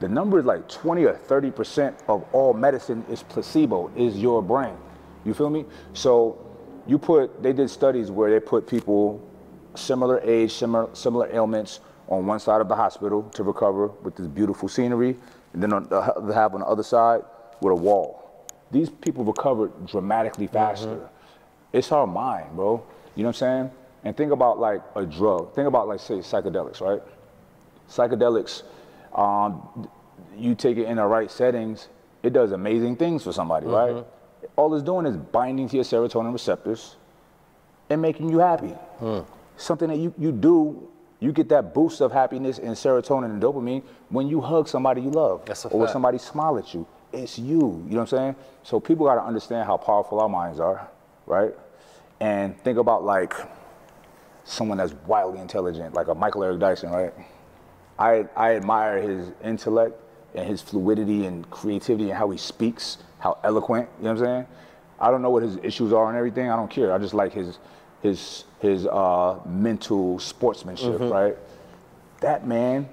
The number is like twenty or thirty percent of all medicine is placebo, is your brain. You feel me? So you put, they did studies where they put people similar age, similar, similar ailments on one side of the hospital to recover with this beautiful scenery, and then on the, they have on the other side with a wall. These people recovered dramatically faster. Mm-hmm. It's our mind, bro. You know what I'm saying? And think about like a drug. Think about like, say, psychedelics, right? Psychedelics. Um, you take it in the right settings, it does amazing things for somebody, mm-hmm. right? All it's doing is binding to your serotonin receptors and making you happy. Mm. Something that you, you do, you get that boost of happiness and serotonin and dopamine when you hug somebody you love. That's a fact. Or when somebody smile at you. It's you, you know what I'm saying? So people gotta understand how powerful our minds are, right? And think about like someone that's wildly intelligent, like a Michael Eric Dyson, right? I, I admire his intellect and his fluidity and creativity and how he speaks, how eloquent, you know what I'm saying? I don't know what his issues are and everything, I don't care. I just like his, his, his uh, mental sportsmanship, mm-hmm. right? That man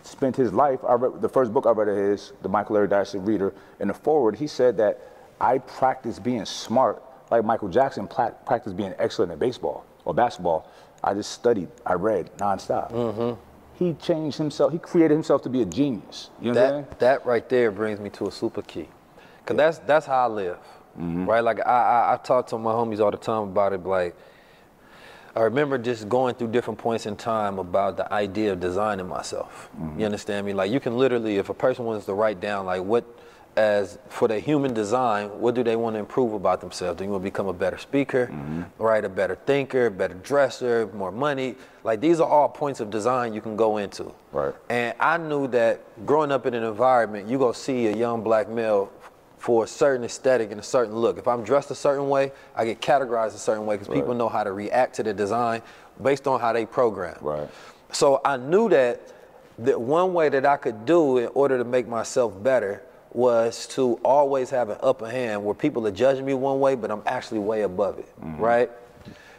spent his life, I read, the first book I read of his, the Michael Eric Dyson Reader, in the foreword, he said that I practice being smart, like Michael Jackson practiced being excellent at baseball or basketball. I just studied, I read nonstop. Mm-hmm. He changed himself, he created himself to be a genius. You know that, what I'm saying? That right there brings me to a super key. Cause yeah. that's, that's how I live, mm-hmm. right? Like I, I, I talk to my homies all the time about it, like, I remember just going through different points in time about the idea of designing myself. Mm-hmm. You understand me? Like you can literally, if a person wants to write down like what, as for their human design, what do they want to improve about themselves? Do you want to become a better speaker, mm-hmm. right? A better thinker, better dresser, more money. Like these are all points of design you can go into. Right. And I knew that growing up in an environment, you're going to see a young black male for a certain aesthetic and a certain look. If I'm dressed a certain way, I get categorized a certain way because right. people know how to react to the design based on how they program. Right. So I knew that, that one way that I could do in order to make myself better was to always have an upper hand where people are judging me one way, but I'm actually way above it, mm-hmm. right?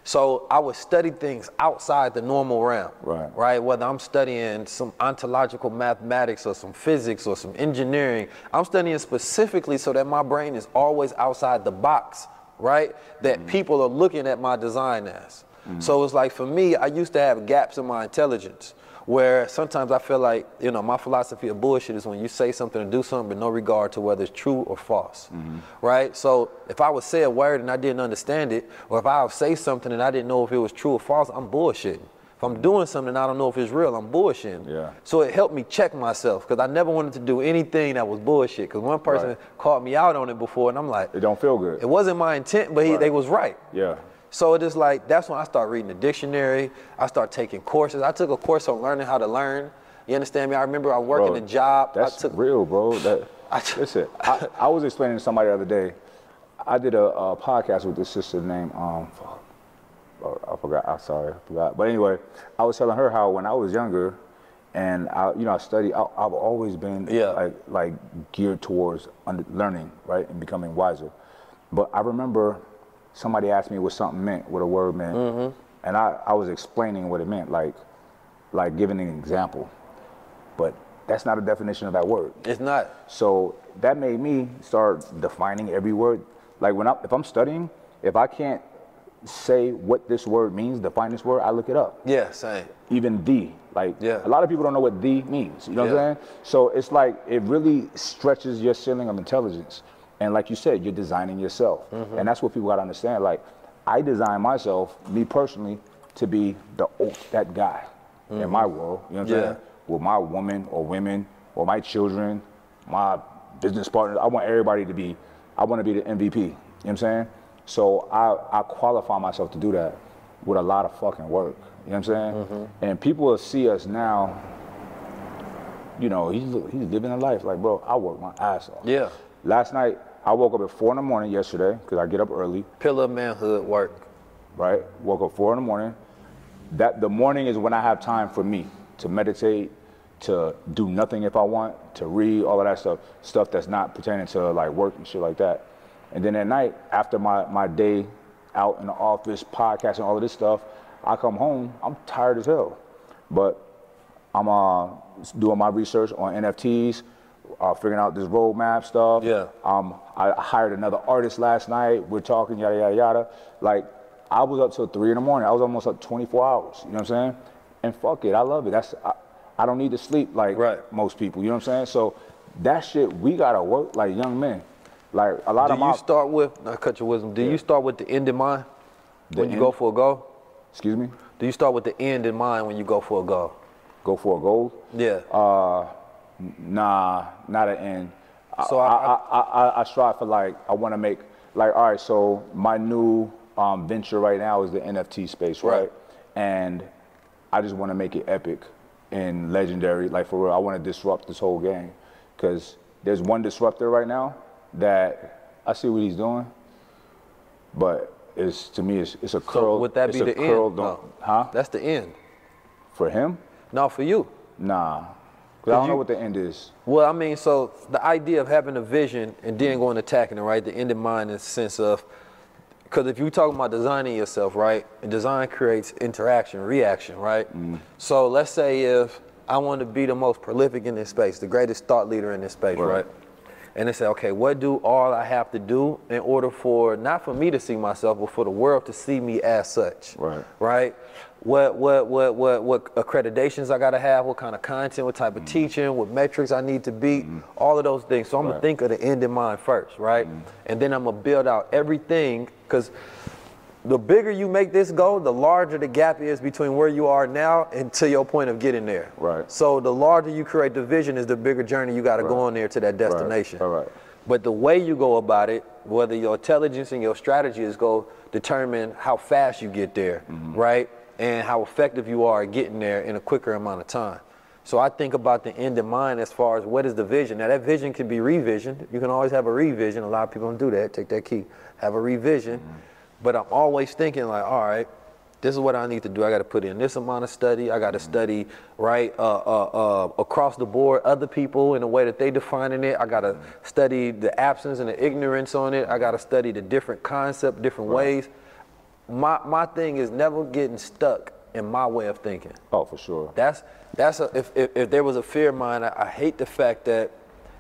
So I would study things outside the normal realm, right. right? Whether I'm studying some ontological mathematics or some physics or some engineering, I'm studying specifically so that my brain is always outside the box, right? That mm-hmm. people are looking at my design as. Mm-hmm. So it's like for me, I used to have gaps in my intelligence. Where sometimes I feel like, you know, my philosophy of bullshit is when you say something or do something with no regard to whether it's true or false, mm-hmm. right? So if I would say a word and I didn't understand it, or if I would say something and I didn't know if it was true or false, I'm bullshitting. If I'm doing something and I don't know if it's real, I'm bullshitting. Yeah. So it helped me check myself because I never wanted to do anything that was bullshit because one person right. called me out on it before and I'm like, it don't feel good. It wasn't my intent, but he, right. they was right. Yeah. So it is like, that's when I start reading the dictionary. I start taking courses. I took a course on learning how to learn. You understand me? I remember I working a job. That's I took, real, bro. That, I t- listen, I, I was explaining to somebody the other day. I did a, a podcast with this sister named, um, oh, I forgot, I'm sorry, I forgot. But anyway, I was telling her how when I was younger and I, you know, I studied, I, I've always been yeah. like, like geared towards under, learning, right? And becoming wiser. But I remember somebody asked me what something meant, what a word meant. Mm-hmm. And I, I was explaining what it meant, like like giving an example. But that's not a definition of that word. It's not. So that made me start defining every word. Like when I, if I'm studying, if I can't say what this word means, define this word, I look it up. Yeah, same. Even the, like yeah. a lot of people don't know what the means, you know yeah. what I'm saying? So it's like, it really stretches your ceiling of intelligence. And like you said, you're designing yourself. Mm-hmm. And that's what people gotta understand. Like, I design myself, me personally, to be the that guy mm-hmm. in my world, you know what I'm yeah. saying? With my woman or women or my children, my business partners, I want everybody to be, I wanna be the M V P, you know what I'm saying? So I, I qualify myself to do that with a lot of fucking work, you know what I'm saying? Mm-hmm. And people will see us now, you know, he's, he's living a life, like, bro, I work my ass off. Yeah. Last night, I woke up at four in the morning yesterday, because I get up early. Pillar of manhood work. Right, woke up four in the morning. That the morning is when I have time for me to meditate, to do nothing if I want, to read, all of that stuff, stuff that's not pertaining to like work and shit like that. And then at night, after my, my day out in the office, podcasting, all of this stuff, I come home, I'm tired as hell. But I'm uh, doing my research on N F Ts, Uh, figuring out this roadmap stuff. Yeah. Um, I hired another artist last night. We're talking, yada, yada, yada. Like, I was up till three in the morning. I was almost up twenty-four hours, you know what I'm saying? And fuck it, I love it. That's I, I don't need to sleep like right. most people, you know what I'm saying? So that shit, we gotta work like young men. Like, a lot do of my- Do you start with, not cut your wisdom, do yeah. you start with the end in mind when the you end? go for a goal? Excuse me? Do you start with the end in mind when you go for a goal? Go for a goal? Yeah. Uh, Nah, not an end. So I I, I, I I strive for like, I want to make, like, all right, so my new um, venture right now is the N F T space, right? right. And I just want to make it epic and legendary, like for real. I want to disrupt this whole game because there's one disruptor right now that I see what he's doing, but it's to me, it's, it's a curl. So would that be the end? No. Huh? That's the end. For him? No, for you. Nah. Because I don't you, know what the end is. Well, I mean, so the idea of having a vision and then going attacking it, right? The end in mind in the sense of, because if you're talking about designing yourself, right? And design creates interaction, reaction, right? Mm. So let's say if I want to be the most prolific in this space, the greatest thought leader in this space, right? right? And they say, okay, what do all I have to do in order for, not for me to see myself, but for the world to see me as such, right? Right? What what what what what accreditations I gotta have? What kind of content? What type of mm. teaching? What metrics I need to beat? Mm. All of those things. So I'm right. gonna think of the end in mind first, right? Mm. And then I'm gonna build out everything because the bigger you make this goal, the larger the gap is between where you are now and to your point of getting there. Right. So the larger you create the vision, is the bigger journey you gotta right. go on there to that destination. Right. All right. But the way you go about it, whether your intelligence and your strategy is go determine how fast you get there, mm. right? And how effective you are at getting there in a quicker amount of time. So I think about the end in mind as far as what is the vision. Now that vision can be revisioned. You can always have a revision. A lot of people don't do that, take that key, have a revision. Mm-hmm. But I'm always thinking like, all right, this is what I need to do. I gotta put in this amount of study. I gotta mm-hmm. study, right, uh, uh, uh, across the board, other people in the way that they defining it. I gotta mm-hmm. study the absence and the ignorance on it. I gotta study the different concept, different right. ways. My my thing is never getting stuck in my way of thinking. Oh, for sure. That's that's a, if, if if there was a fear of mine, I, I hate the fact that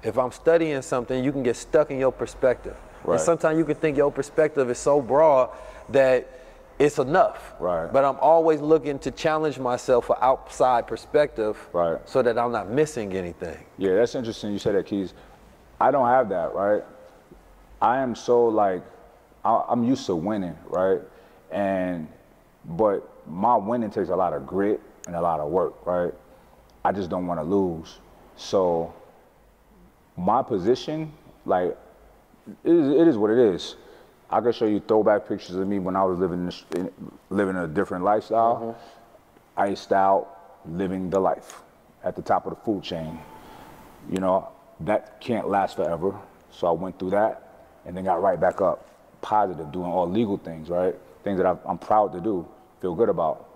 if I'm studying something, you can get stuck in your perspective. Right. And sometimes you can think your perspective is so broad that it's enough. Right. But I'm always looking to challenge myself for outside perspective. Right. So that I'm not missing anything. Yeah, that's interesting. You said that, Keys. I don't have that, right? I am so like, I, I'm used to winning, right? And, but my winning takes a lot of grit and a lot of work, right? I just don't want to lose. So my position, like, it is, it is what it is. I could show you throwback pictures of me when I was living in, living a different lifestyle. Mm-hmm. I styled living the life at the top of the food chain. You know, that can't last forever. So I went through that and then got right back up, positive, doing all legal things, right? Things that I've, I'm proud to do, feel good about,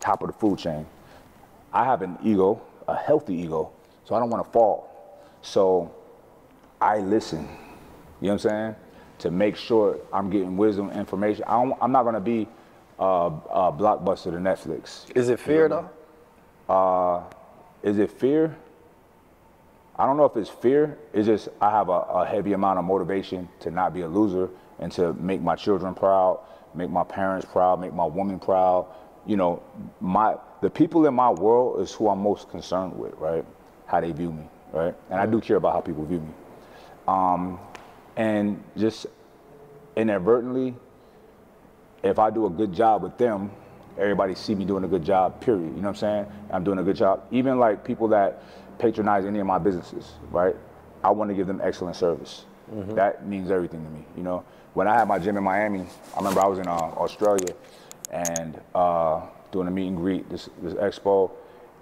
top of the food chain. I have an ego, a healthy ego, so I don't want to fall. So I listen, you know what I'm saying? to make sure I'm getting wisdom, information. I don't, I'm not going to be uh, uh, Blockbuster to Netflix. Is it fear, you know? though? Uh, is it fear? I don't know if it's fear. It's just I have a, a heavy amount of motivation to not be a loser and to make my children proud, make my parents proud, make my woman proud. You know, my the people in my world is who I'm most concerned with, right? How they view me, right? And I do care about how people view me. Um, and just inadvertently, if I do a good job with them, everybody see me doing a good job, period. You know what I'm saying? I'm doing a good job. Even like people that patronize any of my businesses, right? I want to give them excellent service. Mm-hmm. That means everything to me, you know? When I had my gym in Miami, I remember I was in uh, Australia and uh, doing a meet and greet, this, this expo,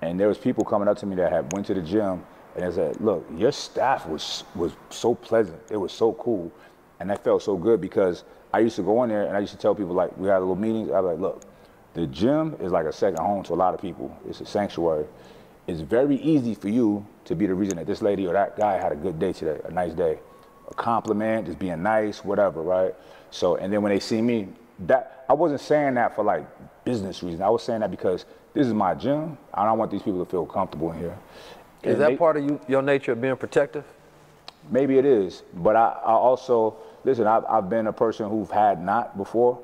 and there was people coming up to me that had went to the gym and they said, look, your staff was, was so pleasant. It was so cool. And that felt so good because I used to go in there and I used to tell people, like, we had a little meetings. I was like, look, the gym is like a second home to a lot of people. It's a sanctuary. It's very easy for you to be the reason that this lady or that guy had a good day today, a nice day, a compliment, just being nice, whatever, right? So, and then when they see me, that I wasn't saying that for like business reasons. I was saying that because this is my gym, and I want these people to feel comfortable in here. Is and that they, part of you, your nature of being protective? Maybe it is, but I, I also, listen, I've, I've been a person who've had not before,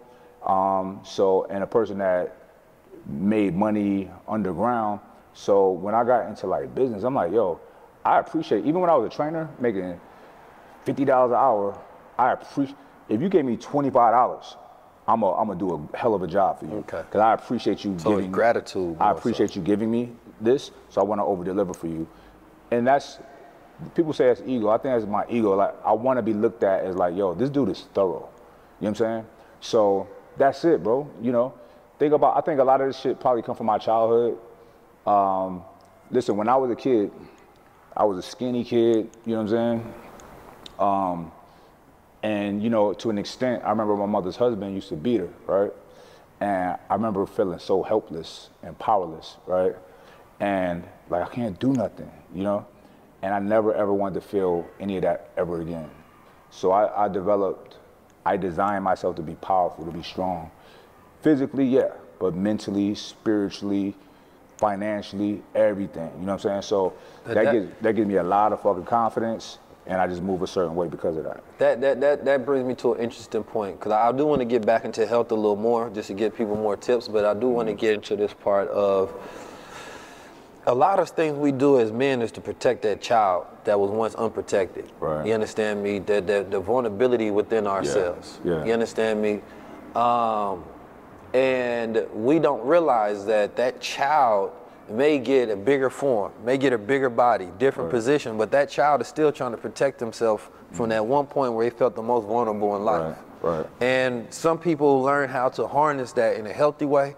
um, so, and a person that made money underground. So when I got into like business, I'm like, yo, I appreciate, even when I was a trainer making fifty dollars an hour, I appreciate, if you gave me twenty-five dollars, I'm a, I'm gonna do a hell of a job for you. Okay. Cause I appreciate you so giving me gratitude. I appreciate so. you giving me this. So I want to over deliver for you. And that's, people say that's ego. I think that's my ego. Like I want to be looked at as like, yo, this dude is thorough. You know what I'm saying? So that's it, bro. You know, think about, I think a lot of this shit probably come from my childhood. Um, listen, when I was a kid, I was a skinny kid, you know what I'm saying? Um, and, you know, to an extent, I remember my mother's husband used to beat her, right? And I remember feeling so helpless and powerless, right? And like, I can't do nothing, you know? And I never ever wanted to feel any of that ever again. So I, I developed, I designed myself to be powerful, to be strong. Physically, yeah, but mentally, spiritually, financially, everything. You know what I'm saying? So that, that gives that gives me a lot of fucking confidence, and I just move a certain way because of that. That that that, that brings me to an interesting point, because I do want to get back into health a little more, just to give people more tips, but I do want to get into this part of a lot of things we do as men is to protect that child that was once unprotected. Right. You understand me? That the, the vulnerability within ourselves. Yeah. Yeah. You understand me? Um, And we don't realize that that child may get a bigger form, may get a bigger body, different right. position, but that child is still trying to protect himself from that one point where he felt the most vulnerable in life. Right, right. And some people learn how to harness that in a healthy way,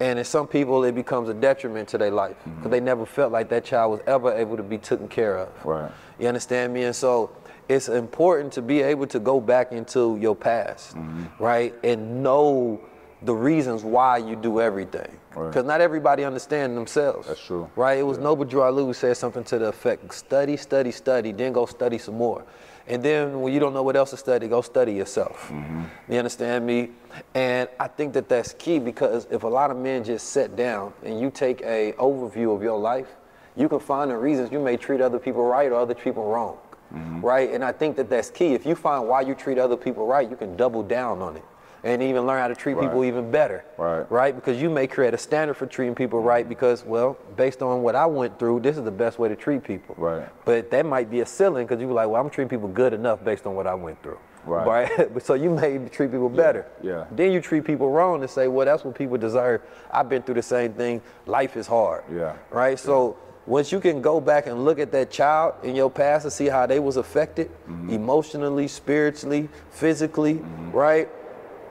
and in some people it becomes a detriment to their life because mm-hmm. they never felt like that child was ever able to be taken care of. Right. You understand me? And so it's important to be able to go back into your past, mm-hmm. right, and know the reasons why you do everything. Because right. not everybody understands themselves. That's true. Right? It was yeah. Noble Drew who said something to the effect, study, study, study, then go study some more. And then when you don't know what else to study, go study yourself. Mm-hmm. You understand me? And I think that that's key, because if a lot of men just sit down and you take a overview of your life, you can find the reasons you may treat other people right or other people wrong. Mm-hmm. Right? And I think that that's key. If you find why you treat other people right, you can double down on it. And even learn how to treat right. people even better, right. right? Because you may create a standard for treating people right because, well, based on what I went through, this is the best way to treat people. Right. But that might be a ceiling because you're like, well, I'm treating people good enough based on what I went through. Right. right? So you may treat people better. Yeah. yeah. Then you treat people wrong and say, well, that's what people deserve. I've been through the same thing. Life is hard. Yeah. Right? Yeah. So once you can go back and look at that child in your past and see how they was affected mm-hmm. emotionally, spiritually, physically, mm-hmm. right?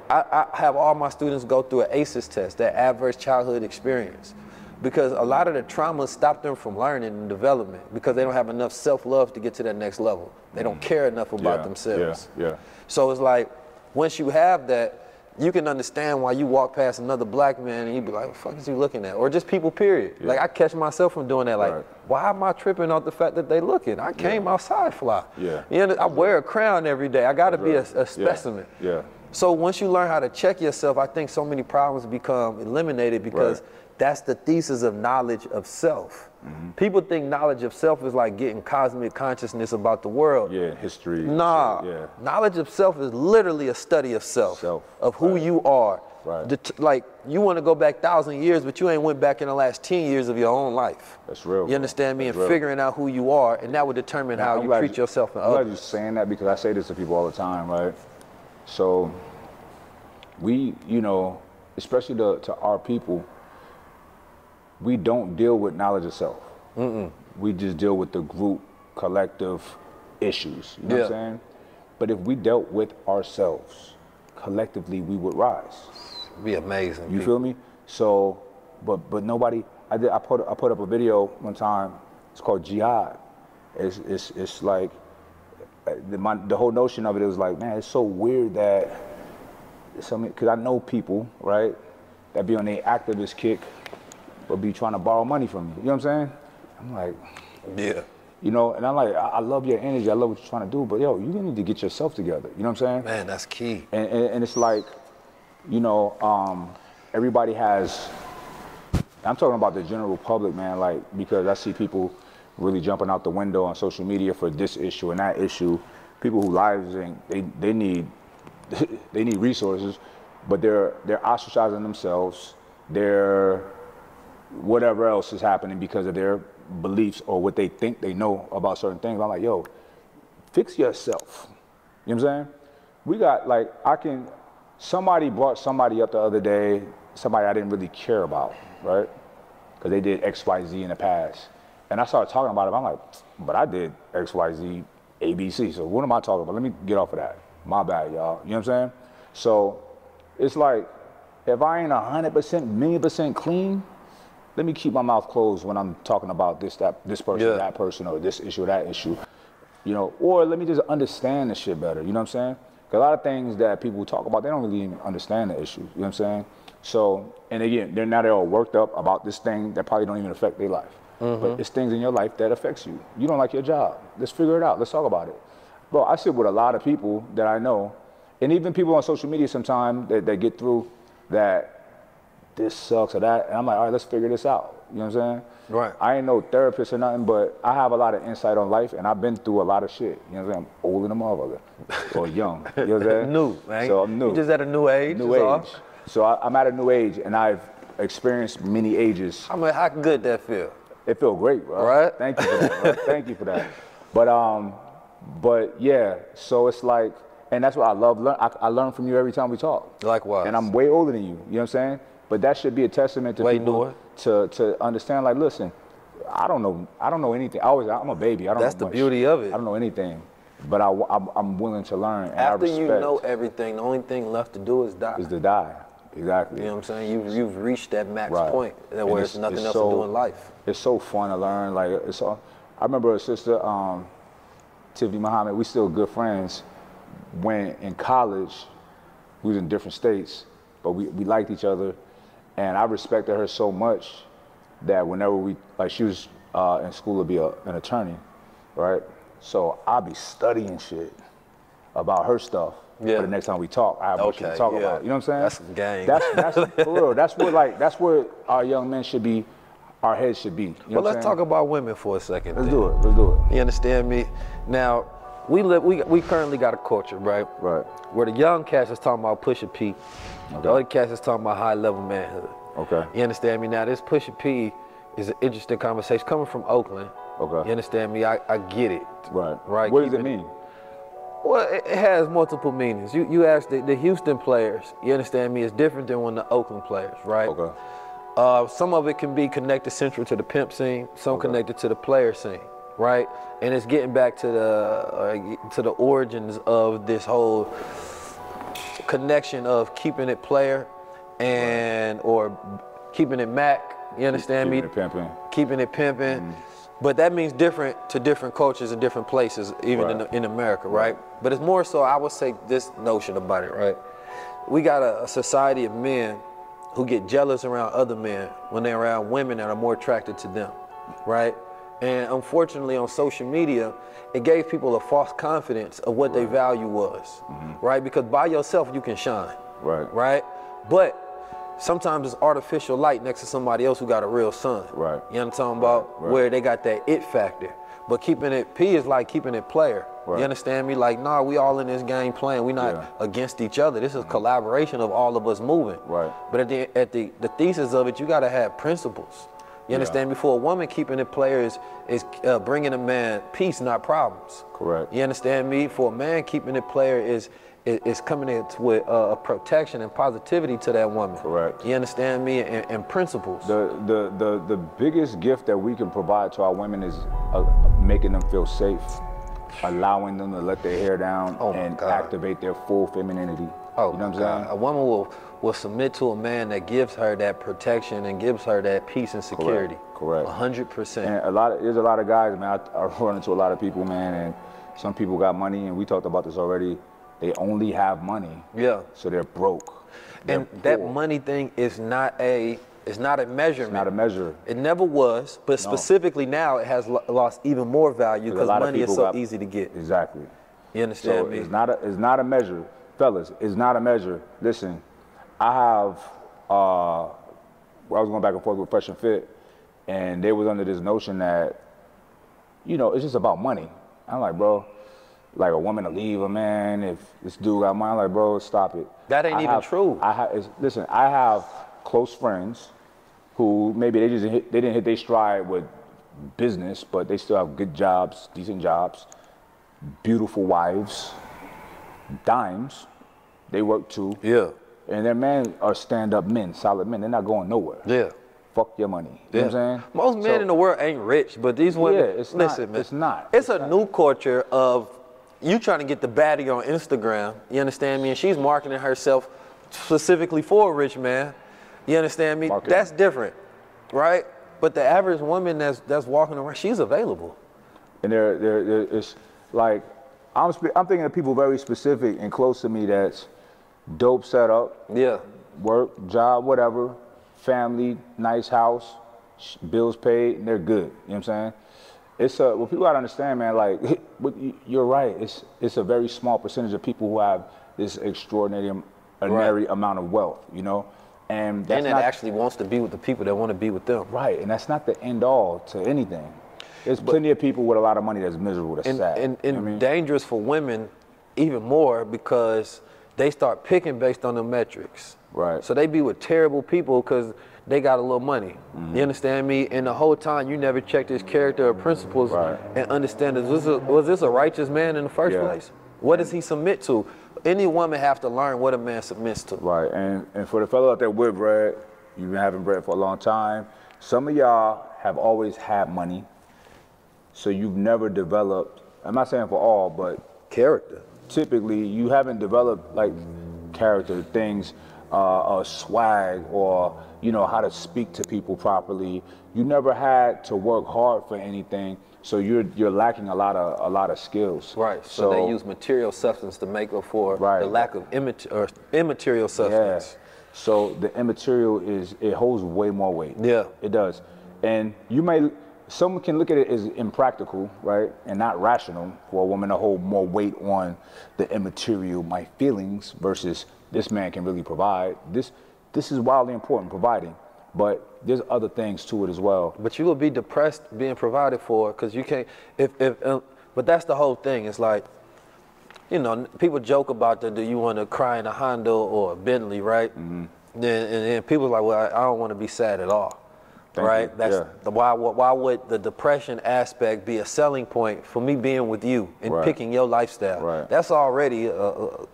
I, I have all my students go through an A C Es test, that adverse childhood experience, because a lot of the traumas stop them from learning and development because they don't have enough self-love to get to that next level. They don't care enough about yeah, themselves. Yeah, yeah. So it's like, once you have that, you can understand why you walk past another black man and you be like, what the fuck is he looking at? Or just people, period. Yeah. Like, I catch myself from doing that. Like, right. why am I tripping off the fact that they looking? I came yeah. outside fly. Yeah. You know, I wear a crown every day. I got to right. be a, a specimen. Yeah. yeah. So once you learn how to check yourself, I think so many problems become eliminated because right. that's the thesis of knowledge of self. Mm-hmm. People think knowledge of self is like getting cosmic consciousness about the world. Yeah, history. Nah, so, yeah. knowledge of self is literally a study of self, self. of who right. you are. Right. The t like, you want to go back thousand years, but you ain't went back in the last ten years of your own life. That's real. You understand me? That's and real. Figuring out who you are, and that will determine now, how I'm you treat you, yourself and I'm others. I'm glad you're saying that because I say this to people all the time, right? So we, you know, especially to, to our people, we don't deal with knowledge of self. Mm-mm. We just deal with the group, collective issues, you know yeah. what I'm saying? But if we dealt with ourselves, collectively, we would rise. It'd be amazing. You people. Feel me? So, but but nobody, I, did, I, put, I put up a video one time, it's called Jihad. It's, it's, it's like, the, my, the whole notion of it is like, man, it's so weird that, because I know people, right, that be on their activist kick, but be trying to borrow money from me. You know what I'm saying? I'm like, yeah. You know, and I'm like, I, I love your energy. I love what you're trying to do, but yo, you need to get yourself together. You know what I'm saying? Man, that's key. And, and, and it's like, you know, um, everybody has, I'm talking about the general public, man, like, because I see people really jumping out the window on social media for this issue and that issue. People whose lives ain't, they, they need, they need resources, but they're, they're ostracizing themselves. They're, whatever else is happening because of their beliefs or what they think they know about certain things. I'm like, yo, fix yourself. You know what I'm saying? We got, like, I can, somebody brought somebody up the other day, somebody I didn't really care about, right? Because they did X, Y, Z in the past. And I started talking about it. I'm like, but I did X, Y, Z, A, B, C. So what am I talking about? Let me get off of that. My bad, y'all. You know what I'm saying? So it's like, if I ain't one hundred percent, million percent clean, let me keep my mouth closed when I'm talking about this, that, this person, yeah. that person, or this issue, that issue, you know, or let me just understand the shit better, you know what I'm saying? Because a lot of things that people talk about, they don't really even understand the issue, you know what I'm saying? So, and again, they're now they're all worked up about this thing that probably don't even affect their life. Mm-hmm. But it's things in your life that affects you. You don't like your job. Let's figure it out. Let's talk about it. Bro, I sit with a lot of people that I know, and even people on social media sometimes that, that get through that, this sucks or that, and I'm like, all right, let's figure this out. You know what I'm saying? Right. I ain't no therapist or nothing, but I have a lot of insight on life, and I've been through a lot of shit. You know what I'm saying? I'm old in the motherfucker, or young. You know what I'm saying? New, man. So I'm new. You just at a new age. New age. All. So I, I'm at a new age, and I've experienced many ages. I mean, how good that feel? It feel great, bro. Right? Thank you for that, bro. Thank you for that. But um, but yeah. So it's like, and that's what I love. Learn. I, I learn from you every time we talk. Likewise. And I'm way older than you. You know what I'm saying? But that should be a testament to Wait, people to, to understand, like, listen, I don't know, I don't know anything. I was, I'm a baby. I don't That's know the much. beauty of it. I don't know anything, but I, I'm, I'm willing to learn. And After I respect, you know everything, the only thing left to do is die. Is to die, exactly. You know what I'm saying? You've, you've reached that max right. point where and it's, there's nothing it's else so, to do in life. It's so fun to learn. Like, it's all, I remember a sister, um, Tiffany Muhammad, we still good friends. When in college, we was in different states, but we, we liked each other. And I respected her so much that whenever we, like she was uh, in school to be a, an attorney, right? So I'll be studying shit about her stuff. Yeah. For the next time we talk, I have okay, shit to talk yeah. about. You know what I'm saying? That's gang. That's, that's for real. That's where like, that's where our young men should be, our heads should be. You know well, let's saying? talk about women for a second. Let's then. do it, let's do it. You understand me? Now, we live, we, we currently got a culture, right? Right. Where the young cats is talking about Pusha P. Okay. The other cats is talking about high level manhood. Okay. You understand me? Now this Pusha P is an interesting conversation coming from Oakland. Okay. You understand me? I, I get it. Right. Right. What does it mean? Well, it has multiple meanings. You you asked the, the Houston players, you understand me, it's different than when the Oakland players, right? Okay. Uh, some of it can be connected central to the pimp scene, some okay. connected to the player scene, right? And it's getting back to the uh, to the origins of this whole connection of keeping it player and right. or keeping it Mac, you understand keeping me? Keeping it pimping. Keeping it pimping. Mm. But that means different to different cultures and different places, even right. in, in America, right? But it's more so, I would say this notion about it, right? we got a, a society of men who get jealous around other men when they're around women that are more attracted to them, right? And unfortunately, on social media, it gave people a false confidence of what right. their value was, mm-hmm. right? Because by yourself, you can shine, right? Right? But sometimes it's artificial light next to somebody else who got a real sun, right? You know what I'm talking about? Right. Right. Where they got that it factor. But keeping it P is like keeping it player. Right. You understand me? Like, nah, we all in this game playing. We not yeah. against each other. This is mm-hmm. collaboration of all of us moving. Right. But at the at the, the thesis of it, you gotta have principles. You understand? Yeah. Before a woman, keeping it player is, is uh, bringing a man peace, not problems. Correct. You understand me? For a man, keeping it player is is, is coming in with uh, a protection and positivity to that woman. Correct. You understand me? And, and principles. The, the the the biggest gift that we can provide to our women is uh, making them feel safe, allowing them to let their hair down oh and activate their full femininity. Oh, you know what I'm saying? A woman will, will submit to a man that gives her that protection and gives her that peace and security. Correct. one hundred percent. And a lot of, there's a lot of guys, man, I, I run into a lot of people, man, and some people got money, and we talked about this already, they only have money. Yeah. So they're broke. They're and poor. That money thing is not a, it's not a measurement. It's not a measure. It never was, but no. specifically now it has lo lost even more value because money is so got, easy to get. Exactly. You understand so me? It's not, a, it's not a measure. Fellas, it's not a measure. Listen, I have, uh, I was going back and forth with Fresh and Fit, and they was under this notion that, you know, it's just about money. I'm like, bro, like a woman to leave a man, if this dude got money, I'm like, bro, stop it. That ain't I even have, true. I have, listen, I have close friends who maybe they just hit, they didn't hit their stride with business, but they still have good jobs, decent jobs, beautiful wives. Dimes, they work too. Yeah. And their men are stand-up men, solid men. They're not going nowhere. Yeah. Fuck your money. Yeah. You know what I'm saying? Most men so, in the world ain't rich, but these women, yeah, it's listen, not, man. It's not. It's, it's a not. new culture of you trying to get the baddie on Instagram, you understand me? And she's marketing herself specifically for a rich man, you understand me? Marketing. That's different, right? But the average woman that's, that's walking around, she's available. And there, there, there it's like, I'm, I'm thinking of people very specific and close to me that's dope setup, yeah. work, job, whatever, family, nice house, bills paid, and they're good. You know what I'm saying? It's a, well, people gotta understand, man, like, you're right. It's, it's a very small percentage of people who have this extraordinary right. amount of wealth, you know? And, that's and that not, actually wants to be with the people that want to be with them. Right, and that's not the end all to anything. There's plenty of people with a lot of money that's miserable, that's and, sad. And, and you know what I mean? Dangerous for women even more because they start picking based on the metrics. Right. So they be with terrible people because they got a little money. Mm-hmm. You understand me? And the whole time you never checked his character or principles right. and understand, was this, a, was this a righteous man in the first yeah. place? What does he submit to? Any woman have to learn what a man submits to. Right, and, and for the fellow out there with bread, you've been having bread for a long time. Some of y'all have always had money. So you've never developed, I'm not saying for all, but character. Typically, you haven't developed like character, things, uh, uh, swag, or you know how to speak to people properly. You never had to work hard for anything, so you're you're lacking a lot of a lot of skills. Right. So, so they use material substance to make up for right. the lack of immat or immaterial substance. Yeah. So the immaterial is it holds way more weight. Yeah, it does, and you may. Someone can look at it as impractical, right, and not rational for a woman to hold more weight on the immaterial, my feelings, versus this man can really provide. This this is wildly important, providing, but there's other things to it as well. But you will be depressed being provided for because you can't, if, if, uh, but that's the whole thing. It's like, you know, people joke about the, do you want to cry in a Honda or a Bentley, right? Mm-hmm. and, and, and people are like, well, I, I don't want to be sad at all. Thank right. You. That's yeah. the, why. Why would the depression aspect be a selling point for me being with you and right. picking your lifestyle? Right. That's already a,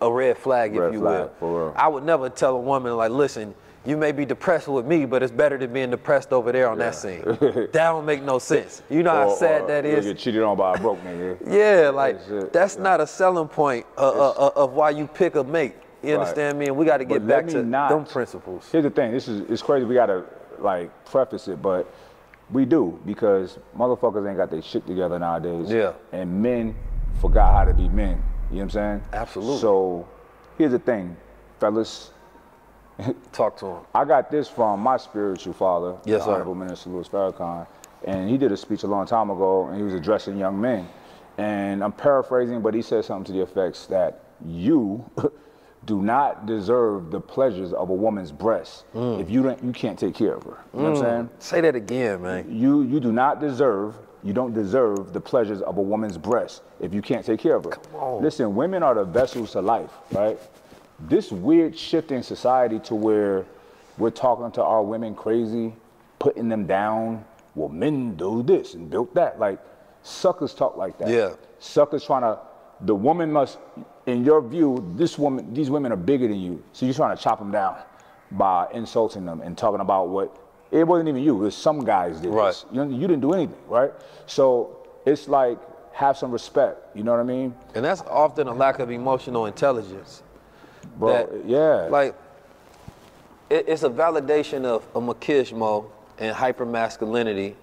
a red flag, red if you flag, will. For real. I would never tell a woman like, "Listen, you may be depressed with me, but it's better than being depressed over there on yeah. that scene." That don't make no sense. You know or, how sad or, that is. You get cheated on by a broke nigga. Yeah, like that's, that's yeah. not a selling point uh, uh, uh, of why you pick a mate. You right. understand me? And we got to get back to not, them principles. Here's the thing. This is it's crazy. We got to. Like preface it, but we do because motherfuckers ain't got their shit together nowadays. Yeah. And men forgot how to be men. You know what I'm saying? Absolutely. So here's the thing, fellas. Talk to him. I got this from my spiritual father, yes, the Honorable Minister Louis Farrakhan, and he did a speech a long time ago, and he was addressing young men. And I'm paraphrasing, but he said something to the effects that you do not deserve the pleasures of a woman's breast mm. if you don't, you can't take care of her. You mm. know what I'm saying? Say that again, man. You you do not deserve, you don't deserve the pleasures of a woman's breast if you can't take care of her. Come on. Listen, women are the vessels to life, right? This weird shift in society to where we're talking to our women crazy, putting them down. Well, men do this and built that. Like, suckers talk like that. Yeah. Suckers trying to, the woman must, in your view, this woman, these women are bigger than you. So you're trying to chop them down by insulting them and talking about what, it wasn't even you, it was some guys did right. this. You, you didn't do anything, right? So it's like, have some respect, you know what I mean? And that's often a lack of emotional intelligence. Bro, that, yeah. Like, it, it's a validation of a machismo and hypermasculinity,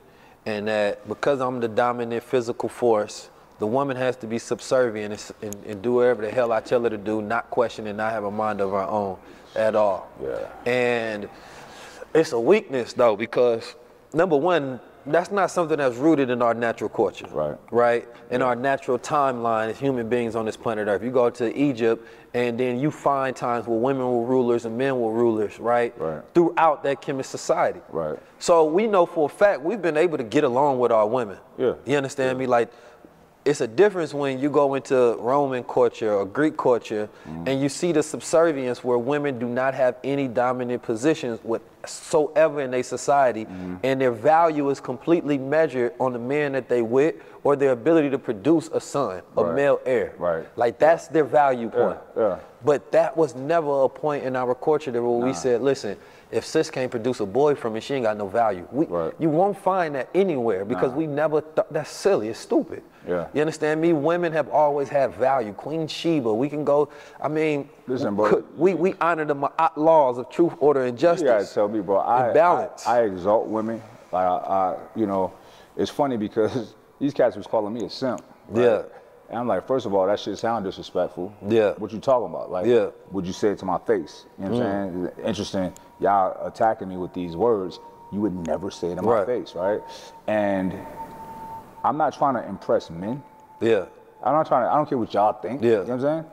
and that because I'm the dominant physical force, the woman has to be subservient and, and, and do whatever the hell I tell her to do, not question and not have a mind of her own at all. Yeah. And it's a weakness, though, because, number one, that's not something that's rooted in our natural culture, right? Right, in our natural timeline as human beings on this planet Earth. You go to Egypt, and then you find times where women were rulers and men were rulers, right? Right. Throughout that Kemet society, right? So we know for a fact we've been able to get along with our women. Yeah, you understand yeah. me? Like, it's a difference when you go into Roman culture or Greek culture, mm-hmm. and you see the subservience where women do not have any dominant positions whatsoever in their society, mm-hmm. and their value is completely measured on the man that they with or their ability to produce a son, a right. male heir. Right. Like, that's their value point. Yeah. Yeah. But that was never a point in our culture where nah. we said, listen, if sis can't produce a boy from it, she ain't got no value. We, right. You won't find that anywhere because nah. we never thought, that's silly, it's stupid. Yeah. You understand me? Women have always had value. Queen Sheba, we can go, I mean, listen, bro, we, we honor the laws of truth, order, and justice. You gotta tell me, bro, I, balance. I, I exalt women. Like, I, I, you know, it's funny because these cats was calling me a simp. Right? Yeah. And I'm like, first of all, that shit sound disrespectful. Yeah. What you talking about? Like, yeah. would you say it to my face? You know what I'm mm. saying? Interesting. Y'all attacking me with these words. You would never say it in right. my face, right? And I'm not trying to impress men. Yeah. I'm not trying to, I don't care what y'all think. Yeah. You know what I'm saying?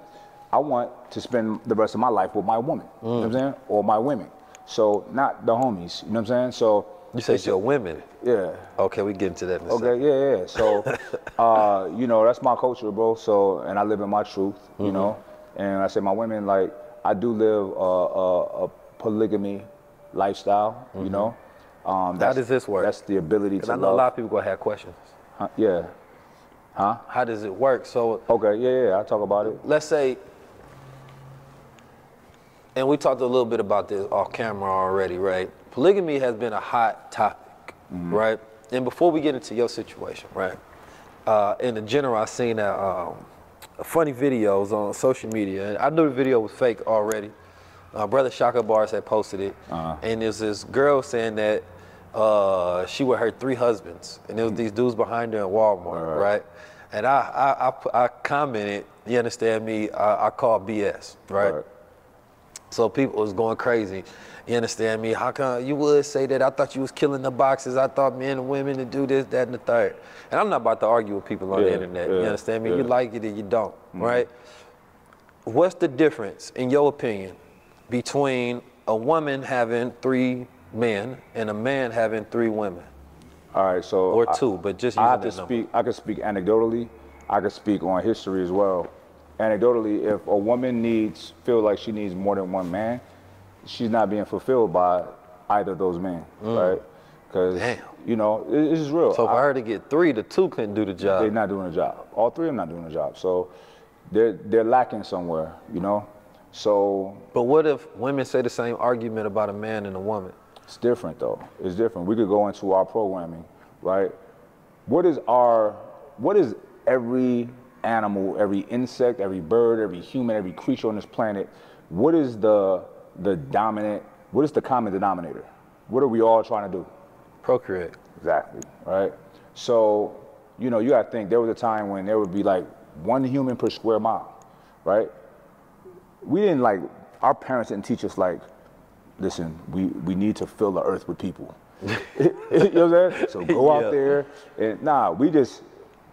I want to spend the rest of my life with my woman. Mm. You know what I'm saying? Or my women. So, not the homies. You know what I'm saying? So. You say your women. Yeah. Okay, we get into that in a second. Okay, yeah, yeah. So, uh, you know, that's my culture, bro. So, and I live in my truth, mm-hmm. you know. And I say my women, like, I do live a, a, a polygamy lifestyle, mm-hmm. you know. Um, How does this work? That's the ability to I know love. A lot of people gonna have questions. Huh? Yeah. Huh? How does it work? So. Okay, yeah, yeah, I'll talk about it. Let's say, and we talked a little bit about this off camera already, right? Polygamy has been a hot topic, mm-hmm. right? And before we get into your situation, right? Uh, in the general, I seen uh, um, funny videos on social media, and I knew the video was fake already. Uh, Brother Shaka Bars had posted it, uh-huh. and there's this girl saying that uh, she with her three husbands, and there was mm-hmm. these dudes behind her in Walmart, right? right? And I, I, I, I commented, you understand me? I, I called B S, right? right? So people was going crazy. You understand me? How come you would say that? I thought you was killing the boxes. I thought men and women to do this, that, and the third. And I'm not about to argue with people on yeah, the internet. Yeah, you understand me? Yeah. You like it or you don't, mm-hmm. right? What's the difference, in your opinion, between a woman having three men and a man having three women? All right, so or two, I, but just using I have to speak. I can speak anecdotally. I can speak on history as well. Anecdotally, if a woman needs, feel like she needs more than one man, she's not being fulfilled by either of those men, mm. right? Because, you know, it, it's real. So if I, I heard to get three, the two couldn't do the job. They're not doing the job. All three of them not doing the job. So they're, they're lacking somewhere, you know? So. But what if women say the same argument about a man and a woman? It's different, though. It's different. We could go into our programming, right? What is our, what is every animal, every insect, every bird, every human, every creature on this planet, what is the the dominant, what is the common denominator? What are we all trying to do? Procreate. Exactly, right? So, you know, you gotta think, there was a time when there would be like one human per square mile, right? We didn't like our parents didn't teach us like, listen, we, we need to fill the earth with people. You know what I'm saying? So go out yeah. there and nah, we just,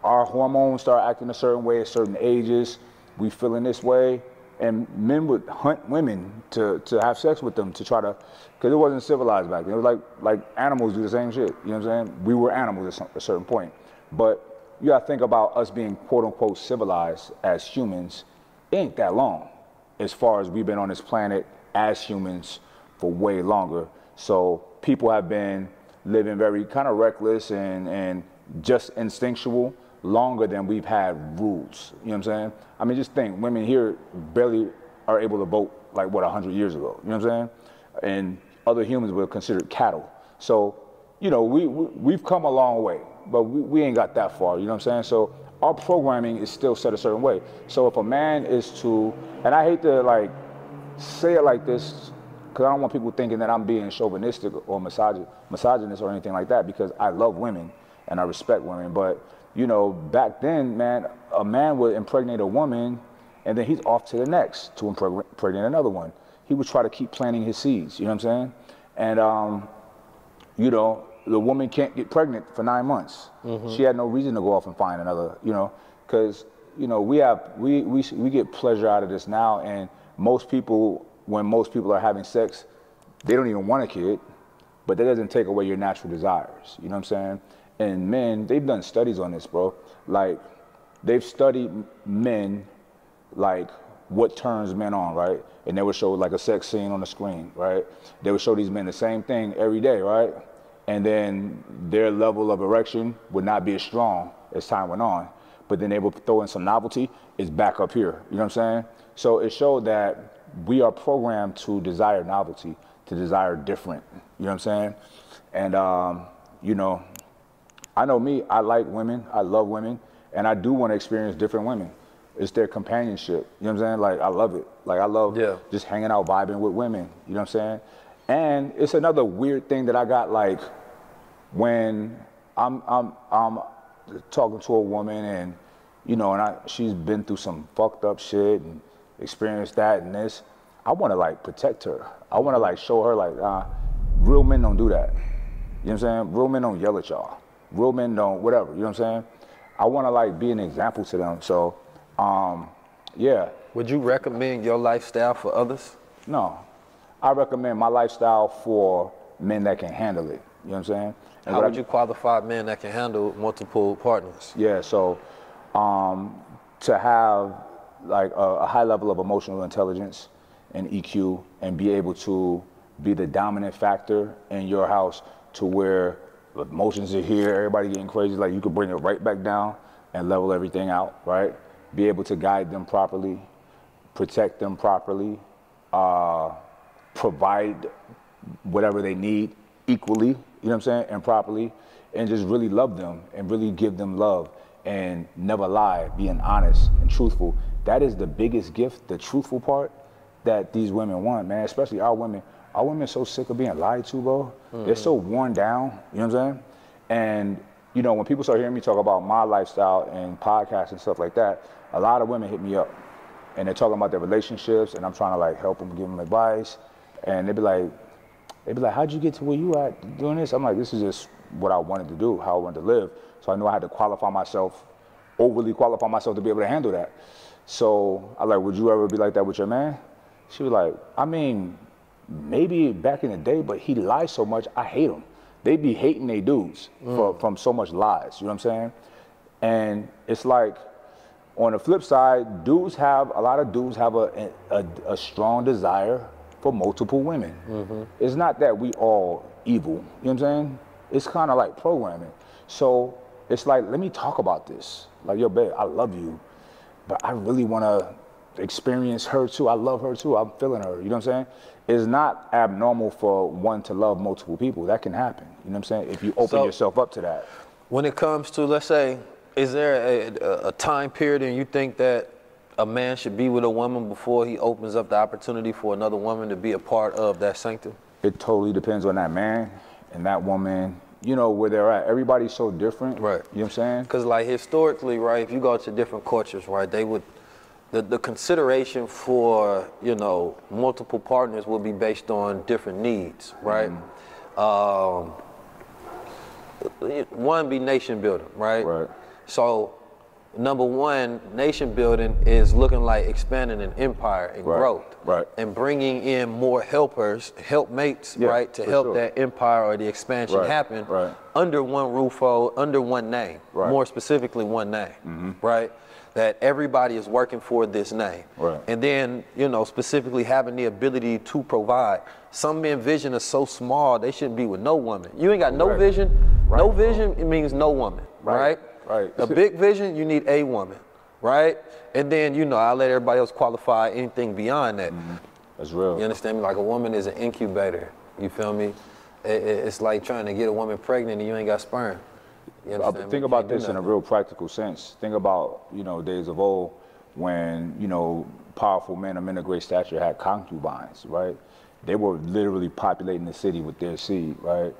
our hormones start acting a certain way at certain ages. We feeling this way. And men would hunt women to, to have sex with them to try to, because it wasn't civilized back then. It was like, like animals do the same shit. You know what I'm saying? We were animals at some, a certain point. But you gotta think about us being quote unquote civilized as humans. It ain't that long as far as we've been on this planet as humans for way longer. So people have been living very kind of reckless and, and just instinctual longer than we've had rules. You know what I'm saying? I mean, just think, women here barely are able to vote like, what, a hundred years ago? You know what I'm saying? And other humans were considered cattle. So, you know, we, we, we've come a long way, but we, we ain't got that far. You know what I'm saying? So our programming is still set a certain way. So if a man is to, and I hate to like say it like this, because I don't want people thinking that I'm being chauvinistic or misog misogynist or anything like that, because I love women and I respect women. But, you know, back then, man, a man would impregnate a woman and then he's off to the next to impregnate another one. He would try to keep planting his seeds, you know what I'm saying? And, um, you know, the woman can't get pregnant for nine months. Mm-hmm. She had no reason to go off and find another, you know, because, you know, we have, we, we, we get pleasure out of this now, and most people, when most people are having sex, they don't even want a kid, but that doesn't take away your natural desires. You know what I'm saying? And men, they've done studies on this, bro. Like, they've studied men, like, what turns men on, right? And they would show, like, a sex scene on the screen, right? They would show these men the same thing every day, right? And then their level of erection would not be as strong as time went on. But then they would throw in some novelty, it's back up here. You know what I'm saying? So it showed that we are programmed to desire novelty, to desire different, you know what I'm saying? And, um, you know, I know me, I like women, I love women, and I do want to experience different women. It's their companionship, you know what I'm saying? Like, I love it. Like, I love yeah. just hanging out, vibing with women, you know what I'm saying? And it's another weird thing that I got, like, when I'm, I'm, I'm talking to a woman and, you know, and I, she's been through some fucked up shit and experience that and this, I want to like protect her. I want to like show her like, uh, real men don't do that. You know what I'm saying? Real men don't yell at y'all. Real men don't whatever. You know what I'm saying? I want to like be an example to them. So, um, yeah. Would you recommend your lifestyle for others? No, I recommend my lifestyle for men that can handle it. You know what I'm saying? And how would I, you qualify men that can handle multiple partners? Yeah. So, um, to have like a, a high level of emotional intelligence and E Q, and be able to be the dominant factor in your house to where emotions are here, everybody getting crazy, like you could bring it right back down and level everything out, right? Be able to guide them properly, protect them properly, uh, provide whatever they need equally, you know what I'm saying, and properly, and just really love them and really give them love and never lie, being honest and truthful. That is the biggest gift, the truthful part that these women want, man, especially our women. Our women are so sick of being lied to, bro. Mm-hmm. They're so worn down, you know what I'm saying? And, you know, when people start hearing me talk about my lifestyle and podcasts and stuff like that, a lot of women hit me up and they're talking about their relationships, and I'm trying to like help them, give them advice. And they'd be like, they'd be like, how'd you get to where you at doing this? I'm like, this is just what I wanted to do, how I wanted to live. So I knew I had to qualify myself, overly qualify myself to be able to handle that. So I like, would you ever be like that with your man? She was like, I mean, maybe back in the day, but he lies so much, I hate him. They be hating they dudes mm. for, from so much lies, you know what I'm saying? And it's like, on the flip side, dudes have, a lot of dudes have a, a, a strong desire for multiple women. Mm-hmm. It's not that we all evil, you know what I'm saying? It's kind of like programming. So it's like, let me talk about this. Like, yo, babe, I love you, but I really want to experience her too. I love her too. I'm feeling her. You know what I'm saying? It's not abnormal for one to love multiple people. That can happen. You know what I'm saying? If you open so, yourself up to that. When it comes to, let's say, is there a, a time period and you think that a man should be with a woman before he opens up the opportunity for another woman to be a part of that sanctum? It totally depends on that man and that woman, you know, where they're at. Everybody's so different. Right. You know what I'm saying? Because, like, historically, right, if you go to different cultures, right, they would, the, the consideration for, you know, multiple partners will be based on different needs, right? Mm-hmm. um, one be nation building, right? Right. So number one, nation building is looking like expanding an empire and right. growth, right, and bringing in more helpers, helpmates, yeah, right, to help sure. that empire or the expansion right. happen right. under one roof, under one name, right. more specifically one name, mm-hmm. right, that everybody is working for this name, right, and then, you know, specifically having the ability to provide. Some men's vision is so small they shouldn't be with no woman. You ain't got no right. vision, right. no vision it means no woman, right? right? Right. A big vision, you need a woman, right? And then, you know, I let everybody else qualify anything beyond that. Mm-hmm. That's real. You understand me? Like, a woman is an incubator. You feel me? It, it, it's like trying to get a woman pregnant and you ain't got sperm. You understand me? Think about this in a real practical sense. Think about, you know, days of old when, you know, powerful men or men of great stature had concubines, right? They were literally populating the city with their seed, right?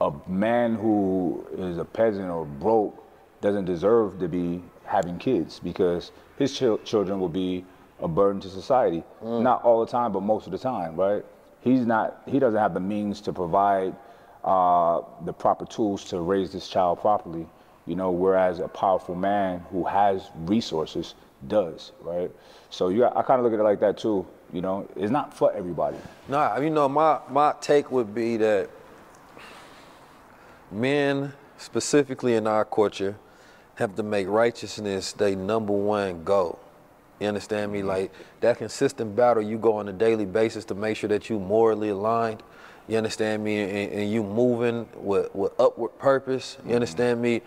A man who is a peasant or broke doesn't deserve to be having kids because his ch children will be a burden to society. Mm. Not all the time, but most of the time, right? He's not, he doesn't have the means to provide uh, the proper tools to raise this child properly, you know, whereas a powerful man who has resources does, right? So you, I kind of look at it like that too, you know? It's not for everybody. Nah, you know, my, my take would be that men, specifically in our culture, have to make righteousness their number one goal. You understand me? Like, that consistent battle you go on a daily basis to make sure that you morally aligned, you understand me, and, and you moving with, with upward purpose, you understand me?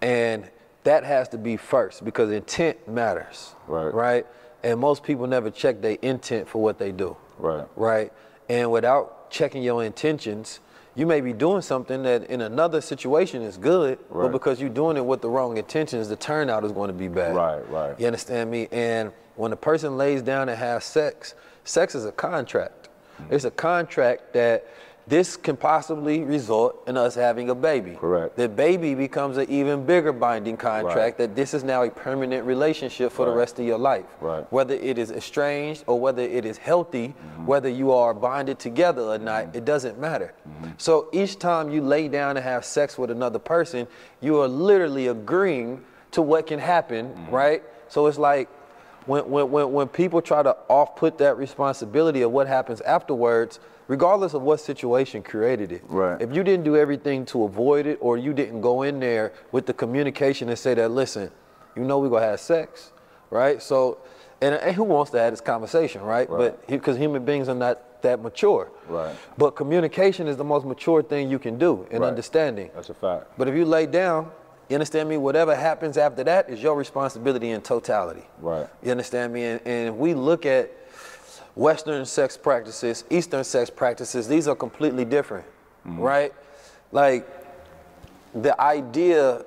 And that has to be first because intent matters, right? right? And most people never check their intent for what they do, right? right? And without checking your intentions, you may be doing something that in another situation is good, right. but because you're doing it with the wrong intentions, the turnout is going to be bad. Right, right. You understand me? And when a person lays down and has sex, sex is a contract. Mm-hmm. It's a contract that this can possibly result in us having a baby. Correct. The baby becomes an even bigger binding contract right. that this is now a permanent relationship for right. the rest of your life. Right. Whether it is estranged or whether it is healthy, mm-hmm. whether you are bonded together or not, mm-hmm. it doesn't matter. Mm-hmm. So each time you lay down and have sex with another person, you are literally agreeing to what can happen, mm-hmm. right? So it's like, When, when, when people try to off-put that responsibility of what happens afterwards, regardless of what situation created it, right. if you didn't do everything to avoid it or you didn't go in there with the communication and say that, listen, you know we're going to have sex, right? So, and, and who wants to have this conversation, right? right. But because human beings are not that mature. Right. But communication is the most mature thing you can do and right. understanding. That's a fact. But if you lay down, you understand me? Whatever happens after that is your responsibility in totality. Right. You understand me? And, and if we look at Western sex practices, Eastern sex practices, these are completely different, mm-hmm. right? Like, the idea,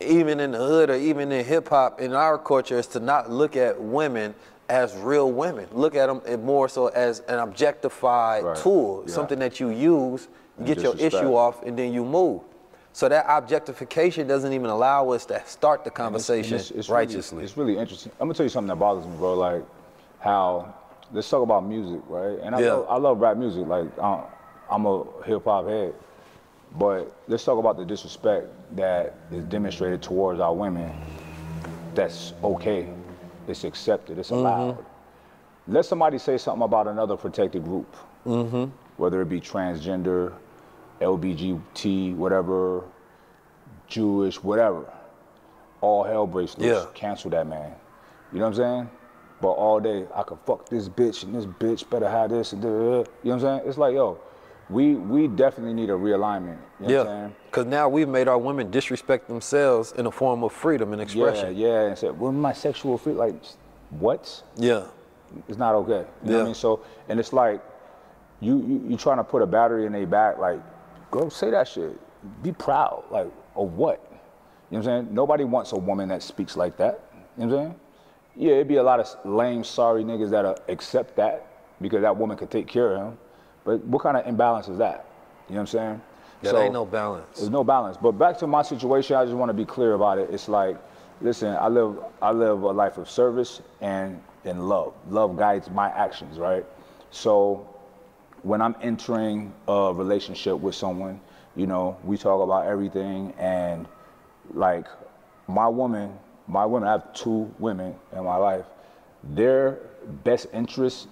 even in the hood or even in hip hop, in our culture, is to not look at women as real women. Look at them more so as an objectified right. tool, yeah. something that you use, you get your issue off, and then you move. So that objectification doesn't even allow us to start the conversation it's, it's, it's righteously. Really, it's really interesting. I'm gonna tell you something that bothers me, bro. Like, how, let's talk about music, right? And I, yeah. love, I love rap music. Like, I'm, I'm a hip hop head, but let's talk about the disrespect that is demonstrated towards our women. That's okay. It's accepted. It's allowed. Mm-hmm. Let somebody say something about another protected group, mm-hmm. whether it be transgender, L B G T, whatever, Jewish, whatever. All hell breaks loose. Yeah. Cancel that man. You know what I'm saying? But all day, I could fuck this bitch and this bitch better have this and da, da, da. You know what I'm saying? It's like, yo, we we definitely need a realignment. You know yeah. what I'm saying? Because now we've made our women disrespect themselves in a form of freedom and expression. Yeah, yeah. And said, well, my sexual freedom, like, what? Yeah. It's not okay. You yeah. know what I mean? So, and it's like, you, you, you trying to put a battery in their back, like, go say that shit. Be proud, like, of what? You know what I'm saying? Nobody wants a woman that speaks like that. You know what I'm saying? Yeah, it'd be a lot of lame, sorry niggas that'll accept that because that woman could take care of him. But what kind of imbalance is that? You know what I'm saying? There so, ain't no balance. There's no balance. But back to my situation, I just want to be clear about it. It's like, Listen, I live, I live a life of service and in love. Love guides my actions, right? So when I'm entering a relationship with someone, you know, we talk about everything, and like my woman, my woman, I have two women in my life, their best interest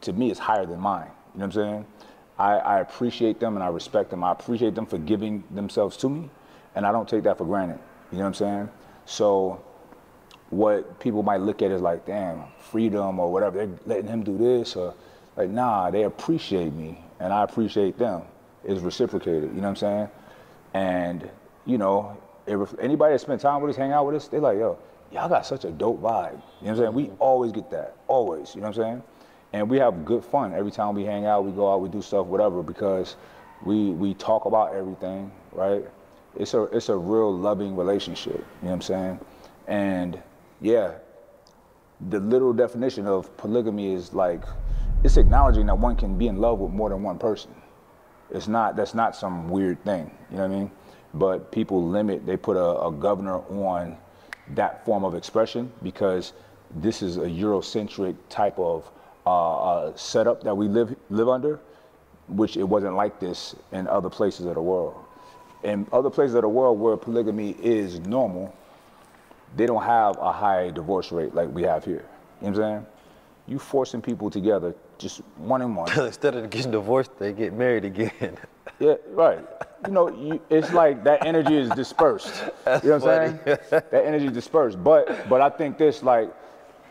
to me is higher than mine, you know what I'm saying? I, I appreciate them and I respect them. I appreciate them for giving themselves to me, and I don't take that for granted, you know what I'm saying? So what people might look at is like, damn, freedom or whatever, they're letting him do this, or like, nah, they appreciate me and I appreciate them. It's reciprocated, you know what I'm saying? And, you know, if anybody that spent time with us, hang out with us, they're like, yo, y'all got such a dope vibe. You know what I'm saying? We always get that, always, you know what I'm saying? And we have good fun every time we hang out, we go out, we do stuff, whatever, because we we talk about everything, right? It's a, it's a real loving relationship, you know what I'm saying? And yeah, the literal definition of polygamy is like, it's acknowledging that one can be in love with more than one person. It's not, that's not some weird thing, you know what I mean? But people limit, they put a, a governor on that form of expression because this is a Eurocentric type of uh, uh, setup that we live, live under, which it wasn't like this in other places of the world. In other places of the world where polygamy is normal, they don't have a high divorce rate like we have here, you know what I'm saying? You forcing people together, just one and one. Instead of getting divorced, they get married again. Yeah, right. You know, you, it's like that energy is dispersed. That's, you know what I'm saying? That energy is dispersed. But but I think this, like,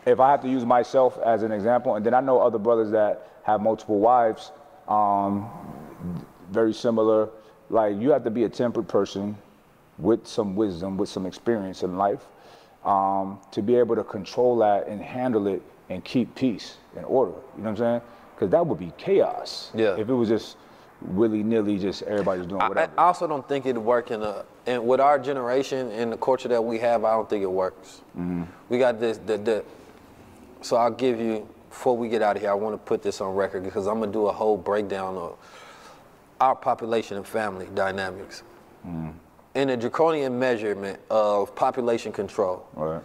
if I have to use myself as an example, and then I know other brothers that have multiple wives, um, very similar. Like, you have to be a temperate person with some wisdom, with some experience in life, um, to be able to control that and handle it and keep peace and order, you know what I'm saying? Because that would be chaos, yeah, if it was just willy-nilly, just everybody's doing whatever. I, I also don't think it'd work in a, and with our generation and the culture that we have, I don't think it works. Mm-hmm. We got this, the, the, so I'll give you, before we get out of here, I want to put this on record because I'm going to do a whole breakdown of our population and family dynamics. Mm-hmm. In a draconian measurement of population control. Right.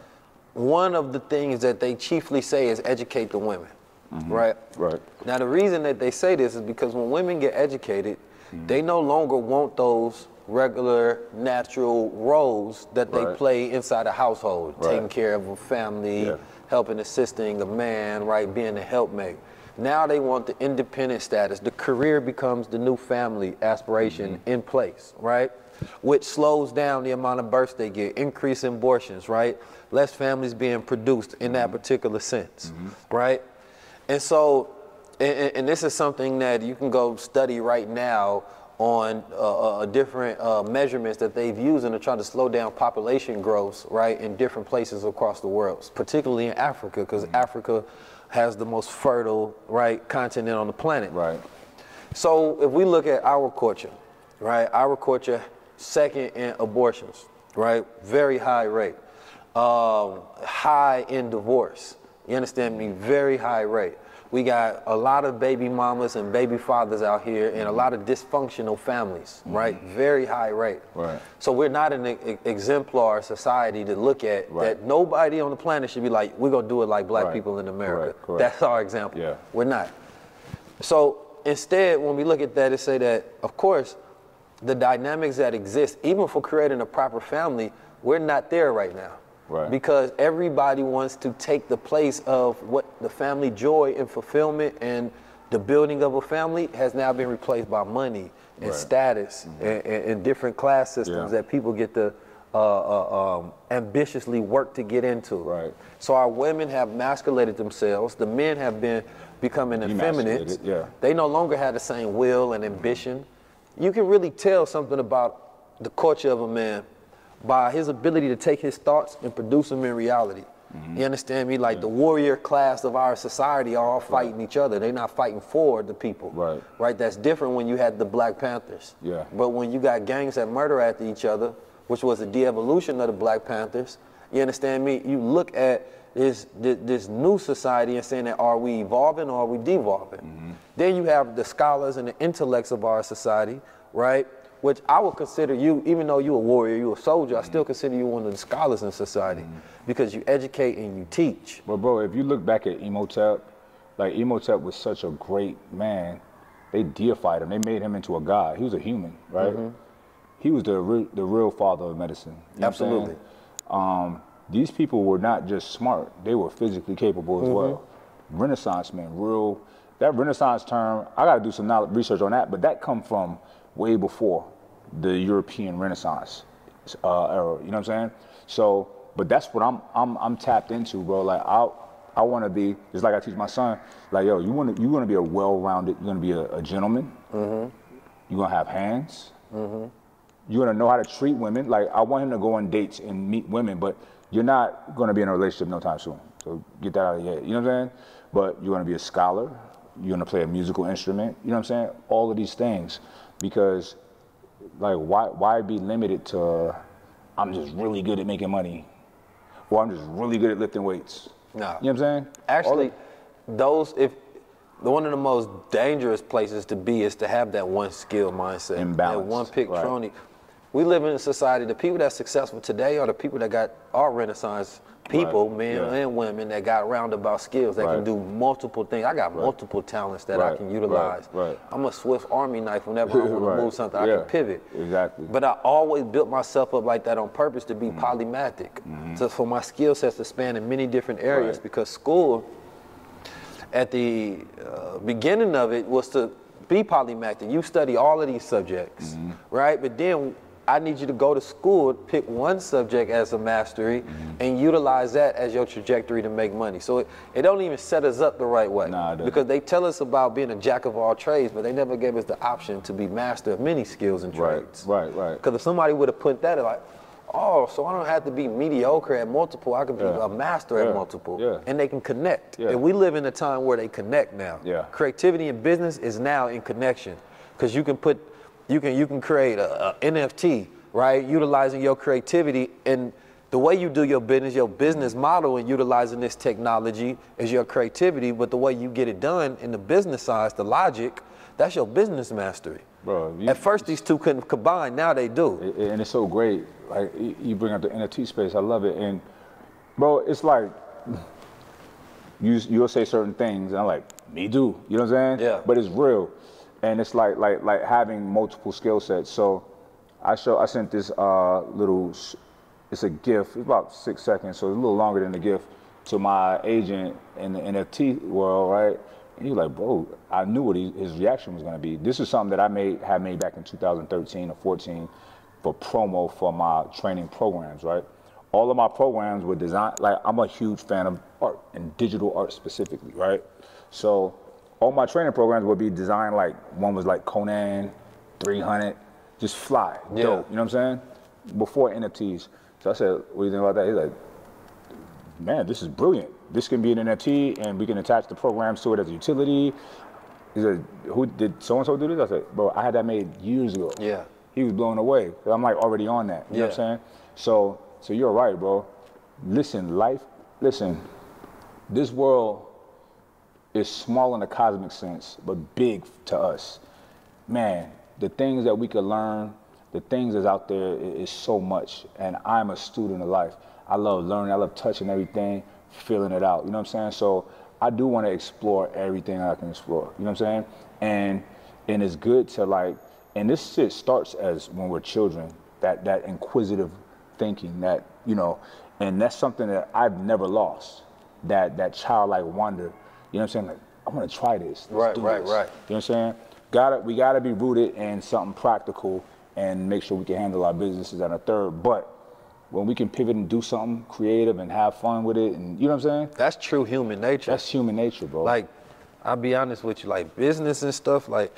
One of the things that they chiefly say is educate the women, mm-hmm, right? Right. Now, the reason that they say this is because when women get educated, mm-hmm, they no longer want those regular, natural roles that they right. play inside a household, right, taking care of a family, yeah, helping, assisting a man, right, being a helpmate. Now they want the independent status. The career becomes the new family aspiration, mm-hmm, in place, right? Which slows down the amount of births they get, increase in abortions, right? Less families being produced in that particular sense, mm-hmm, right? And so, and, and this is something that you can go study right now on uh, uh, different uh, measurements that they've used to try to slow down population growth, right, in different places across the world, particularly in Africa, because mm-hmm, Africa has the most fertile, right, continent on the planet. Right. So if we look at our culture, right, our culture, second in abortions, right? Very high rate. Um, high in divorce. You understand me? Very high rate. We got a lot of baby mamas and baby fathers out here and a lot of dysfunctional families, mm-hmm, right? Very high rate. Right. So we're not an e- exemplar society to look at, right, that nobody on the planet should be like, we're going to do it like black right. people in America. Correct. Correct. That's our example. Yeah. We're not. So instead, when we look at that, it say that, of course, the dynamics that exist, even for creating a proper family, we're not there right now. Right. Because everybody wants to take the place of what the family joy and fulfillment and the building of a family has now been replaced by money and right. status, mm-hmm, and, and, and different class systems, yeah, that people get to uh, uh, um, ambitiously work to get into. Right. So our women have emasculated themselves. The men have been becoming effeminate. Yeah. They no longer have the same will and ambition. You can really tell something about the culture of a man by his ability to take his thoughts and produce them in reality. Mm-hmm. You understand me? Like, yeah, the warrior class of our society are all fighting right. each other. They're not fighting for the people. Right. Right? That's different when you had the Black Panthers. Yeah. But when you got gangs that murder after each other, which was a de-evolution of the Black Panthers, you understand me? You look at this, this, this new society and saying that, are we evolving or are we devolving? Mm-hmm. Then you have the scholars and the intellects of our society, right, which I would consider you, even though you're a warrior, you're a soldier, mm-hmm. I still consider you one of the scholars in society mm-hmm. because you educate and you teach. But bro, if you look back at Imhotep, like Imhotep was such a great man, they deified him, they made him into a god. He was a human, right? Mm-hmm. He was the, re the real father of medicine. You know Absolutely. Um, these people were not just smart, they were physically capable as mm-hmm. well. Renaissance men, real, that Renaissance term, I gotta do some knowledge, research on that, but that come from way before the European Renaissance uh, era, you know what I'm saying? So, but that's what I'm, I'm, I'm tapped into, bro. Like I, I wanna be, it's like I teach my son, like yo, you wanna, you wanna be a well-rounded, you're gonna be a, a gentleman, mm-hmm. you're gonna have hands, mm-hmm. you're gonna know how to treat women. Like I want him to go on dates and meet women, but you're not gonna be in a relationship no time soon. So get that out of your head, you know what I'm saying? But you're gonna be a scholar, you're gonna play a musical instrument, you know what I'm saying? All of these things, because like why, why be limited to, uh, I'm just really good at making money, or I'm just really good at lifting weights. Nah. You know what I'm saying? Actually, those, if, one of the most dangerous places to be is to have that one skill mindset. Imbalance. That one pick right. Crony. We live in a society, the people that's successful today are the people that got our Renaissance people, right. men yeah. and women, that got roundabout skills, that right. can do multiple things. I got right. multiple talents that right. I can utilize. Right. Right. I'm a Swiss Army knife whenever I want right. to move something, yeah. I can pivot. Exactly. But I always built myself up like that on purpose to be mm-hmm. polymathic. Mm-hmm. So for my skill sets to span in many different areas, right. because school, at the uh, beginning of it, was to be polymathic. You study all of these subjects, mm-hmm. right? But then, I need you to go to school, pick one subject as a mastery, mm-hmm. and utilize that as your trajectory to make money. So it, it don't even set us up the right way. Nah, because they tell us about being a jack of all trades, but they never gave us the option to be master of many skills and trades. Right, right, right. Because if somebody would have put that, like, oh, so I don't have to be mediocre at multiple, I can be yeah. a master yeah. at multiple. Yeah. And they can connect. Yeah. And we live in a time where they connect now. Yeah. Creativity in business is now in connection, because you can put, You can you can create a, a N F T, right? Utilizing your creativity and the way you do your business, your business model, and utilizing this technology is your creativity. But the way you get it done in the business side, the logic, that's your business mastery. Bro, you, at first these two couldn't combine. Now they do. And it's so great. Like you bring up the N F T space. I love it. And bro, it's like you you'll say certain things, and I'm like, me do. You know what I'm saying? Yeah. But it's real. And it's like like like having multiple skill sets. So I show I sent this uh, little, it's a GIF. It's about six seconds, so it's a little longer than the GIF, to my agent in the N F T world, right? And he was like, bro, I knew what he, his reaction was going to be. This is something that I made had made back in two thousand thirteen or fourteen for promo for my training programs, right? All of my programs were designed, like I'm a huge fan of art and digital art specifically, right? So all my training programs would be designed like, one was like Conan, three hundred, just fly, yeah. dope, you know what I'm saying? Before N F Ts. So I said, what do you think about that? He's like, man, this is brilliant. This can be an N F T and we can attach the programs to it as a utility. He said, who did so-and-so do this? I said, bro, I had that made years ago. Yeah. He was blown away. I'm like already on that, you yeah. know what I'm saying? So, so you're right, bro. Listen, life, listen, this world, is small in the cosmic sense, but big to us. Man, the things that we could learn, the things that's out there is so much, and I'm a student of life. I love learning, I love touching everything, feeling it out, you know what I'm saying? So I do want to explore everything I can explore, you know what I'm saying? And and it's good to like, and this shit starts as when we're children, that, that inquisitive thinking that, you know, and that's something that I've never lost, that, that childlike wonder. You know what I'm saying? Like, I want to try this. Let's right, do right, this. right. You know what I'm saying? Gotta, we got to be rooted in something practical and make sure we can handle our businesses at a third. But when we can pivot and do something creative and have fun with it, and you know what I'm saying? That's true human nature. That's human nature, bro. Like, I'll be honest with you, like business and stuff, like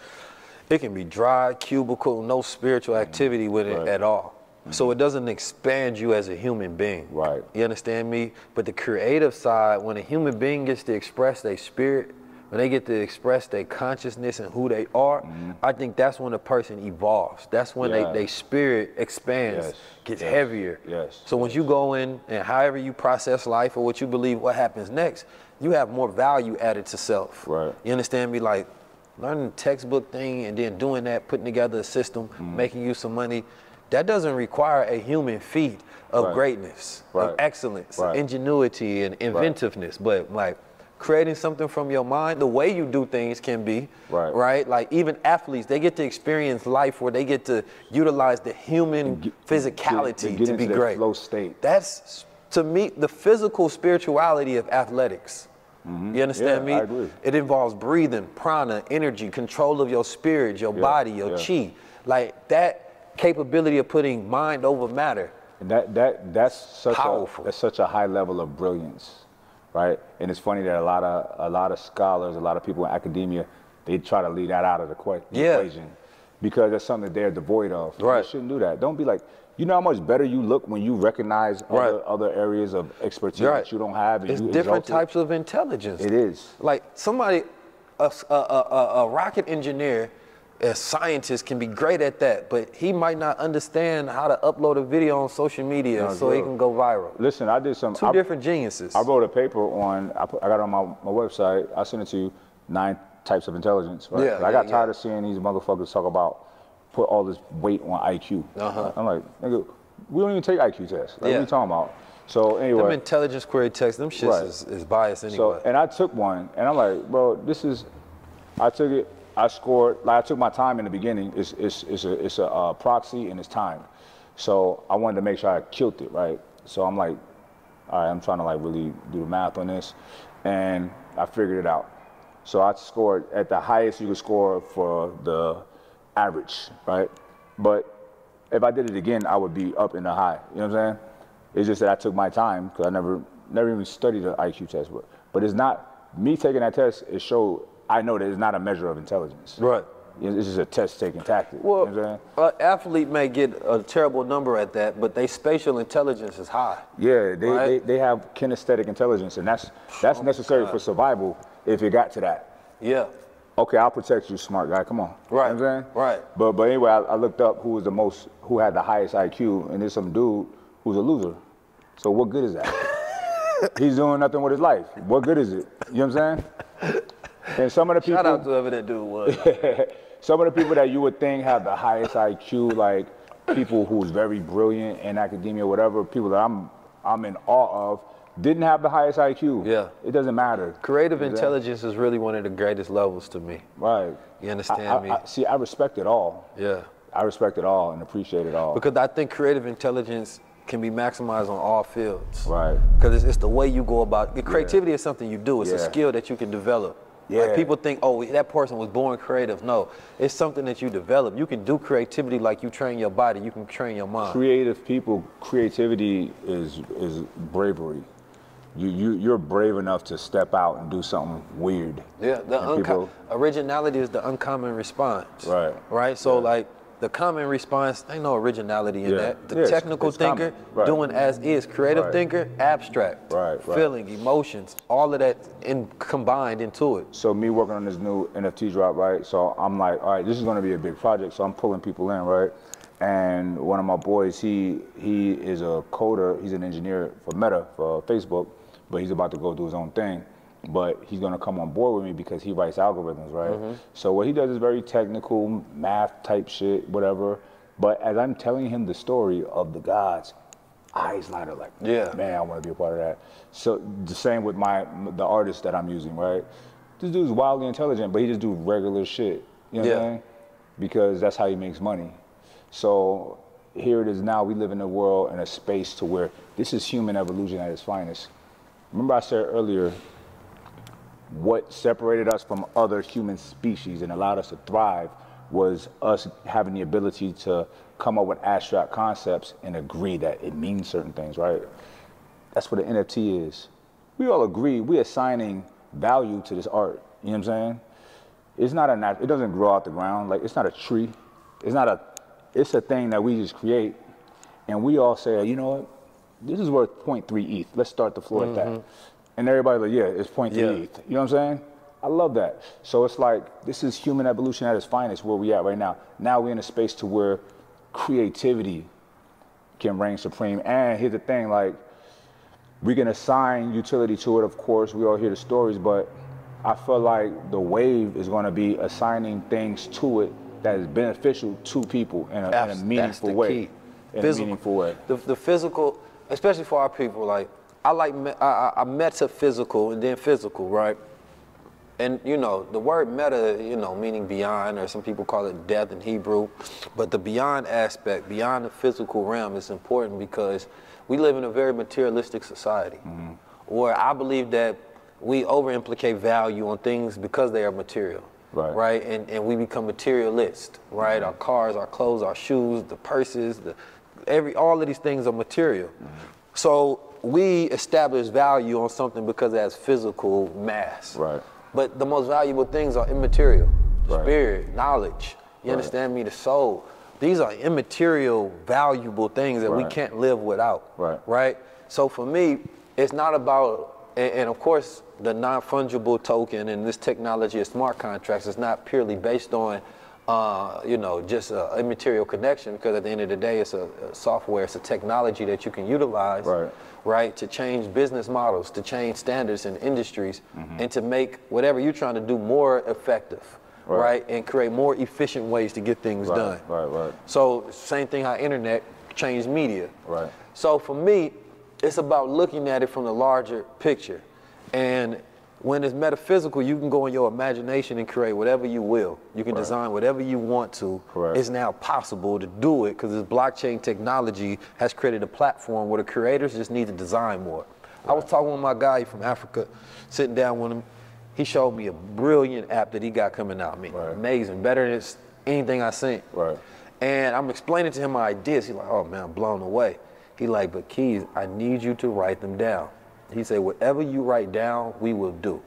it can be dry, cubicle, no spiritual activity with it right. at all. So it doesn't expand you as a human being. Right. You understand me? But the creative side, when a human being gets to express their spirit, when they get to express their consciousness and who they are, mm-hmm. I think that's when a person evolves. That's when yeah. they, they spirit expands, yes. gets yes. heavier. Yes. So once you go in and however you process life or what you believe what happens next, you have more value added to self. Right. You understand me? Like learning the textbook thing and then doing that, putting together a system, mm-hmm. making you some money, that doesn't require a human feat of right. greatness, right. of excellence, right. ingenuity and inventiveness. Right. But like creating something from your mind, the way you do things can be, right. right? Like even athletes, they get to experience life where they get to utilize the human get, physicality to, to, to be great. Flow state. That's, to me, the physical spirituality of athletics. Mm-hmm. You understand yeah, me? I agree. It involves breathing, prana, energy, control of your spirit, your yeah, body, your yeah. chi. Like that capability of putting mind over matter. And that that that's such powerful. A, that's such a high level of brilliance, right? And it's funny that a lot of a lot of scholars, a lot of people in academia, they try to leave that out of the equation, yeah. because that's something that they're devoid of. Right. They shouldn't do that. Don't be like. You know how much better you look when you recognize right. other, other areas of expertise right. that you don't have. And it's you different types it. Of intelligence. It is. Like somebody, a, a, a, a rocket engineer, a scientist can be great at that, but he might not understand how to upload a video on social media no, so it can go viral. Listen, I did some- Two I, different geniuses. I wrote a paper on, I, put, I got it on my, my website, I sent it to you, nine types of intelligence. Right? Yeah, yeah, I got yeah. tired of seeing these motherfuckers talk about put all this weight on I Q. Uh-huh. I'm like, nigga, we don't even take I Q tests. Like, yeah. What are you talking about? So anyway. Them intelligence query tests, them shits right. is, is biased anyway. So, and I took one, and I'm like, bro, this is, I took it, I scored, like I took my time in the beginning. It's, it's, it's a, it's a uh, proxy and it's time. So I wanted to make sure I killed it, right? So I'm like, all right, I'm trying to like really do the math on this. And I figured it out. So I scored at the highest you could score for the average, right? But if I did it again, I would be up in the high. You know what I'm saying? It's just that I took my time because I never, never even studied the I Q test. But, but it's not me taking that test. It showed I know that it's not a measure of intelligence. Right. It's just a test-taking tactic. Well, you know what I'm saying? An athlete may get a terrible number at that, but their spatial intelligence is high. Yeah, they right? they, they have kinesthetic intelligence, and that's that's oh necessary for survival. If it got to that. Yeah. Okay, I'll protect you, smart guy. Come on. Right. You know what I'm saying? Right. But but anyway, I, I looked up who was the most, who had the highest I Q, and there's some dude who's a loser. So what good is that? He's doing nothing with his life. What good is it? You know what I'm saying? And some of the people. Shout out to whoever that dude was. Some of the people that you would think have the highest I Q, like people who's very brilliant in academia, whatever, people that I'm I'm in awe of. Didn't have the highest I Q. Yeah. It doesn't matter. Creative exactly. intelligence is really one of the greatest levels to me. Right. You understand I, I, me? I, see, I respect it all. Yeah. I respect it all and appreciate it all. Because I think creative intelligence can be maximized on all fields. Right. Because it's, it's the way you go about it. Creativity yeah. is something you do. It's yeah. a skill that you can develop. Yeah. Like people think, oh, that person was born creative. No, it's something that you develop. You can do creativity like you train your body. You can train your mind. Creative people, creativity is is bravery. You, you, you're brave enough to step out and do something weird. Yeah, the unco- people... originality is the uncommon response. Right. Right? So, yeah. like, the common response, ain't no originality in yeah. that. The yeah, technical it's, it's thinker, right. doing as is. Creative right. thinker, abstract. Right, right. Feeling, emotions, all of that in, combined into it. So, me working on this new N F T drop, right? So, I'm like, all right, this is going to be a big project. So, I'm pulling people in, right? And one of my boys, he he is a coder. He's an engineer for Meta, for Facebook. But he's about to go do his own thing. But he's gonna come on board with me because he writes algorithms, right? Mm-hmm. So what he does is very technical, math type shit, whatever. But as I'm telling him the story of the gods, eyes light up like, yeah. man, I wanna be a part of that. So the same with my the artist that I'm using, right? This dude's wildly intelligent, but he just do regular shit, you know yeah. what I mean? Because that's how he makes money. So here it is now, we live in a world and a space to where this is human evolution at its finest. Remember I said earlier, what separated us from other human species and allowed us to thrive was us having the ability to come up with abstract concepts and agree that it means certain things, right? That's what an N F T is. We all agree, we're assigning value to this art, you know what I'm saying? It's not a nat- it doesn't grow out the ground, like it's not a tree. It's not a, it's a thing that we just create and we all say, you know what? This is worth zero point three E T H. Let's start the floor mm-hmm. at that. And everybody's like, yeah, it's zero point three yeah. E T H. You know what I'm saying? I love that. So it's like, this is human evolution at its finest, where we at right now. Now we're in a space to where creativity can reign supreme. And here's the thing, like, we can assign utility to it, of course. We all hear the stories, but I feel like the wave is going to be assigning things to it that is beneficial to people in a, in a meaningful way. In physical, a meaningful way. The, the physical, especially for our people, like I like me, I, I, I metaphysical and then physical, right? And you know the word meta, you know, meaning beyond, or some people call it death in Hebrew, but the beyond aspect, beyond the physical realm, is important because we live in a very materialistic society, mm-hmm. where I believe that we over-implicate value on things because they are material, right? right? And, and we become materialist, right? Mm-hmm. Our cars, our clothes, our shoes, the purses, the, every, all of these things are material. Mm-hmm. So we establish value on something because it has physical mass. Right. But the most valuable things are immaterial, right. Spirit, knowledge, you right. understand me, the soul. These are immaterial, valuable things that right. we can't live without, right. right? So for me, it's not about, and, and of course, the non-fungible token and this technology of smart contracts is not purely based on, uh, you know, just a immaterial connection, because at the end of the day, it's a, a software, it's a technology that you can utilize, right, right to change business models, to change standards in industries, mm-hmm. and to make whatever you're trying to do more effective, right, right and create more efficient ways to get things right, done. Right, right. So same thing how internet changed media. Right. So for me, it's about looking at it from the larger picture. And when it's metaphysical, you can go in your imagination and create whatever you will. You can right. design whatever you want to. Correct. It's now possible to do it because this blockchain technology has created a platform where the creators just need to design more. Right. I was talking with my guy from Africa, sitting down with him. He showed me a brilliant app that he got coming out. I mean, right. amazing, better than anything I seen. Right. And I'm explaining to him my ideas. He's like, oh man, I'm blown away. He like, but Keys, I need you to write them down. He said, whatever you write down, we will do,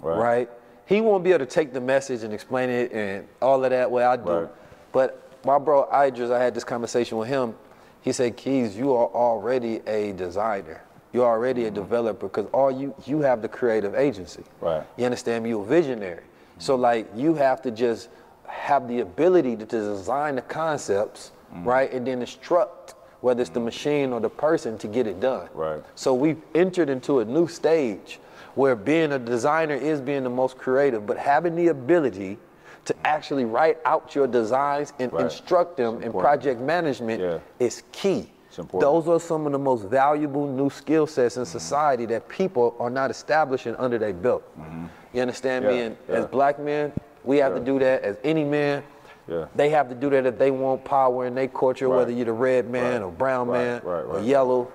right. right? He won't be able to take the message and explain it and all of that way I do. Right. But my bro, Idris, I had this conversation with him. He said, Keys, you are already a designer. You're already mm-hmm. a developer because all you, you have the creative agency. Right. You understand me? You're a visionary. Mm-hmm. So like you have to just have the ability to, to design the concepts, mm-hmm. right? And then instruct whether it's the machine or the person to get it done. Right. So we've entered into a new stage where being a designer is being the most creative, but having the ability to actually write out your designs and right. instruct them in project management yeah. is key. Those are some of the most valuable new skill sets in mm-hmm. society that people are not establishing under their belt. Mm-hmm. You understand yeah. me? And yeah. as black men, we have yeah. to do that. As any man, yeah. they have to do that if they want power in their culture, right. whether you're the red man right. or brown right. man right. Right. or yellow.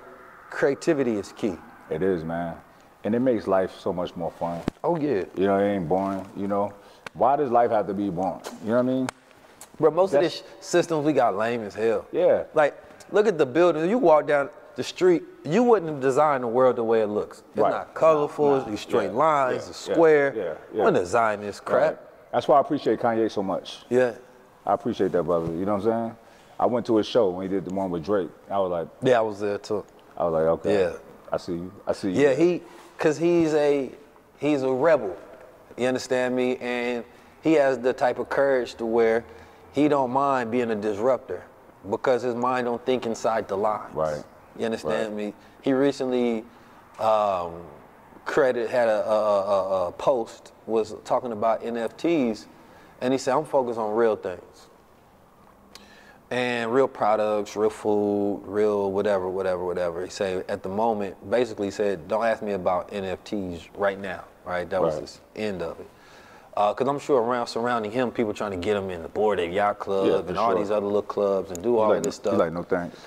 Creativity is key. It is, man. And it makes life so much more fun. Oh, yeah. You know, it ain't boring, you know. Why does life have to be boring? You know what I mean? Bro, most That's... of these systems we got lame as hell. Yeah. Like, look at the building. You walk down the street, you wouldn't have designed the world the way it looks. It's right. not colorful, it's no, no. these straight yeah. lines, yeah. it's square. Yeah. Yeah. Yeah. We're designing this crap. Right. That's why I appreciate Kanye so much. Yeah. I appreciate that, brother. You know what I'm saying? I went to his show when he did the one with Drake. I was like... Yeah, I was there, too. I was like, okay. Yeah. I see you. I see you. Yeah, he... Because he's a... He's a rebel. You understand me? And he has the type of courage to where he don't mind being a disruptor because his mind don't think inside the lines. Right. You understand right. me? He recently... Um, credit had a, a, a, a post was talking about N F Ts. And he said, I'm focused on real things. And real products, real food, real whatever, whatever, whatever. He said, at the moment, basically he said, don't ask me about N F Ts right now, right? That right. was the end of it. Because uh, I'm sure around surrounding him, people trying to get him in the Board Ape Yacht Club yeah, and sure. all these other little clubs and do all like, of this stuff. He's like, no thanks.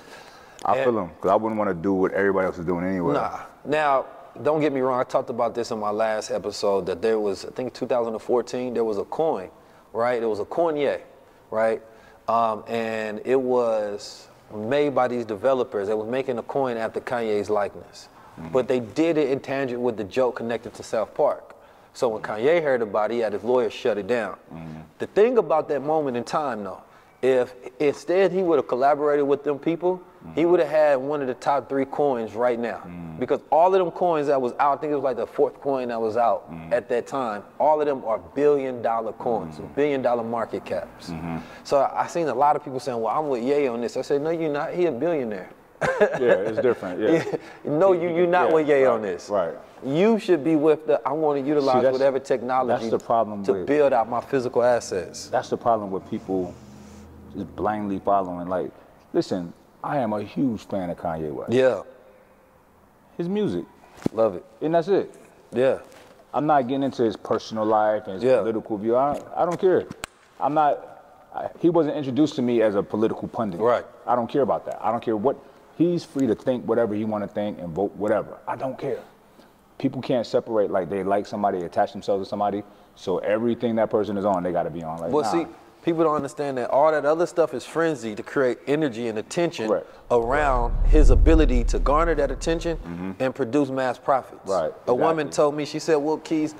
I and, feel him, because I wouldn't want to do what everybody else is doing anyway. Nah. Now, don't get me wrong, I talked about this in my last episode, that there was, I think two thousand fourteen, there was a coin. Right, it was a cognac, right, um, and it was made by these developers that was making a coin after Kanye's likeness, mm-hmm. but they did it in tangent with the joke connected to South Park. So when Kanye heard about it, he had his lawyer shut it down. Mm-hmm. The thing about that moment in time, though, if instead he would have collaborated with them people, mm-hmm. he would have had one of the top three coins right now, mm-hmm. because all of them coins that was out, I think it was like the fourth coin that was out mm-hmm. at that time, all of them are billion dollar coins, mm-hmm. billion dollar market caps. Mm-hmm. So I seen a lot of people saying, well, I'm with Ye on this. I said, no, you're not, he a billionaire. Yeah, it's different. Yeah. Yeah. No, you you're not yeah, with Ye right, on this. Right. You should be with the. I want to utilize See, whatever technology. That's the problem to with, build out my physical assets. That's the problem with people just blindly following. Like, listen, I am a huge fan of Kanye West. Yeah. His music. Love it. And that's it. Yeah. I'm not getting into his personal life and his yeah. political view. I don't, I don't care. I'm not. I, he wasn't introduced to me as a political pundit. Right. I don't care about that. I don't care what. He's free to think whatever he want to think and vote whatever. I don't care. People can't separate, like they like somebody, attach themselves to somebody, so everything that person is on, they got to be on. Like, well, nah. See, people don't understand that all that other stuff is frenzy to create energy and attention Correct. around Correct. his ability to garner that attention mm-hmm. and produce mass profits. Right. Exactly. A woman told me, she said, well, Keys,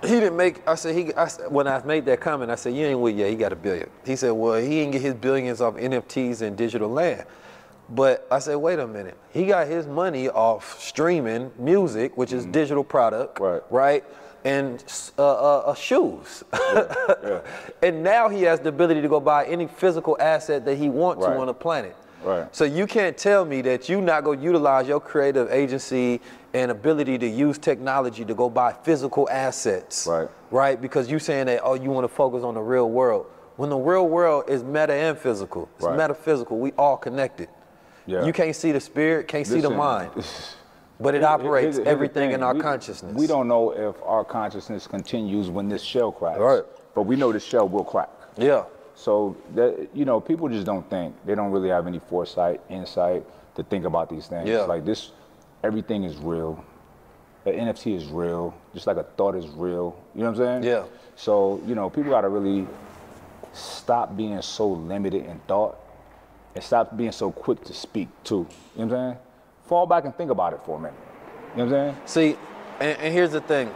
he didn't make, I said, he, I, when I made that comment, I said, you ain't with yeah, he got a billion. He said, well, he didn't get his billions off N F Ts and digital land. But I said, wait a minute. He got his money off streaming music, which is mm-hmm. digital product, right? right? And uh, uh, shoes. Yeah, yeah. And now he has the ability to go buy any physical asset that he wants right. to on the planet. Right. So you can't tell me that you're not going to utilize your creative agency and ability to use technology to go buy physical assets, right? Right? Because you're saying that, oh, you want to focus on the real world. When the real world is meta and physical, it's right. metaphysical, we all connected. Yeah. You can't see the spirit, can't Listen, see the mind, but it operates here's, here's everything in our we, consciousnness. We don't know if our consciousness continues when this shell cracks, right. but we know the shell will crack. Yeah. So, that, you know, people just don't think. They don't really have any foresight, insight to think about these things. Yeah. Like this, everything is real. The N F T is real, just like a thought is real. You know what I'm saying? Yeah. So, you know, people gotta really stop being so limited in thought. And stop being so quick to speak too. You know what I'm saying? Fall back and think about it for a minute. You know what I'm saying? See, and, and here's the thing.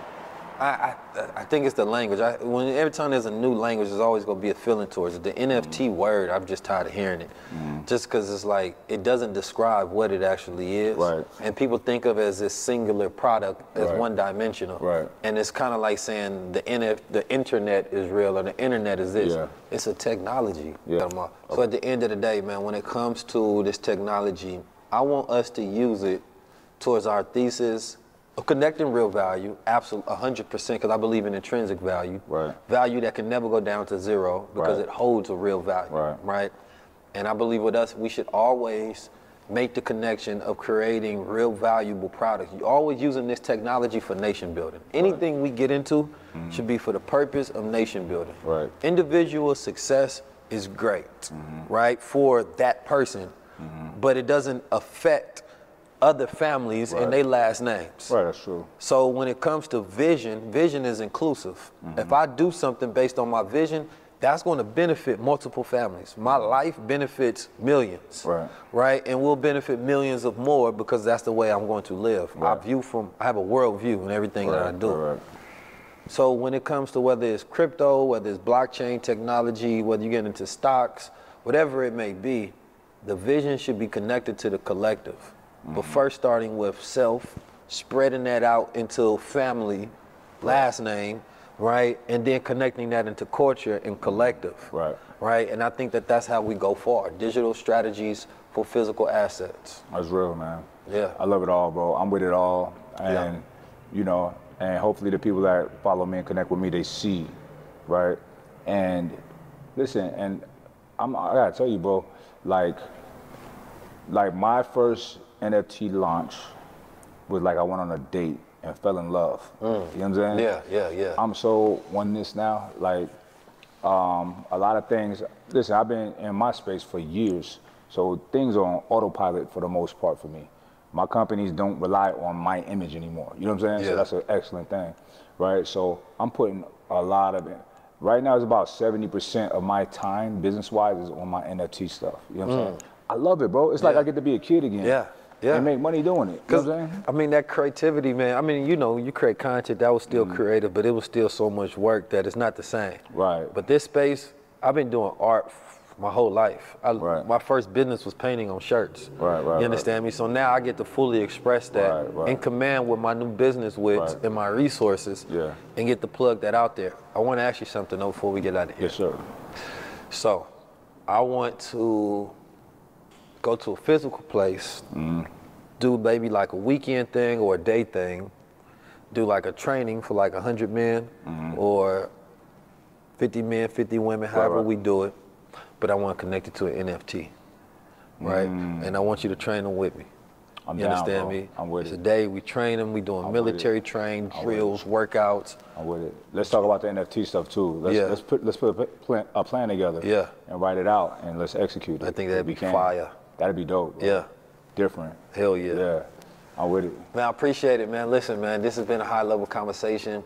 I, I I think it's the language. I, when every time there's a new language, there's always gonna be a feeling towards it. The N F T mm. word, I'm just tired of hearing it. Mm. Just because it's like it doesn't describe what it actually is. Right. And people think of it as this singular product as right. one-dimensional. Right. And it's kind of like saying the N F the internet is real or the internet is this. Yeah. It's a technology. Yeah. So okay. at the end of the day, man, when it comes to this technology, I want us to use it towards our thesis. Connecting real value, absolute one hundred percent, because I believe in intrinsic value. Right. Value that can never go down to zero because right. it holds a real value, right. right? And I believe with us, we should always make the connection of creating real valuable products. You're always using this technology for nation building. Anything right. we get into mm-hmm. should be for the purpose of nation building. Right. Individual success is great, mm-hmm. right, for that person, mm-hmm. but it doesn't affect other families right. and they last names. Right, that's true. So when it comes to vision, vision is inclusive. Mm-hmm. If I do something based on my vision, that's going to benefit multiple families. My life benefits millions, right? Right, and will benefit millions of more because that's the way I'm going to live. Right. I view from, I have a world view in everything right. that I do. Right. So when it comes to whether it's crypto, whether it's blockchain technology, whether you get into stocks, whatever it may be, the vision should be connected to the collective. Mm-hmm. But first starting with self, spreading that out into family, last name, right? And then connecting that into culture and collective, right? Right, and I think that that's how we go far. Digital strategies for physical assets. That's real, man. Yeah. I love it all, bro. I'm with it all. And, yeah. you know, and hopefully the people that follow me and connect with me, they see, right? And listen, and I'm, I gotta tell you, bro, like, like my first N F T launch was like I went on a date and fell in love. Mm. You know what I'm saying? Yeah, yeah, yeah. I'm so on this now. Like, um, a lot of things, listen, I've been in my space for years, so things are on autopilot for the most part for me. My companies don't rely on my image anymore. You know what I'm saying? Yeah. So that's an excellent thing, right? So I'm putting a lot of it. Right now it's about seventy percent of my time, business-wise, is on my N F T stuff. You know what I'm mm. saying? I love it, bro. It's yeah. like I get to be a kid again. Yeah. Yeah. And make money doing it. You know what I'm saying? I mean, that creativity, man. I mean, you know, you create content that was still mm-hmm. creative, but it was still so much work that it's not the same. Right. But this space, I've been doing art my whole life. I, right. My first business was painting on shirts. Right, right. You understand right. me? So now I get to fully express that right, right. in command with my new business wits right. and my resources yeah. and get to plug that out there. I want to ask you something, though, before we get out of here. Yes, sir. So I want to go to a physical place, mm. do maybe like a weekend thing or a day thing, do like a training for like one hundred men mm-hmm. or fifty men, fifty women, however right, right. we do it, but I want to connect it to an N F T, right? Mm. And I want you to train them with me. I'm you down, understand bro. me? I'm with it's it. Today we train them, we doing I'm military train, drills, workouts. I'm with it. Let's talk about the N F T stuff too. Let's, yeah. let's put, let's put a plan, a plan together yeah. and write it out and let's execute it. I think that'd be fire. That'd be dope. Bro. Yeah. Different. Hell yeah. Yeah. I'm with it. Man, I appreciate it, man. Listen, man, this has been a high level conversation.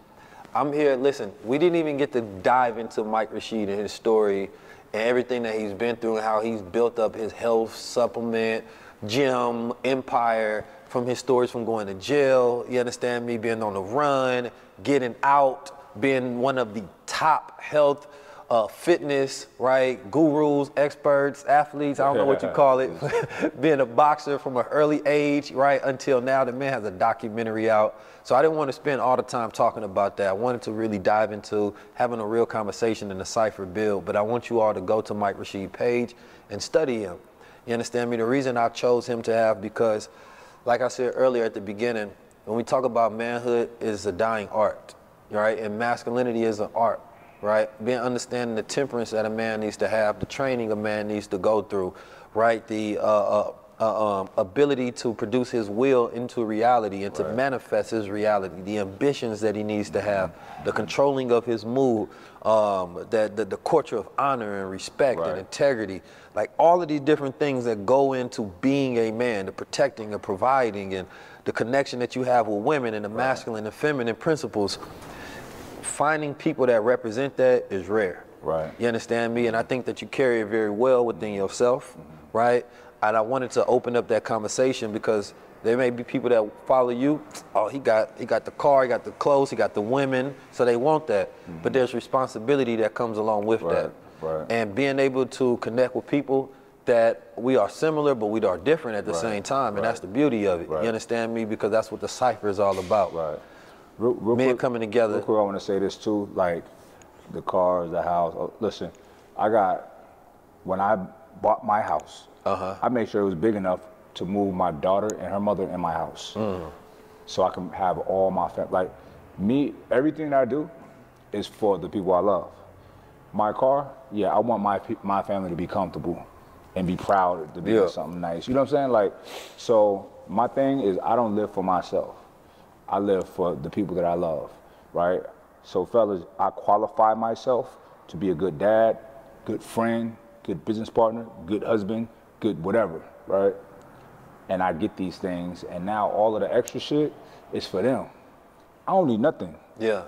I'm here, listen, we didn't even get to dive into Mike Rashid and his story and everything that he's been through and how he's built up his health supplement, gym, empire, from his stories from going to jail, you understand me, being on the run, getting out, being one of the top health, uh, fitness, right, gurus, experts, athletes, I don't know what you call it, being a boxer from an early age, right, until now. The man has a documentary out. So I didn't want to spend all the time talking about that. I wanted to really dive into having a real conversation and a cipher build, but I want you all to go to Mike Rashid's page and study him. You understand me? The reason I chose him to have, because like I said earlier at the beginning, when we talk about manhood is a dying art, right? And masculinity is an art, right? Being understanding the temperance that a man needs to have, the training a man needs to go through, right? The uh, uh, uh, um, ability to produce his will into reality and right. to manifest his reality, the ambitions that he needs to have, the controlling of his mood, um, that the, the culture of honor and respect right. and integrity, like all of these different things that go into being a man, the protecting and providing and the connection that you have with women and the right. masculine and feminine principles. Finding people that represent that is rare. Right. You understand me? And I think that you carry it very well within yourself, mm-hmm. right? And I wanted to open up that conversation because there may be people that follow you. Oh, he got he got the car, he got the clothes, he got the women, so they want that. Mm-hmm. But there's responsibility that comes along with right. that. Right. And being able to connect with people that we are similar, but we are different at the right. same time, and right. that's the beauty of it. Right. You understand me? Because that's what the cipher is all about. Right. Real, real Men quick, coming together. Real quick, I want to say this too, like the cars, the house. Oh, listen, I got, when I bought my house, uh-huh. I made sure it was big enough to move my daughter and her mother in my house. Mm. So I can have all my family. Like me, everything I do is for the people I love. My car, yeah, I want my my family to be comfortable and be proud to be yeah. something nice. You know what I'm saying? Like, so my thing is I don't live for myself. I live for the people that I love, right? So fellas, I qualify myself to be a good dad, good friend, good business partner, good husband, good whatever, right? And I get these things, and now all of the extra shit is for them. I don't need nothing. Yeah.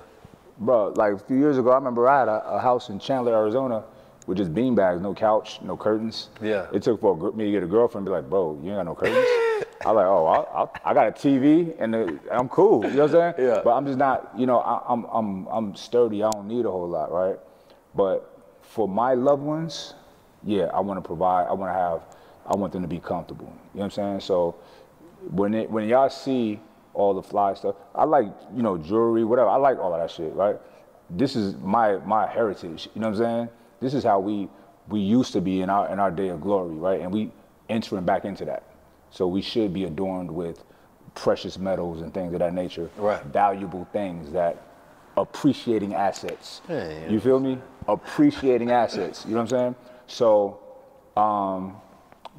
Bro, like a few years ago, I remember I had a, a house in Chandler, Arizona, with just beanbags, no couch, no curtains. Yeah. It took for me to get a girlfriend and be like, bro, you ain't got no curtains? I'm like, oh, I, I, I got a T V and the, I'm cool, you know what I'm saying? Yeah. But I'm just not, you know, I, I'm, I'm, I'm sturdy, I don't need a whole lot, right? But for my loved ones, yeah, I wanna provide, I wanna have, I want them to be comfortable, you know what I'm saying? So when it, when y'all see all the fly stuff, I like, you know, jewelry, whatever, I like all of that shit, right? This is my, my heritage, you know what I'm saying? This is how we we used to be in our in our day of glory, right? And we entering back into that. So we should be adorned with precious metals and things of that nature, right. valuable things that appreciating assets. Yeah, yeah. You feel me? Appreciating assets. You know what I'm saying? So, um,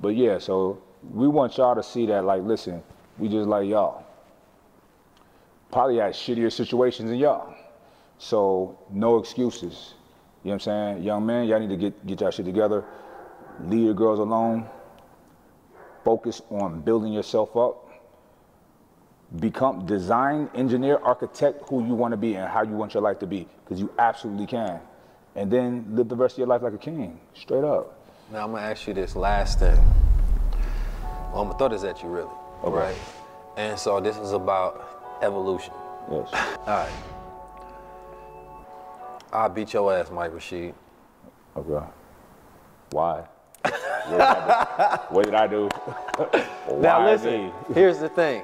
but yeah. So we want y'all to see that. Like, listen, we just like y'all. Probably had shittier situations than y'all. So no excuses. You know what I'm saying? Young men, y'all need to get, get y'all shit together. Leave your girls alone. Focus on building yourself up. Become, design, engineer, architect who you want to be and how you want your life to be, because you absolutely can. And then live the rest of your life like a king, straight up. Now I'm going to ask you this last thing. Well, I'm going to throw this at you really, okay. right? And so this is about evolution. Yes. All right. I'll beat your ass, Mike Rashid. Okay. Why? What did I do? What did I do? Now listen, here's the thing.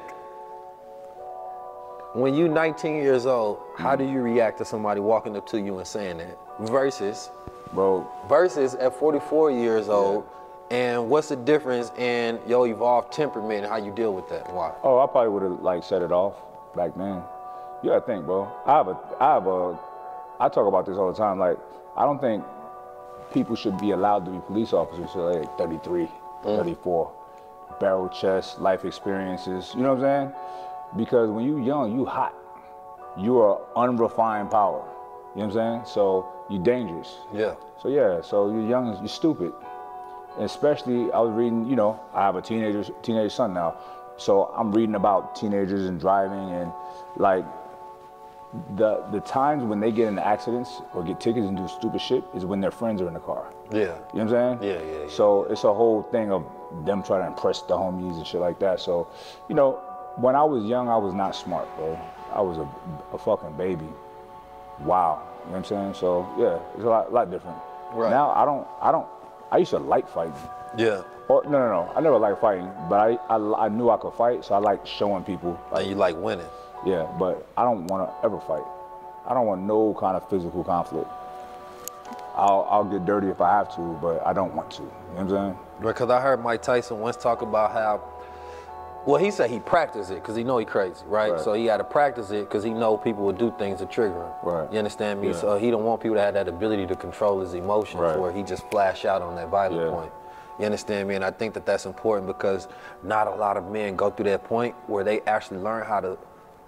When you nineteen years old, how do you react to somebody walking up to you and saying that? Versus, bro. Versus at forty-four years old, And what's the difference in your evolved temperament and how you deal with that? Why? Oh, I probably would have like shut it off back then. You gotta think, bro. I have a, I have a, I talk about this all the time. Like, I don't think people should be allowed to be police officers until they're like thirty-three, mm. thirty-four. Barrel chest, life experiences. You know what I'm saying? Because when you young, you hot. You are unrefined power. You know what I'm saying? So you're dangerous. Yeah. So yeah. So you're young. You're stupid. Especially, I was reading, you know, I have a teenager, teenage son now, so I'm reading about teenagers and driving and like the the times when they get in accidents or get tickets and do stupid shit is when their friends are in the car. Yeah. You know what I'm saying? Yeah, yeah, yeah. So it's a whole thing of them trying to impress the homies and shit like that. So, you know, when I was young, I was not smart, bro. I was a, a fucking baby. Wow. You know what I'm saying? So, yeah, it's a lot, lot different. Right. Now, I don't, I don't, I used to like fighting. Yeah. Or, no, no, no. I never liked fighting, but I, I, I knew I could fight, so I liked showing people. Like, you like winning. Yeah, but I don't want to ever fight. I don't want no kind of physical conflict. I'll, I'll get dirty if I have to, but I don't want to. You know what I'm saying? Because I heard Mike Tyson once talk about how, well, he said he practiced it because he know he crazy, right? right? So he had to practice it because he know people would do things to trigger him. Right. You understand me? Yeah. So he don't want people to have that ability to control his emotions right. where he just flash out on that violent yeah. point. You understand me? And I think that that's important because not a lot of men go through that point where they actually learn how to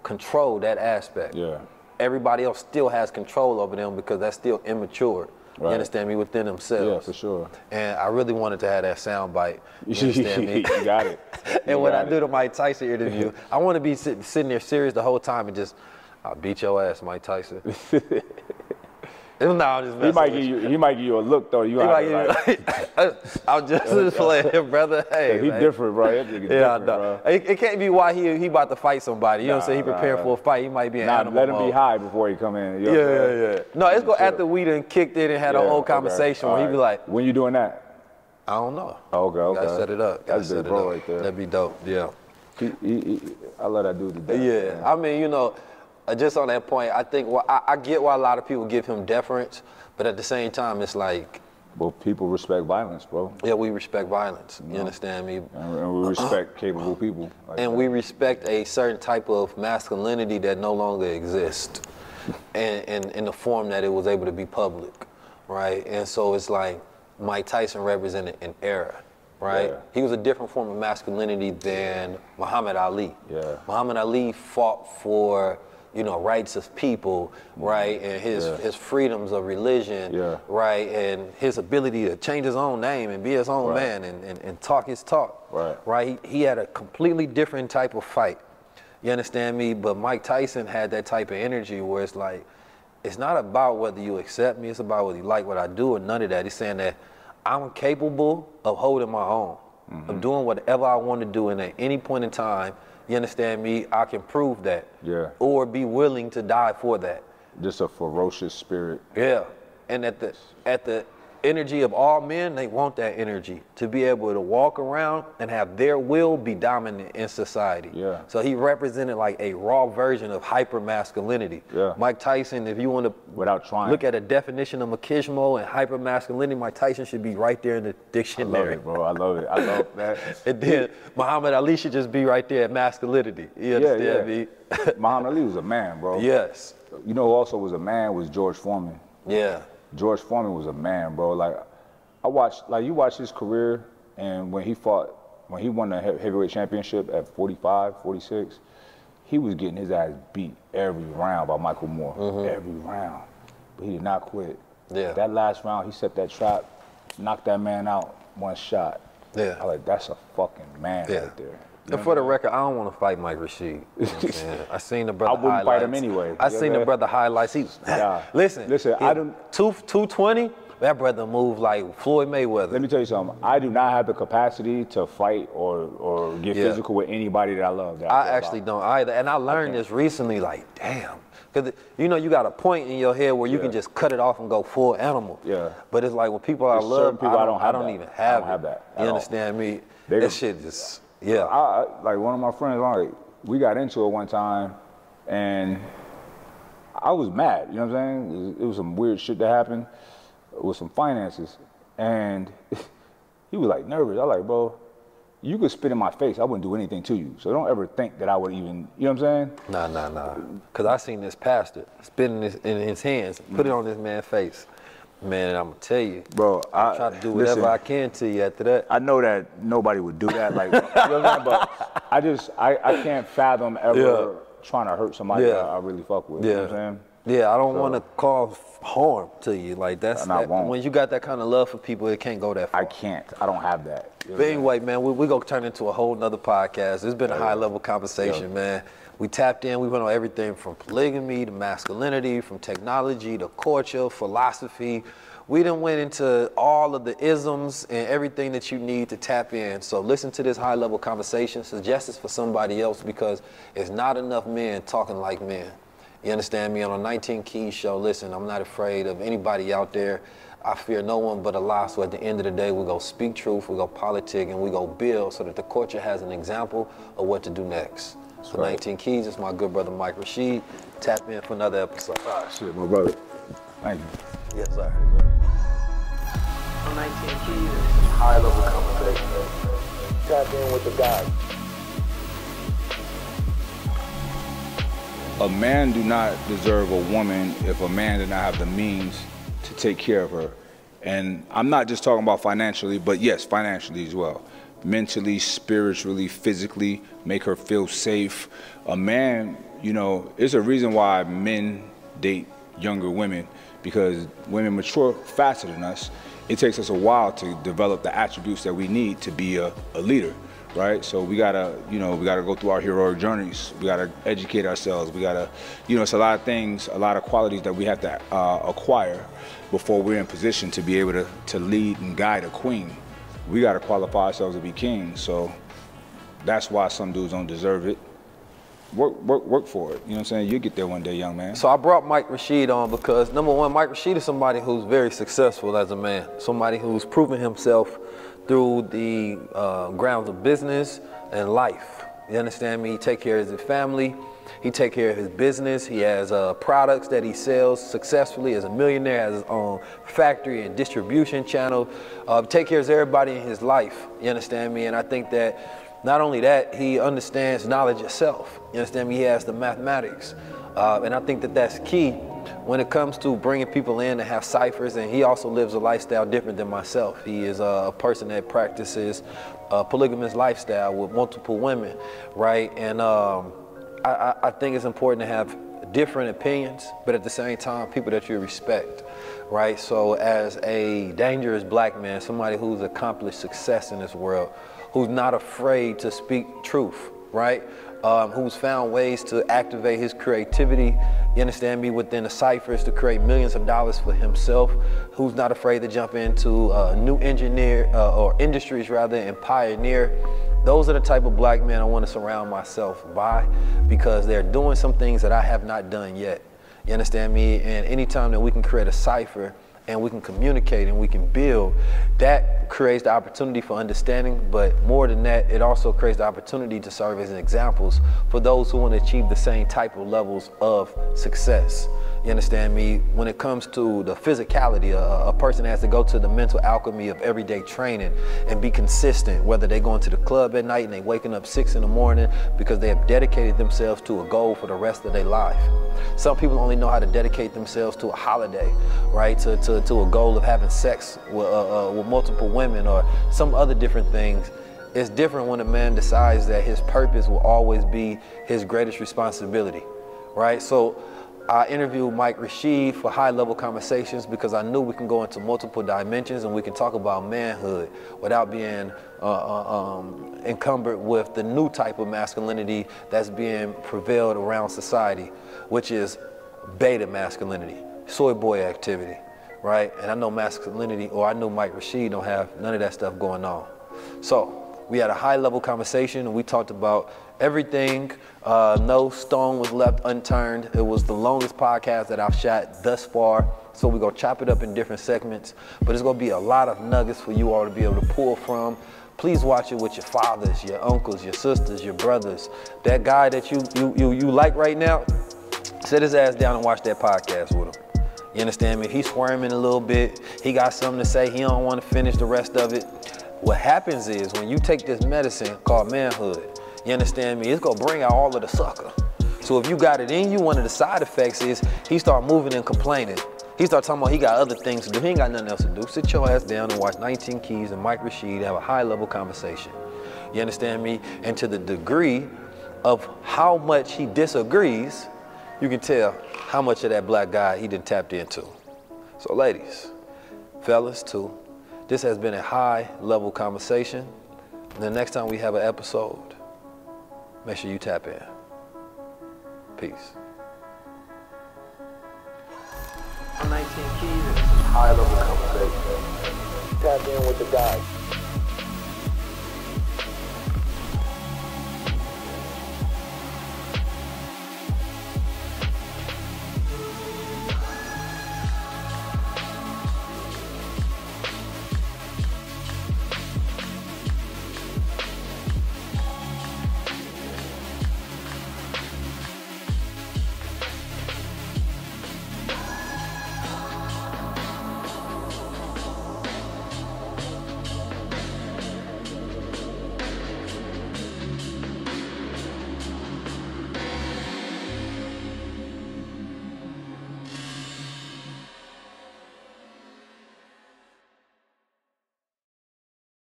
control that aspect. Yeah. Everybody else still has control over them because that's still immature. Right. You understand me? Within themselves. Yeah, for sure. And I really wanted to have that sound bite. You understand me? You got it. You and when I it. do the Mike Tyson interview, I want to be sit, sitting there serious the whole time and just, I'll beat your ass, Mike Tyson. No, I'm just he might give you, you. He might give you a look, though. You might give you. I'm just playing, brother. Hey, he's different, bro. That nigga yeah, I know. It, it can't be why he he about to fight somebody. You nah, know what I'm saying? He nah, preparing nah. for a fight. He might be an nah, animal. Let him mode. be high before he come in. You know yeah, yeah, yeah. No, it's go after we done kicked it and had yeah, a whole conversation. Okay. Where right. he be like, "When you doing that?" I don't know. Oh, okay, okay. Gotta set it up. Gotta That's set it bro up. Right there. That'd be dope. Yeah. He, he, he, I love that dude today. Yeah, I mean, you know. Just on that point, I think well, I, I get why a lot of people give him deference, but at the same time, it's like. Well, people respect violence, bro. Yeah, we respect violence. You, you know? Understand me? And we respect capable people. Like and that. we respect a certain type of masculinity that no longer exists, and, and in the form that it was able to be public, right? And so it's like Mike Tyson represented an era. Right? Yeah. He was a different form of masculinity than Muhammad Ali. Yeah. Muhammad Ali fought for. You know, rights of people, right, and his yeah. his freedoms of religion, yeah. right, and his ability to change his own name and be his own right. man and, and, and talk his talk, right. right? He, he had a completely different type of fight, you understand me? But Mike Tyson had that type of energy where it's like, it's not about whether you accept me, it's about whether you like what I do or none of that. He's saying that I'm capable of holding my own, mm-hmm. of doing whatever I want to do and at any point in time, you understand me? I can prove that. Yeah. Or be willing to die for that. Just a ferocious spirit. Yeah. And at the at the energy of all men, they want that energy to be able to walk around and have their will be dominant in society. Yeah. So he represented like a raw version of hyper masculinity. Yeah. Mike Tyson, if you want to without trying look at a definition of machismo and hyper masculinity, Mike Tyson should be right there in the dictionary. I love it, bro. I love it. I love that. And then Muhammad Ali should just be right there at masculinity. You understand me? Yeah, yeah. Muhammad Ali was a man, bro. Yes. You know who also was a man was George Foreman. Yeah. George Foreman was a man, bro. Like, I watched, like you watch his career, and when he fought, when he won the heavyweight championship at forty-five, forty-six, he was getting his ass beat every round by Michael Moore, mm-hmm. every round. But he did not quit. Yeah. That last round, he set that trap, knocked that man out one shot. Yeah. I like, that's a fucking man yeah. right there. And for the record, I don't want to fight Mike Rashid. You know I seen the brother. I wouldn't highlights. fight him anyway. I seen the brother highlights. He was, yeah. listen, listen. I don't two two twenty. That brother moved like Floyd Mayweather. Let me tell you something. I do not have the capacity to fight or or get yeah. physical with anybody that I love. That I, I actually about. don't either. And I learned I this recently. Like, damn, because you know you got a point in your head where you yeah. can just cut it off and go full animal. Yeah. But it's like with people There's I love, people I don't, I don't, have I don't even have, I don't have that. You all. understand me? They that shit just. Yeah, I, I, like one of my friends, like we got into it one time, and I was mad. You know what I'm saying? It was, it was some weird shit that happened with some finances, and He was like nervous. I was like, bro, you could spit in my face. I wouldn't do anything to you. So don't ever think that I would even, you know what I'm saying? Nah, nah, nah. Because I seen this pastor spitting this in his hands, put it on this man's face. Man, I'm gonna tell you, bro. I try to do whatever listen, I can to you after that. I know that nobody would do that, like, you know what I mean? But I just, I, I can't fathom ever yeah. trying to hurt somebody yeah. that I really fuck with. Yeah. You know what I'm saying? Yeah, I don't so, want to cause harm to you. Like that's that, when you got that kind of love for people, it can't go that far. I can't. I don't have that. You know but anyway, man, we we gonna turn into a whole nother podcast. It's been a high level conversation, yeah. man. We tapped in, we went on everything from polygamy to masculinity, from technology to culture, philosophy. We done went into all of the isms and everything that you need to tap in. So listen to this high-level conversation, suggest this for somebody else because it's not enough men talking like men. You understand me? On a nineteen Keys show, listen, I'm not afraid of anybody out there. I fear no one but Allah, so at the end of the day, we're going to speak truth, we're going to politic, and we're going to build so that the culture has an example of what to do next. So right. nineteen Keys, it's my good brother Mike Rashid. Tap in for another episode. Ah, shit, my brother. Thank you. Yes, sir. nineteen Keys, it's high level conversation. Tap in with the guys. A man do not deserve a woman if a man did not have the means to take care of her. And I'm not just talking about financially, but yes, financially as well. Mentally, spiritually, physically, make her feel safe. A man, you know, it's a reason why men date younger women because women mature faster than us. It takes us a while to develop the attributes that we need to be a, a leader, right? So we gotta, you know, we gotta go through our heroic journeys. We gotta educate ourselves. We gotta, you know, it's a lot of things, a lot of qualities that we have to uh, acquire before we're in position to be able to, to lead and guide a queen. We gotta qualify ourselves to be kings, so that's why some dudes don't deserve it. Work, work, work for it. You know what I'm saying? You'll get there one day, young man. So I brought Mike Rashid on because number one, Mike Rashid is somebody who's very successful as a man, somebody who's proven himself through the uh, grounds of business and life. You understand me? He take care of his family. He take care of his business. He has uh, products that he sells successfully as a millionaire, has his own factory and distribution channel. Uh, take care of everybody in his life. You understand me? And I think that not only that, he understands knowledge itself. You understand me? He has the mathematics. Uh, and I think that that's key when it comes to bringing people in to have ciphers. And he also lives a lifestyle different than myself. He is a person that practices a polygamous lifestyle with multiple women, right? And um, I, I think it's important to have different opinions, but at the same time, people that you respect, right? So as a dangerous black man, somebody who's accomplished success in this world, who's not afraid to speak truth, right? Um, who's found ways to activate his creativity, you understand me, within the ciphers to create millions of dollars for himself, who's not afraid to jump into uh, new engineer uh, or industries rather and pioneer. Those are the type of black men I want to surround myself by because they're doing some things that I have not done yet. You understand me? And anytime that we can create a cipher and we can communicate and we can build, that creates the opportunity for understanding. But more than that, it also creates the opportunity to serve as examples for those who want to achieve the same type of levels of success. You understand me? When it comes to the physicality, a, a person has to go to the mental alchemy of everyday training and be consistent, whether they're going to the club at night and they're waking up six in the morning because they have dedicated themselves to a goal for the rest of their life. Some people only know how to dedicate themselves to a holiday, right? To, to, to a goal of having sex with, uh, uh, with multiple women or some other different things. It's different when a man decides that his purpose will always be his greatest responsibility, right? So I interviewed Mike Rashid for High Level Conversations because I knew we can go into multiple dimensions and we can talk about manhood without being uh, um, encumbered with the new type of masculinity that's being prevailed around society, which is beta masculinity, soy boy activity, right? And I know masculinity, or I know Mike Rashid don't have none of that stuff going on. So we had a high level conversation and we talked about everything. Uh, no stone was left unturned. It was the longest podcast that I've shot thus far. So we're gonna chop it up in different segments, but it's gonna be a lot of nuggets for you all to be able to pull from. Please watch it with your fathers, your uncles, your sisters, your brothers. That guy that you, you, you, you like right now, sit his ass down and watch that podcast with him. You understand me? He's squirming a little bit. He got something to say. He don't wanna finish the rest of it. What happens is when you take this medicine called manhood, you understand me, it's gonna bring out all of the sucker. So if you got it in you, one of the side effects is he start moving and complaining. He start talking about he got other things to do. He ain't got nothing else to do. Sit your ass down and watch nineteen Keys and Mike Rashid have a high level conversation. You understand me? And to the degree of how much he disagrees, you can tell how much of that black guy he done tapped into. So ladies, fellas too, this has been a high level conversation. And the next time we have an episode, make sure you tap in. Peace. nineteen Keys and high level conversation. Tap in with the guys.